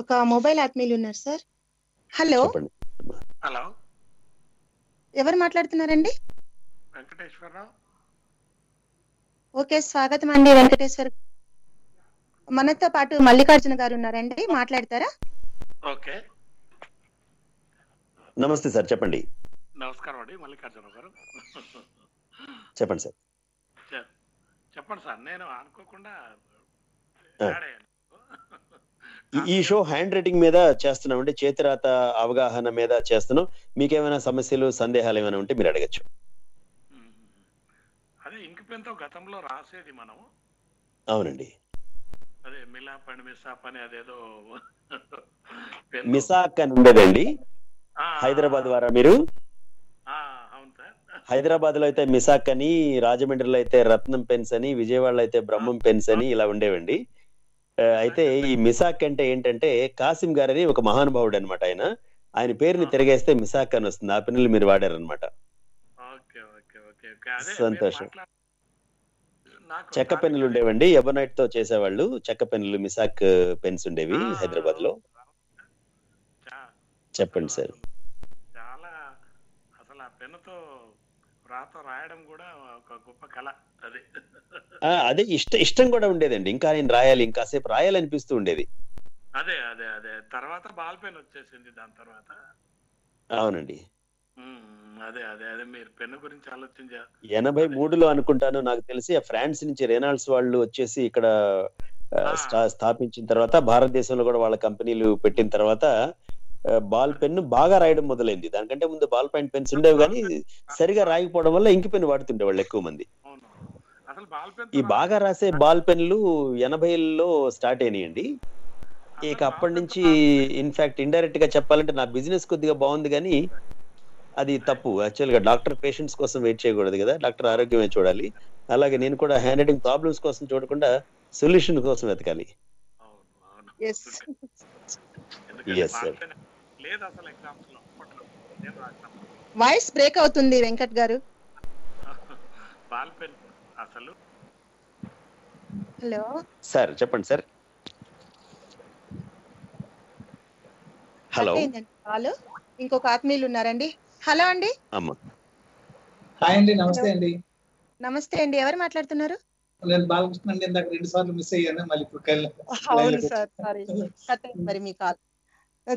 ఒక మొబైల్ ఆత్మీయులు ఉన్నారు సార్. హలో హలో, ఎవరు మాట్లాడుతున్నారండి? వెంకటేశ్వరరావు. ఓకే, స్వాగతం అండి వెంకటేశ్వర. మనతో పాటు మల్లికార్జున గారు ఉన్నారండి, మాట్లాడతారా? ఓకే, నమస్తే సార్, చెప్పండి. నమస్కారం అండి మల్లికార్జున గారు, చెప్పండి సార్. చెప్పండి సార్, నేను అనుకోకుండా ఈ షో హ్యాండ్ రైటింగ్ మీద చేస్తున్నాం అంటే చేతిరాత అవగాహన మీద చేస్తున్నాం. మీకేమైనా సమస్యలు, సందేహాలు ఏమైనా ఉంటే మీరు అడగచ్చు. అదే ఇంక పెన్తో గతంలో రాసేది మనం. అవునండి, అదే మిలాప్ అండ్ మిసాప్ అని అదేదో మిసాక్ అని ఉండేదండి హైదరాబాద్ ద్వారా. మీరు హైదరాబాద్ లో అయితే మిసాక్ అని, రాజమండ్రిలో అయితే రత్నం పెన్స్ అని, విజయవాడలో అయితే బ్రహ్మం పెన్స్ అని ఇలా ఉండేవండి. అయితే ఈ మిసాక్ అంటే ఏంటంటే కాసిం గారని ఒక మహానుభావుడు అనమాట. ఆయన పేరుని తిరగేస్తే మిసాక్ అని వస్తుంది. ఆ పెన్నులు మీరు వాడారనమాట. సంతోషం. చెక్క పెన్నులు ఉండేవండి, ఎబోనైట్ తో చేసేవాళ్ళు. చెక్క పెన్నులు, మిసాక్ పెన్స్ ఉండేవి హైదరాబాద్ లో. చెప్పండి సార్. చాలా అసలు ఆ పెన్నుతో రాత రాయడం కూడా ఒక గొప్ప కళ. అదే ఇష్టం కూడా ఉండేదండి. ఇంకా నేను రాయాలి, ఇంకాసేపు రాయాలి అనిపిస్తూ ఉండేది. అదే అదే అదే తర్వాత బాల్ పెన్ వచ్చేసింది, దాని తర్వాత. అవునండి, అదే అదే అదే మీరు పెన్ను గురించి ఆలోచించారు. 83లో అనుకుంటాను నాకు తెలిసి. ఫ్రాన్స్ నుంచి రెనాల్డ్స్ వాళ్ళు వచ్చేసి ఇక్కడ స్థాపించిన తర్వాత, భారతదేశంలో కూడా వాళ్ళ కంపెనీలు పెట్టిన తర్వాత బాల్ పెన్ బాగా రాయడం మొదలైంది. దానికంటే ముందు బాల్ పాయింట్ పెన్స్ ఉండేవి, కానీ సరిగా రాయకపోవడం వల్ల ఇంకి పెన్ వాడుతుండే వాళ్ళు ఎక్కువ మంది. ఈ బాగా రాసే బాల్ పెన్లు 80లో స్టార్ట్ అయినాయండి. ఇక అప్పటి నుంచి ఇన్ఫాక్ట్ ఇండైరెక్ట్ గా చెప్పాలంటే నా బిజినెస్ కొద్దిగా బాగుంది, కానీ అది తప్పు. యాక్చువల్గా డాక్టర్ పేషెంట్స్ కోసం వెయిట్ చేయకూడదు కదా, డాక్టర్ ఆరోగ్యమే చూడాలి. అలాగే నేను కూడా హ్యాండ్ రైటింగ్ ప్రాబ్లమ్స్ కోసం చూడకుండా సొల్యూషన్ కోసం వెతకాలి. వాయిస్ బ్రేక్ అవుతుంది వెంకట్ గారు. హలో సార్, చెప్పండి సార్. హలో, హలో, ఇంకొక ఆత్మీయులు ఉన్నారండి. హలో అండి. హాయ్ అండి, నమస్తే అండి. నమస్తే అండి, ఎవరు మాట్లాడుతున్నారు? నేను బాలకృష్ణ అండి. ఇందాక 2 సార్లు మిస్ అయ్యాను, మళ్ళీ ఇప్పుడు కలవాలి.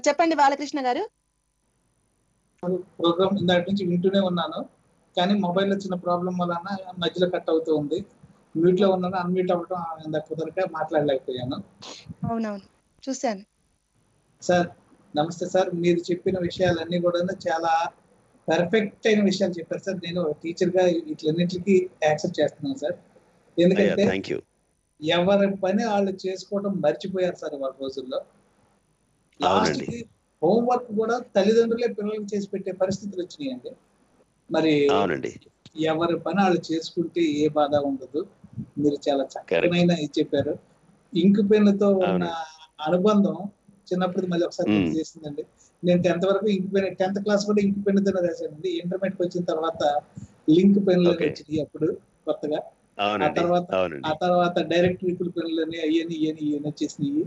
చెప్పండి బాలకృష్ణ గారు. ప్రోగ్రామ్ ఇందాక నుంచి వింటూనే ఉన్నాను, కానీ మొబైల్ లో చిన్న ప్రాబ్లం వలన మధ్యలో కట్ అవుతూ ఉంది. మ్యూట్ లో ఉన్నాను, అన్మ్యూట్ అవ్వడం ఇందాక కుదరక మాట్లాడలేకపోయాను. అవునవును, చూశాను సార్. నమస్తే సార్, మీరు చెప్పిన విషయాలన్నీ కూడా చాలా పర్ఫెక్ట్ అయిన విషయాలు చెప్పారు సార్. నేను టీచర్ గా వీటిలన్నింటికి యాక్సెప్ట్ చేస్తున్నాను సార్. ఎందుకంటే ఎవరి పని వాళ్ళు చేసుకోవడం మర్చిపోయారు సార్ వాళ్ళ రోజుల్లో. లాస్ట్ కి హోంవర్క్ కూడా తల్లిదండ్రులే పిల్లలకు చేసి పెట్టే పరిస్థితులు వచ్చినాయండి. మరి ఎవరి పని వాళ్ళు చేసుకుంటే ఏ బాధ ఉండదు. మీరు చాలా చక్కనైన చెప్పారు. ఇంకు పెన్నుతో ఉన్న అనుబంధం చిన్నప్పుడు మళ్ళీ ఒకసారి చేసిందండి. నేను 10th వరకు ఇంక్ పెన్, 10th క్లాస్ కూడా ఇంక్ పెన్నుతోనే రాశానండి. ఇంటర్మీడియట్ వచ్చిన తర్వాత లింక్ పెన్లు వచ్చినాయి అప్పుడు కొత్తగా. ఆ తర్వాత డైరెక్ట్ రీఫిల్ పెన్లని అయ్యని వచ్చేసినాయి.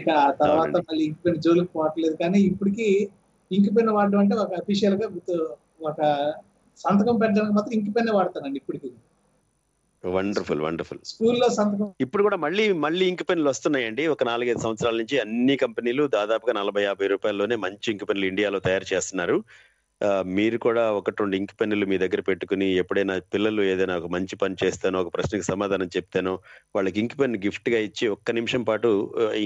ఇక ఆ తర్వాత మళ్ళీ ఇంక్ పెన్ జోలికి పోవట్లేదు. కానీ ఇప్పటికి ఇంక్ పెన్ వాడడం అంటే ఒక అఫీషియల్ గా ఒక సంతకం పెట్టడానికి మాత్రం ఇంక్ పెన్నే వాడతానండి ఇప్పటికి. Wonderful, wonderful. స్కూల్లో ఇప్పుడు కూడా మళ్ళీ ఇంక్ పెన్లు వస్తున్నాయండి. ఒక 4-5 సంవత్సరాల నుంచి అన్ని కంపెనీలు దాదాపుగా 40-50 రూపాయల్లోనే మంచి ఇంక్ పెన్లు ఇండియాలో తయారు చేస్తున్నారు. మీరు కూడా ఒకటి రెండు ఇంక్ పెన్నులు మీ దగ్గర పెట్టుకుని ఎప్పుడైనా పిల్లలు ఏదైనా ఒక మంచి పని చేస్తానో ఒక ప్రశ్నకి సమాధానం చెప్తానో వాళ్ళకి ఇంక్ పెన్ గిఫ్ట్గా ఇచ్చి ఒక్క నిమిషం పాటు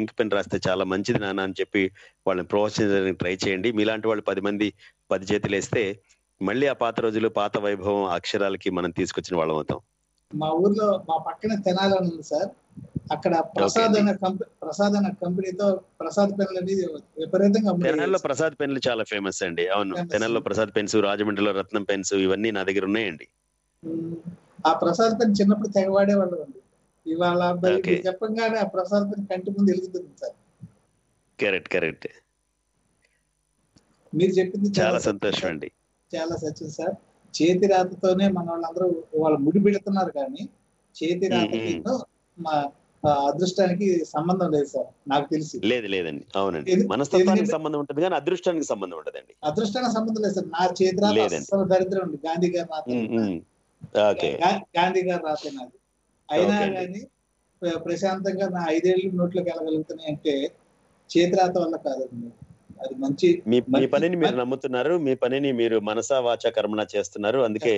ఇంక్ పెన్ రాస్తే చాలా మంచిది నాన్న అని చెప్పి వాళ్ళని ప్రోత్సహించడానికి ట్రై చేయండి. మీలాంటి వాళ్ళు 10 మంది 10 చేతులు వేస్తే మళ్ళీ ఆ పాత రోజులు పాత వైభవం అక్షరాలకి మనం తీసుకొచ్చిన వాళ్ళం అవుతాం. మా ఊర్లో మా పక్కన తెనాలని ఉంది సార్, అక్కడ ప్రసాద్ అనే కంపెనీతో ప్రసాద్ పెన్లు అనేది విపరీతంగా తెనాల్లో ప్రసాద్ పెన్లు చాలా ఫేమస్ అండి. అవును, తెనాల్లో ప్రసాద్ పెన్స్, రాజమండ్రిలో రత్నం పెన్స్, ఇవన్నీ నా దగ్గర ఉన్నాయండి. ఆ ప్రసాద్ పెన్ చిన్నప్పుడు తెగవాడే వాళ్ళు అండి. ఇవాళ చెప్పగానే ఆ ప్రసాద్ పెన్ కంటి ముందు వెలుగుతుంది సార్. కరెక్ట్ మీరు చెప్పింది చాలా సంతోషం అండి, చాలా సత్యం సార్. చేతి రాతతోనే మన వాళ్ళందరూ వాళ్ళు ముడి పెడుతున్నారు కానీ చేతి రాతతో మా అదృష్టానికి సంబంధం లేదు సార్, నాకు తెలిసి లేదండి. అవునండి, మనస్తత్వానికి సంబంధం ఉంటుంది కానీ అదృష్టానికి సంబంధం ఉండదండి. అదృష్టానికి సంబంధం లేదు సార్. నా చేతి రాత అసలు దరిద్రం ఉంది. గాంధీ గారు రాతే నాది అయినా కానీ ప్రశాంతంగా నా 5 ఏళ్ళు నోట్లోకి వెళ్ళగలుగుతున్నాయి అంటే చేతి రాత వల్ల కాదండి. అది మంచి మీ పనిని మీరు నమ్ముతున్నారు, మీ పనిని మీరు మనసా వాచా కర్మణ చేస్తున్నారు. అందుకే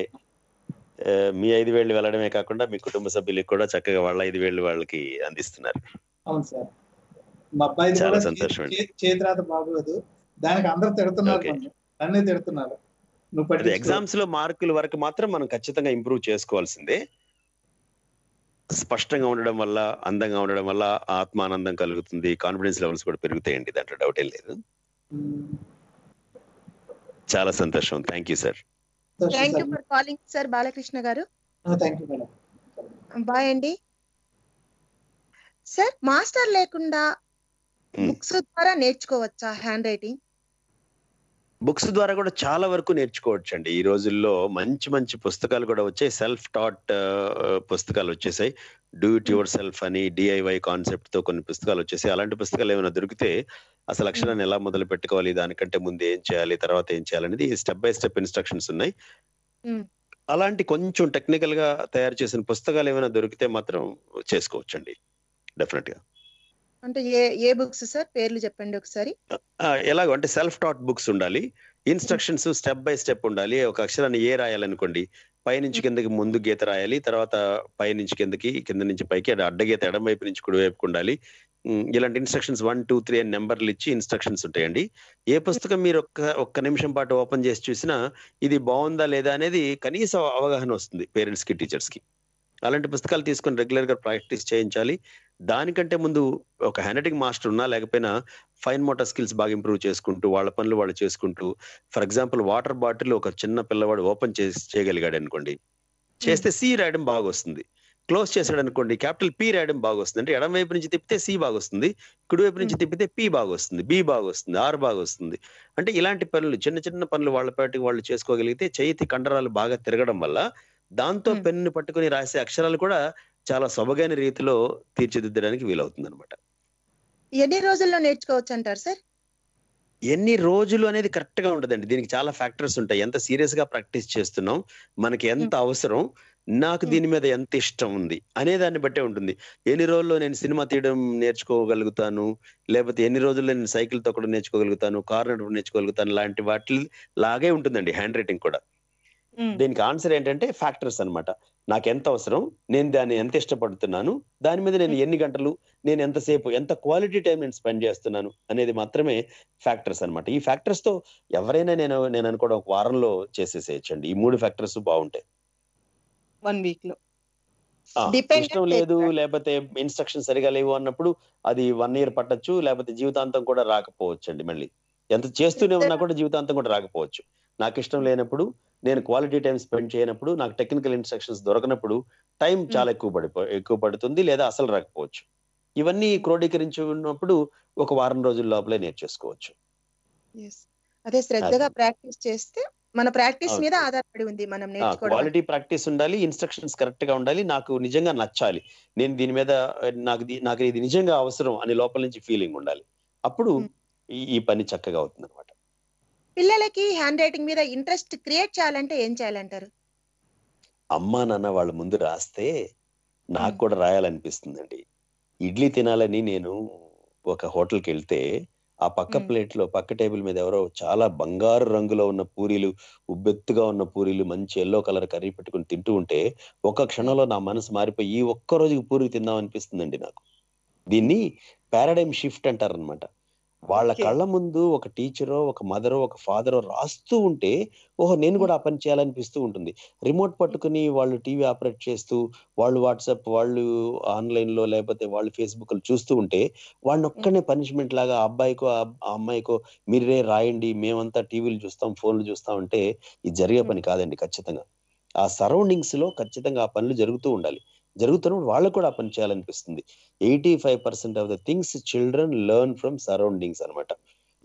మీ 5 వేళ్ళు వెళ్ళడమే కాకుండా మీ కుటుంబ సభ్యులకి కూడా చక్కగా వాళ్ళ 5 వేళ్ళు వాళ్ళకి అందిస్తున్నారు. అవును సార్, మా అబ్బాయి చాలా సంతోషం. చేతి రాత బాగోదు, దానికి అందరూ తిడుతున్నారు. ఎగ్జామ్స్ లో మార్కుల వరకు మాత్రం మనం ఖచ్చితంగా ఇంప్రూవ్ చేసుకోవాల్సిందే. స్పష్టంగా ఉండడం వల్ల, అందంగా ఉండడం వల్ల ఆత్మానందం కలుగుతుంది, కాన్ఫిడెన్స్ లెవెల్స్ కూడా పెరుగుతాయండి, దాంట్లో డౌట్ ఏం లేదు. చాలా సంతోషం. Thank you sir. Thank you for calling sir Balakrishna garu. Bye అండి సార్. మాస్టర్ లేకుండా బుక్స్ ద్వారా నేర్చుకోవచ్చా హ్యాండ్ రైటింగ్? బుక్స్ ద్వారా కూడా చాలా వరకు నేర్చుకోవచ్చు అండి. ఈ రోజుల్లో మంచి పుస్తకాలు కూడా వచ్చాయి, సెల్ఫ్ టాట్ పుస్తకాలు వచ్చేసాయి. డూ ఇట్ యువర్ సెల్ఫ్ అని డిఐవై కాన్సెప్ట్తో కొన్ని పుస్తకాలు వచ్చేసాయి. అలాంటి పుస్తకాలు ఏమైనా దొరికితే అసలు అక్షరాన్ని ఎలా మొదలు పెట్టుకోవాలి, దానికంటే ముందు ఏం చేయాలి, తర్వాత ఏం చేయాలి అనేది స్టెప్ బై స్టెప్ ఇన్స్ట్రక్షన్స్ ఉన్నాయి. అలాంటి కొంచెం టెక్నికల్ గా తయారు చేసిన పుస్తకాలు ఏమైనా దొరికితే మాత్రం చేసుకోవచ్చు అండి, డెఫినెట్ గా. అంటే ఏ బుక్స్ సార్, పేర్లు చెప్పండి ఒకసారి. ఎలాగో అంటే సెల్ఫ్ టాట్ బుక్స్ ఉండాలి, ఇన్స్ట్రక్షన్స్ స్టెప్ బై స్టెప్ ఉండాలి. ఒక అక్షరాన్ని ఏ రాయాలనుకోండి, పైనుంచి కిందకి ముందు గీత రాయాలి, తర్వాత పైనుంచి కిందకి, కింద నుంచి పైకి, అడ్డగీత ఎడం వైపు నుంచి కుడివైపుకు ఉండాలి. ఇలాంటి ఇన్స్ట్రక్షన్స్ 1, 2, 3 అని నెంబర్లు ఇచ్చి ఇన్స్ట్రక్షన్స్ ఉంటాయండి. ఏ పుస్తకం మీరు ఒక్క నిమిషం పాటు ఓపెన్ చేసి చూసినా ఇది బాగుందా లేదా అనేది కనీసం అవగాహన వస్తుంది పేరెంట్స్కి, టీచర్స్కి. అలాంటి పుస్తకాలు తీసుకొని రెగ్యులర్గా ప్రాక్టీస్ చేయించాలి. దానికంటే ముందు ఒక హ్యాండ్ రైటింగ్ మాస్టర్ ఉన్నా లేకపోయినా ఫైన్ మోటార్ స్కిల్స్ బాగా ఇంప్రూవ్ చేసుకుంటూ వాళ్ళ పనులు వాళ్ళు చేసుకుంటూ, ఫర్ ఎగ్జాంపుల్ వాటర్ బాటిల్ ఒక చిన్న పిల్లవాడు ఓపెన్ చేయగలిగాడు అనుకోండి, చేస్తే సి రాయడం బాగా వస్తుంది. క్లోజ్ చేశాడు అనుకోండి, క్యాపిటల్ పి రాయడం బాగా వస్తుంది. అంటే ఎడం వైపు నుంచి తిప్పితే సి బాగా వస్తుంది, కుడివైపు నుంచి తిప్పితే పి బాగా వస్తుంది, బి బాగా వస్తుంది, ఆర్ బాగా వస్తుంది. అంటే ఇలాంటి పనులు, చిన్న పనులు వాళ్ళ పాటికి వాళ్ళు చేసుకోగలిగితే చేతి కండరాలు బాగా తిరగడం వల్ల దాంతో పెన్ను పట్టుకుని రాసే అక్షరాలు కూడా చాలా సొబగైన రీతిలో తీర్చిదిద్దడానికి వీలవుతుంది అనమాట. ఎన్ని రోజుల్లో నేర్చుకోవచ్చు అంటారు సార్? ఎన్ని రోజులు అనేది కరెక్ట్ గా ఉండదండి, దీనికి చాలా ఫ్యాక్టర్స్ ఉంటాయి. ఎంత సీరియస్ గా ప్రాక్టీస్ చేస్తున్నాం, మనకి ఎంత అవసరం, నాకు దీని మీద ఎంత ఇష్టం ఉంది అనే దాన్ని బట్టే ఉంటుంది. ఎన్ని రోజుల్లో నేను సినిమా తీయడం నేర్చుకోగలుగుతాను, లేకపోతే ఎన్ని రోజుల్లో నేను సైకిల్ తొక్కడం నేర్చుకోగలుగుతాను, కార్ నడపడం నేర్చుకోగలుగుతాను, లాంటి వాటి లాగే ఉంటుందండి హ్యాండ్ రైటింగ్ కూడా. దీనికి ఆన్సర్ ఏంటంటే ఫ్యాక్టర్స్ అనమాట. నాకు ఎంత అవసరం, నేను దాన్ని ఎంత ఇష్టపడుతున్నాను, దాని మీద నేను ఎన్ని గంటలు, నేను ఎంతసేపు, ఎంత క్వాలిటీ టైం నేను స్పెండ్ చేస్తున్నాను అనేది మాత్రమే ఫ్యాక్టర్స్ అనమాట. ఈ ఫ్యాక్టర్స్తో ఎవరైనా నేను అనుకోవడం ఒక వారంలో చేసేసేయచ్చండి. ఈ 3 ఫ్యాక్టర్స్ బాగుంటాయి. 1 వీక్లో ఇష్టం లేదు, లేకపోతే ఇన్స్ట్రక్షన్ సరిగా లేవు అన్నప్పుడు అది 1 year పట్టచ్చు, లేకపోతే జీవితాంతం కూడా రాకపోవచ్చు అండి. మళ్ళీ ఎంత చేస్తూనే ఉన్నా కూడా జీవితాంతం కూడా రాకపోవచ్చు. నాకు ఇష్టం లేనప్పుడు, నేను క్వాలిటీ టైం స్పెండ్ చేయనప్పుడు, నాకు టెక్నికల్ ఇన్స్ట్రక్షన్స్ దొరకనప్పుడు టైం చాలా ఎక్కువ పడుతుంది, లేదా అసలు రాకపోవచ్చు. ఇవన్నీ క్రోడీకరించుకున్నప్పుడు ఒక వారం రోజుల లోపలే నేర్చేసుకోవచ్చు. అదే శ్రద్ధగా ప్రాక్టీస్ చేస్తే మన ప్రాక్టీస్ మీద ఆధారపడి ఉంది మనం నేర్చుకోవడం. క్వాలిటీ ప్రాక్టీస్ ఉండాలి, ఇన్స్ట్రక్షన్స్ కరెక్ట్ గా ఉండాలి, నాకు నిజంగా నచ్చాలి, నేను దీని మీద నాకు ఇది నిజంగా అవసరం అని లోపల నుంచి ఫీలింగ్ ఉండాలి. అప్పుడు ఈ పని చక్కగా అవుతుంది అనమాట. పిల్లలకి హ్యాండ్ రైటింగ్ మీద ఇంట్రెస్ట్ క్రియేట్ చేయాలంటే ఏం చేయాలంటారు? అమ్మా నాన్న వాళ్ళ ముందు రాస్తే నాకు కూడా రాయాలనిపిస్తుందండి. ఇడ్లీ తినాలని నేను ఒక హోటల్కి వెళ్తే ఆ పక్క ప్లేట్ లో పక్క టేబుల్ మీద ఎవరో చాలా బంగారు రంగులో ఉన్న పూరీలు, ఉబ్బెత్తుగా ఉన్న పూరీలు, మంచి ఎల్లో కలర్ కర్రీ పెట్టుకుని తింటూ ఉంటే ఒక్క క్షణంలో నా మనసు మారిపోయి ఈ ఒక్క రోజుకి పూరి తిందాం అనిపిస్తుందండి నాకు. దీన్ని పారాడైమ్ షిఫ్ట్ అంటారు అనమాట. వాళ్ళ కళ్ళ ముందు ఒక టీచరో, ఒక మదరో, ఒక ఫాదరో రాస్తూ ఉంటే ఓహో నేను కూడా ఆ పని చేయాలనిపిస్తూ ఉంటుంది. రిమోట్ పట్టుకుని వాళ్ళు టీవీ ఆపరేట్ చేస్తూ, వాళ్ళు వాట్సాప్, వాళ్ళు ఆన్లైన్లో, లేకపోతే వాళ్ళు ఫేస్బుక్లో చూస్తూ ఉంటే వాళ్ళని ఒక్కనే పనిష్మెంట్ లాగా ఆ అబ్బాయికో ఆ అమ్మాయికో మీరే రాయండి, మేమంతా టీవీలు చూస్తాం, ఫోన్లు చూస్తాం అంటే ఇది జరిగే పని కాదండి. ఖచ్చితంగా ఆ సరౌండింగ్స్లో ఖచ్చితంగా ఆ పనులు జరుగుతూ ఉండాలి. జరుగుతున్నప్పుడు వాళ్ళకు కూడా ఆ పని చేయాలనిపిస్తుంది. 85% of the things children learn from surroundings అనమాట.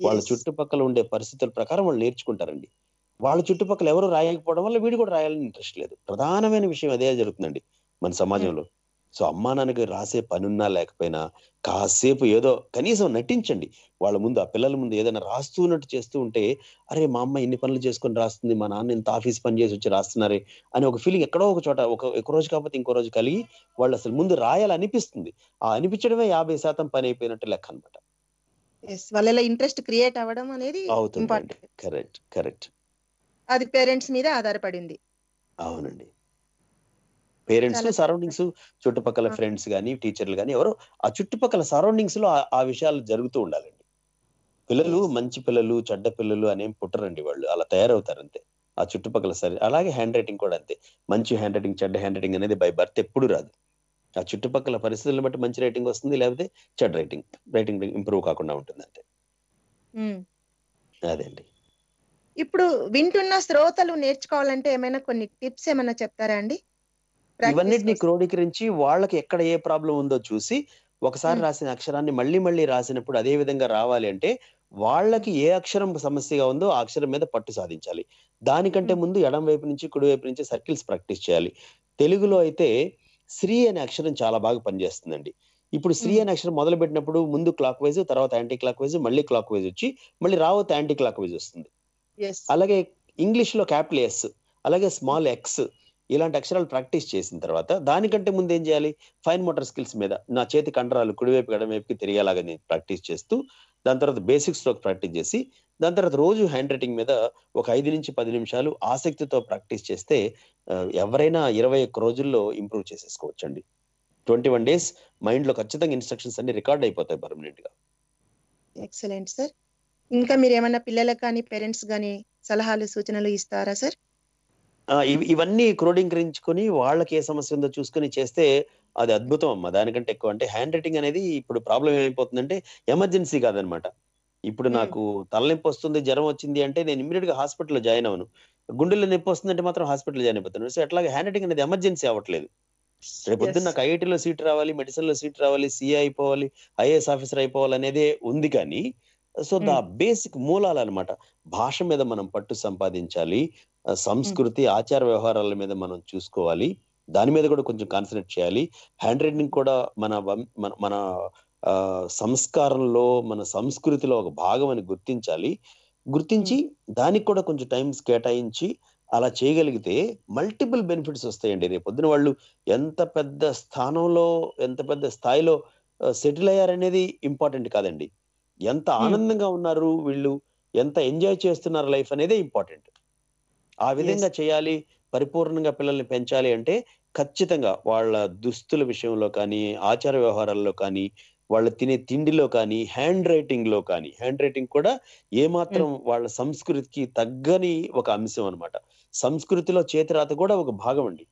వాళ్ళ చుట్టుపక్కల ఉండే పరిస్థితుల ప్రకారం వాళ్ళు నేర్చుకుంటారండి. వాళ్ళ చుట్టుపక్కల ఎవరు రాయకపోవడం వల్ల వీడు కూడా రాయాలని ఇంట్రెస్ట్ లేదు. ప్రధానమైన విషయం అదే జరుగుతుందండి మన సమాజంలో. సో అమ్మా నాన్నకి రాసే పనున్నా లేకపోయినా కాసేపు ఏదో కనీసం నటించండి. వాళ్ళ ముందు, ఆ పిల్లల ముందు ఏదైనా రాస్తున్నట్టు చేస్తూ ఉంటే అరే మా అమ్మ ఇన్ని పనులు చేసుకొని రాస్తుంది, మా నాన్న ఇంత ఆఫీస్ పని చేసి వచ్చి రాస్తున్నారే అని ఒక ఫీలింగ్ ఎక్కడో ఒక చోట ఒక రోజు కాకపోతే ఇంకో రోజు కలిగి వాళ్ళు అసలు ముందు రాయాలనిపిస్తుంది. ఆ అనిపించడమే 50% పని అయిపోయినట్టు లెక్క అనమాట. వాళ్ళ ఇంట్రెస్ట్ క్రియేట్ అవ్వడం అనేది ఇంపార్టెంట్. Correct correct. అది పేరెంట్స్ మీద ఆధారపడింది. అవునండి, పేరెంట్స్, సరౌండింగ్స్, చుట్టుపక్కల ఫ్రెండ్స్ కానీ టీచర్లు కానీ ఎవరో ఆ చుట్టుపక్కల సరౌండింగ్స్ లో ఆ విషయాలు జరుగుతూ ఉండాలండి. పిల్లలు మంచి పిల్లలు చెడ్డ పిల్లలు అనేం పుట్టరండి, వాళ్ళు అలా తయారవుతారు అంతే ఆ చుట్టుపక్కల. సరే అలాగే హ్యాండ్ రైటింగ్ కూడా అంతే. మంచి హ్యాండ్ రైటింగ్, చెడ్డ హ్యాండ్ రైటింగ్ అనేది బై బర్త్ ఎప్పుడు రాదు. ఆ చుట్టుపక్కల పరిస్థితులను బట్టి మంచి రైటింగ్ వస్తుంది, లేకపోతే చెడ్డ రైటింగ్ ఇంప్రూవ్ కాకుండా ఉంటుంది అంతే. అదేండి. ఇప్పుడు వింటున్న శ్రోతలు నేర్చుకోవాలంటే ఏమైనా కొన్ని టిప్స్ ఏమైనా చెప్తారా అండి? ఇవన్నిటిని క్రోడీకరించి వాళ్ళకి ఎక్కడ ఏ ప్రాబ్లం ఉందో చూసి ఒకసారి రాసిన అక్షరాన్ని మళ్ళీ మళ్ళీ రాసినప్పుడు అదే విధంగా రావాలి అంటే వాళ్ళకి ఏ అక్షరం సమస్యగా ఉందో ఆ అక్షరం మీద పట్టు సాధించాలి. దానికంటే ముందు ఎడం వైపు నుంచి కుడివైపు నుంచి సర్కిల్స్ ప్రాక్టీస్ చేయాలి. తెలుగులో అయితే శ్రీ అనే అక్షరం చాలా బాగా పనిచేస్తుందండి. ఇప్పుడు శ్రీ అనే అక్షరం మొదలు పెట్టినప్పుడు ముందు క్లాక్ వైజ్, తర్వాత యాంటీ క్లాక్ వైజ్, మళ్ళీ క్లాక్ వైజ్ వచ్చి మళ్ళీ రావతే యాంటీ క్లాక్ వైజ్ వస్తుంది. అలాగే ఇంగ్లీష్ లో క్యాపిటల్ ఎస్, అలాగే స్మాల్ ఎక్స్, ఇలాంటి అక్షరాలు ప్రాక్టీస్ చేసిన తర్వాత దానికంటే ముందు ఏం చేయాలి, ఫైన్ మోటార్ స్కిల్స్ మీద నా చేతి కండరాలు కుడివైపు ఎడమవైపుకి తిరిగేలాగా నేను ప్రాక్టీస్ చేస్తూ, దాని తర్వాత బేసిక్స్ లో ప్రాక్టీస్ చేసి, దాని తర్వాత రోజు హ్యాండ్ రైటింగ్ మీద ఒక 5 నుంచి 10 నిమిషాలు ఆసక్తితో ప్రాక్టీస్ చేస్తే ఎవరైనా 21 రోజుల్లో ఇంప్రూవ్ చేసేసుకోవచ్చు అండి. 21 days మైండ్లో ఖచ్చితంగా ఇన్స్ట్రక్షన్స్ అన్ని రికార్డ్ అయిపోతాయి పర్మనెంట్ గా. Excellent sir. ఇంకా మీరు ఏమైనా పిల్లలకు కానీ పేరెంట్స్ కానీ సలహాలు సూచనలు ఇస్తారా సార్? ఇవన్నీ క్రోడీకరించుకొని వాళ్ళకి ఏ సమస్య ఉందో చూసుకుని చేస్తే అది అద్భుతం అమ్మ. దానికంటే ఎక్కువ అంటే హ్యాండ్ రైటింగ్ అనేది ఇప్పుడు ప్రాబ్లం ఏమైపోతుందంటే ఎమర్జెన్సీ కాదనమాట. ఇప్పుడు నాకు తలనొప్పి వస్తుంది, జ్వరం వచ్చింది అంటే నేను ఇమీడియట్ గా హాస్పిటల్లో జాయిన్ అవ్వను. గుండెల్లో నొప్పి వస్తుందంటే మాత్రం హాస్పిటల్ జాయిన్ అయిపోతాను. సో అట్లాగే హ్యాండ్ రైటింగ్ అనేది ఎమర్జెన్సీ అవ్వట్లేదు. రేపు పొద్దున్న నాకు ఐఐటీలో సీట్ రావాలి, మెడిసిన్లో సీట్ రావాలి, సిఏ అయిపోవాలి, ఐఏఎస్ ఆఫీసర్ అయిపోవాలి అనేదే ఉంది. కానీ సో దా బేసిక్ మూలాలు అనమాట. భాష మీద మనం పట్టు సంపాదించాలి, సంస్కృతి ఆచార వ్యవహారాల మీద మనం చూసుకోవాలి, దాని మీద కూడా కొంచెం కాన్సన్ట్రేట్ చేయాలి. హ్యాండ్ రైటింగ్ కూడా మన సంస్కారంలో, మన సంస్కృతిలో ఒక భాగం అని గుర్తించి దానికి కూడా కొంచెం టైం కేటాయించి అలా చేయగలిగితే మల్టిపుల్ బెనిఫిట్స్ వస్తాయండి. రేపు పొద్దున వాళ్ళు ఎంత పెద్ద స్థానంలో, ఎంత పెద్ద స్థాయిలో సెటిల్ అయ్యారనేది ఇంపార్టెంట్ కాదండి, ఎంత ఆనందంగా ఉన్నారు వీళ్ళు, ఎంత ఎంజాయ్ చేస్తున్నారు లైఫ్ అనేదే ఇంపార్టెంట్. ఆ విధంగా చేయాలి, పరిపూర్ణంగా పిల్లల్ని పెంచాలి అంటే ఖచ్చితంగా వాళ్ళ దుస్తుల విషయంలో కానీ, ఆచార వ్యవహారాల్లో కానీ, వాళ్ళు తినే తిండిలో కానీ, హ్యాండ్ రైటింగ్ కూడా ఏమాత్రం వాళ్ళ సంస్కృతికి తగ్గని ఒక అంశం అనమాట. సంస్కృతిలో చేతిరాత కూడా ఒక భాగం అండి.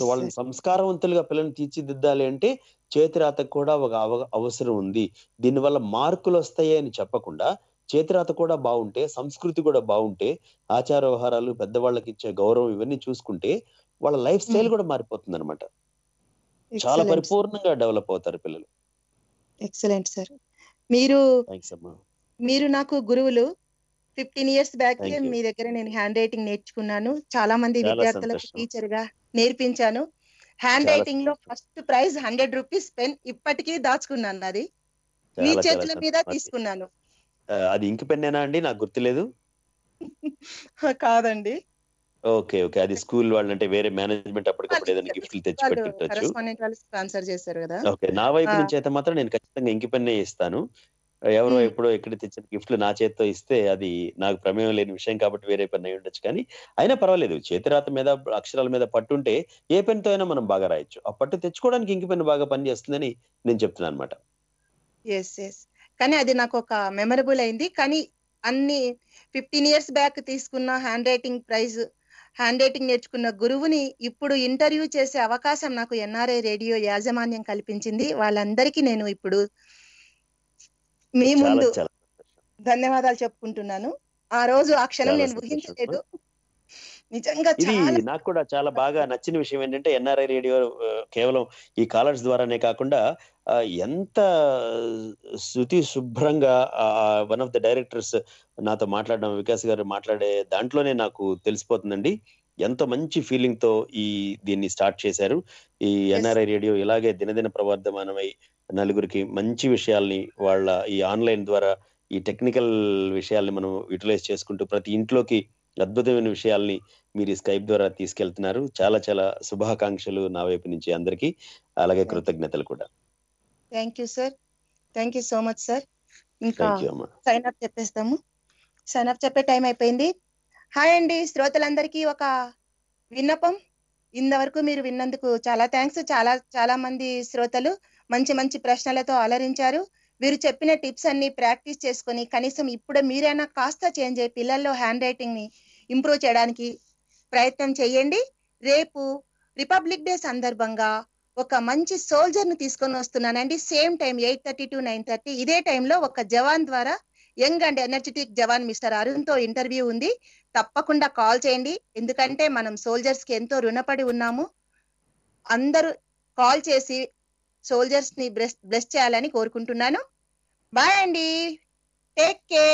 సో వాళ్ళని సంస్కారవంతులుగా పిల్లల్ని తీర్చిదిద్దాలి అంటే చేతిరాతకు కూడా ఒక అవసరం ఉంది. దీనివల్ల మార్కులు వస్తాయి అని చెప్పకుండా చేతిరాత కూడా బాగుంటే, సంస్కృతి కూడా బాగుంటే, ఆచార వ్యవహారాలు, పెద్దవాళ్ళకి ఇచ్చే గౌరవం ఇవన్నీ చూసుకుంటే వాళ్ళ లైఫ్ స్టైల్ కూడా మారిపోతుంది అనమాట. చాలా పరిపూర్ణంగా డెవలప్ అవుతారు పిల్లలు. Excellent sir. మీరు నాకు గురువులు. 15 years బ్యాక్ మీ దగ్గర నేను హ్యాండ్ రైటింగ్ నేర్చుకున్నాను. చాలా మంది విద్యార్థులకు టీచర్ గా నేర్పించాను. హ్యాండ్ రైటింగ్ లో ఫస్ట్ ప్రైజ్ 100 రూపీస్ పెన్ ఇప్పటికీ దాచుకున్నాను. అది మీ చేతుల మీద తీసుకున్నాను. అది ఇంక్ పెన్నేనా అండి? నాకు గుర్తులేదు. కాదండి. Okay okay. అది స్కూల్ వాళ్ళంటే వేరే మేనేజ్మెంట్ అప్పటికప్పుడు ఏదైనా గిఫ్ట్లు తెచ్చి పెట్టుండొచ్చు. నా వైపు నుంచి అయితే మాత్రం నేను ఖచ్చితంగా ఇంక్ పెన్నే ఇస్తాను. ఎవరో ఎప్పుడో ఎక్కడ తెచ్చిన గిఫ్ట్లు నా చేతితో ఇస్తే అది నాకు ప్రమేయం లేని విషయం కాబట్టి వేరే పని అయి ఉండొచ్చు, కానీ అయినా పర్వాలేదు. చేతిరాత మీద అక్షరాల మీద పట్టుంటే ఏ పెన్తో అయినా మనం బాగా రాయొచ్చు. ఆ పట్టు తెచ్చుకోవడానికి ఇంక పెన్ బాగా పనిచేస్తుందని నేను చెప్తున్నాను అనమాట. కానీ అది నాకు ఒక మెమరబుల్ అయింది. కానీ అన్ని 15 years బ్యాక్ తీసుకున్న hand writing prize, hand writing నేర్చుకున్న గురువుని ఇప్పుడు ఇంటర్వ్యూ చేసే అవకాశం నాకు ఎన్ఆర్ఐ రేడియో యాజమాన్యం కల్పించింది. వాళ్ళందరికీ నేను ఇప్పుడు మీ ముందు ధన్యవాదాలు చెప్పుకుంటున్నాను. ఆ రోజు ఆ క్షణం నేను ఊహించలేదు నిజంగా. నాకు కూడా చాలా బాగా నచ్చిన విషయం ఏంటంటే ఎన్ఆర్ఐ రేడియో కేవలం ఈ కాలర్స్ ద్వారానే కాకుండా ఎంత శృతి శుభ్రంగా వన్ ఆఫ్ ద డైరెక్టర్స్ నాతో మాట్లాడడం, వికాస్ గారు మాట్లాడే దాంట్లోనే నాకు తెలిసిపోతుందండి. ఎంతో మంచి ఫీలింగ్ తో ఈ దీన్ని స్టార్ట్ చేశారు. ఈ ఎన్ఆర్ఐ రేడియో ఇలాగే దినదిన ప్రవర్ధమానమై నలుగురికి మంచి విషయాల్ని వాళ్ళ ఈ ఆన్లైన్ ద్వారా ఈ టెక్నికల్ విషయాల్ని మనం యూటిలైజ్ చేసుకుంటూ ప్రతి ఇంట్లోకి అద్భుతమైన విషయాల్ని మీరు ఈ స్కైప్ ద్వారా తీసుకెళ్తున్నారు. చాలా చాలా శుభాకాంక్షలు నా వైపు నుంచి అందరికీ, అలాగే కృతజ్ఞతలు కూడా. Thank you sir, thank you so much sir. ఇంకా సైన్ అప్ చెప్పేస్తాము, సైన్ అప్ చెప్పే టైం అయిపోయింది. హాయ్ అండి శ్రోతలందరికీ ఒక విన్నపం. ఇంతవరకు మీరు విన్నందుకు చాలా థ్యాంక్స్. చాలా చాలా మంది శ్రోతలు మంచి మంచి ప్రశ్నలతో అలరించారు. వీరు చెప్పిన టిప్స్ అన్ని ప్రాక్టీస్ చేసుకుని కనీసం ఇప్పుడు మీరైనా కాస్త చేంజ్ అయ్యి పిల్లల్లో హ్యాండ్ రైటింగ్ ని ఇంప్రూవ్ చేయడానికి ప్రయత్నం చేయండి. రేపు రిపబ్లిక్ డే సందర్భంగా ఒక మంచి సోల్జర్ ని తీసుకొని వస్తున్నానండి. సేమ్ టైం 8:30 to 9:30 ఇదే టైంలో ఒక జవాన్ ద్వారా, young and energetic Jawan mister Arun తో ఇంటర్వ్యూ ఉంది. తప్పకుండా కాల్ చేయండి, ఎందుకంటే మనం సోల్జర్స్ కి ఎంతో రుణపడి ఉన్నాము. అందరూ కాల్ చేసి సోల్జర్స్ ని బ్లెస్ చేయాలని కోరుకుంటున్నాను. బాయ్ అండి, టేక్ కేర్.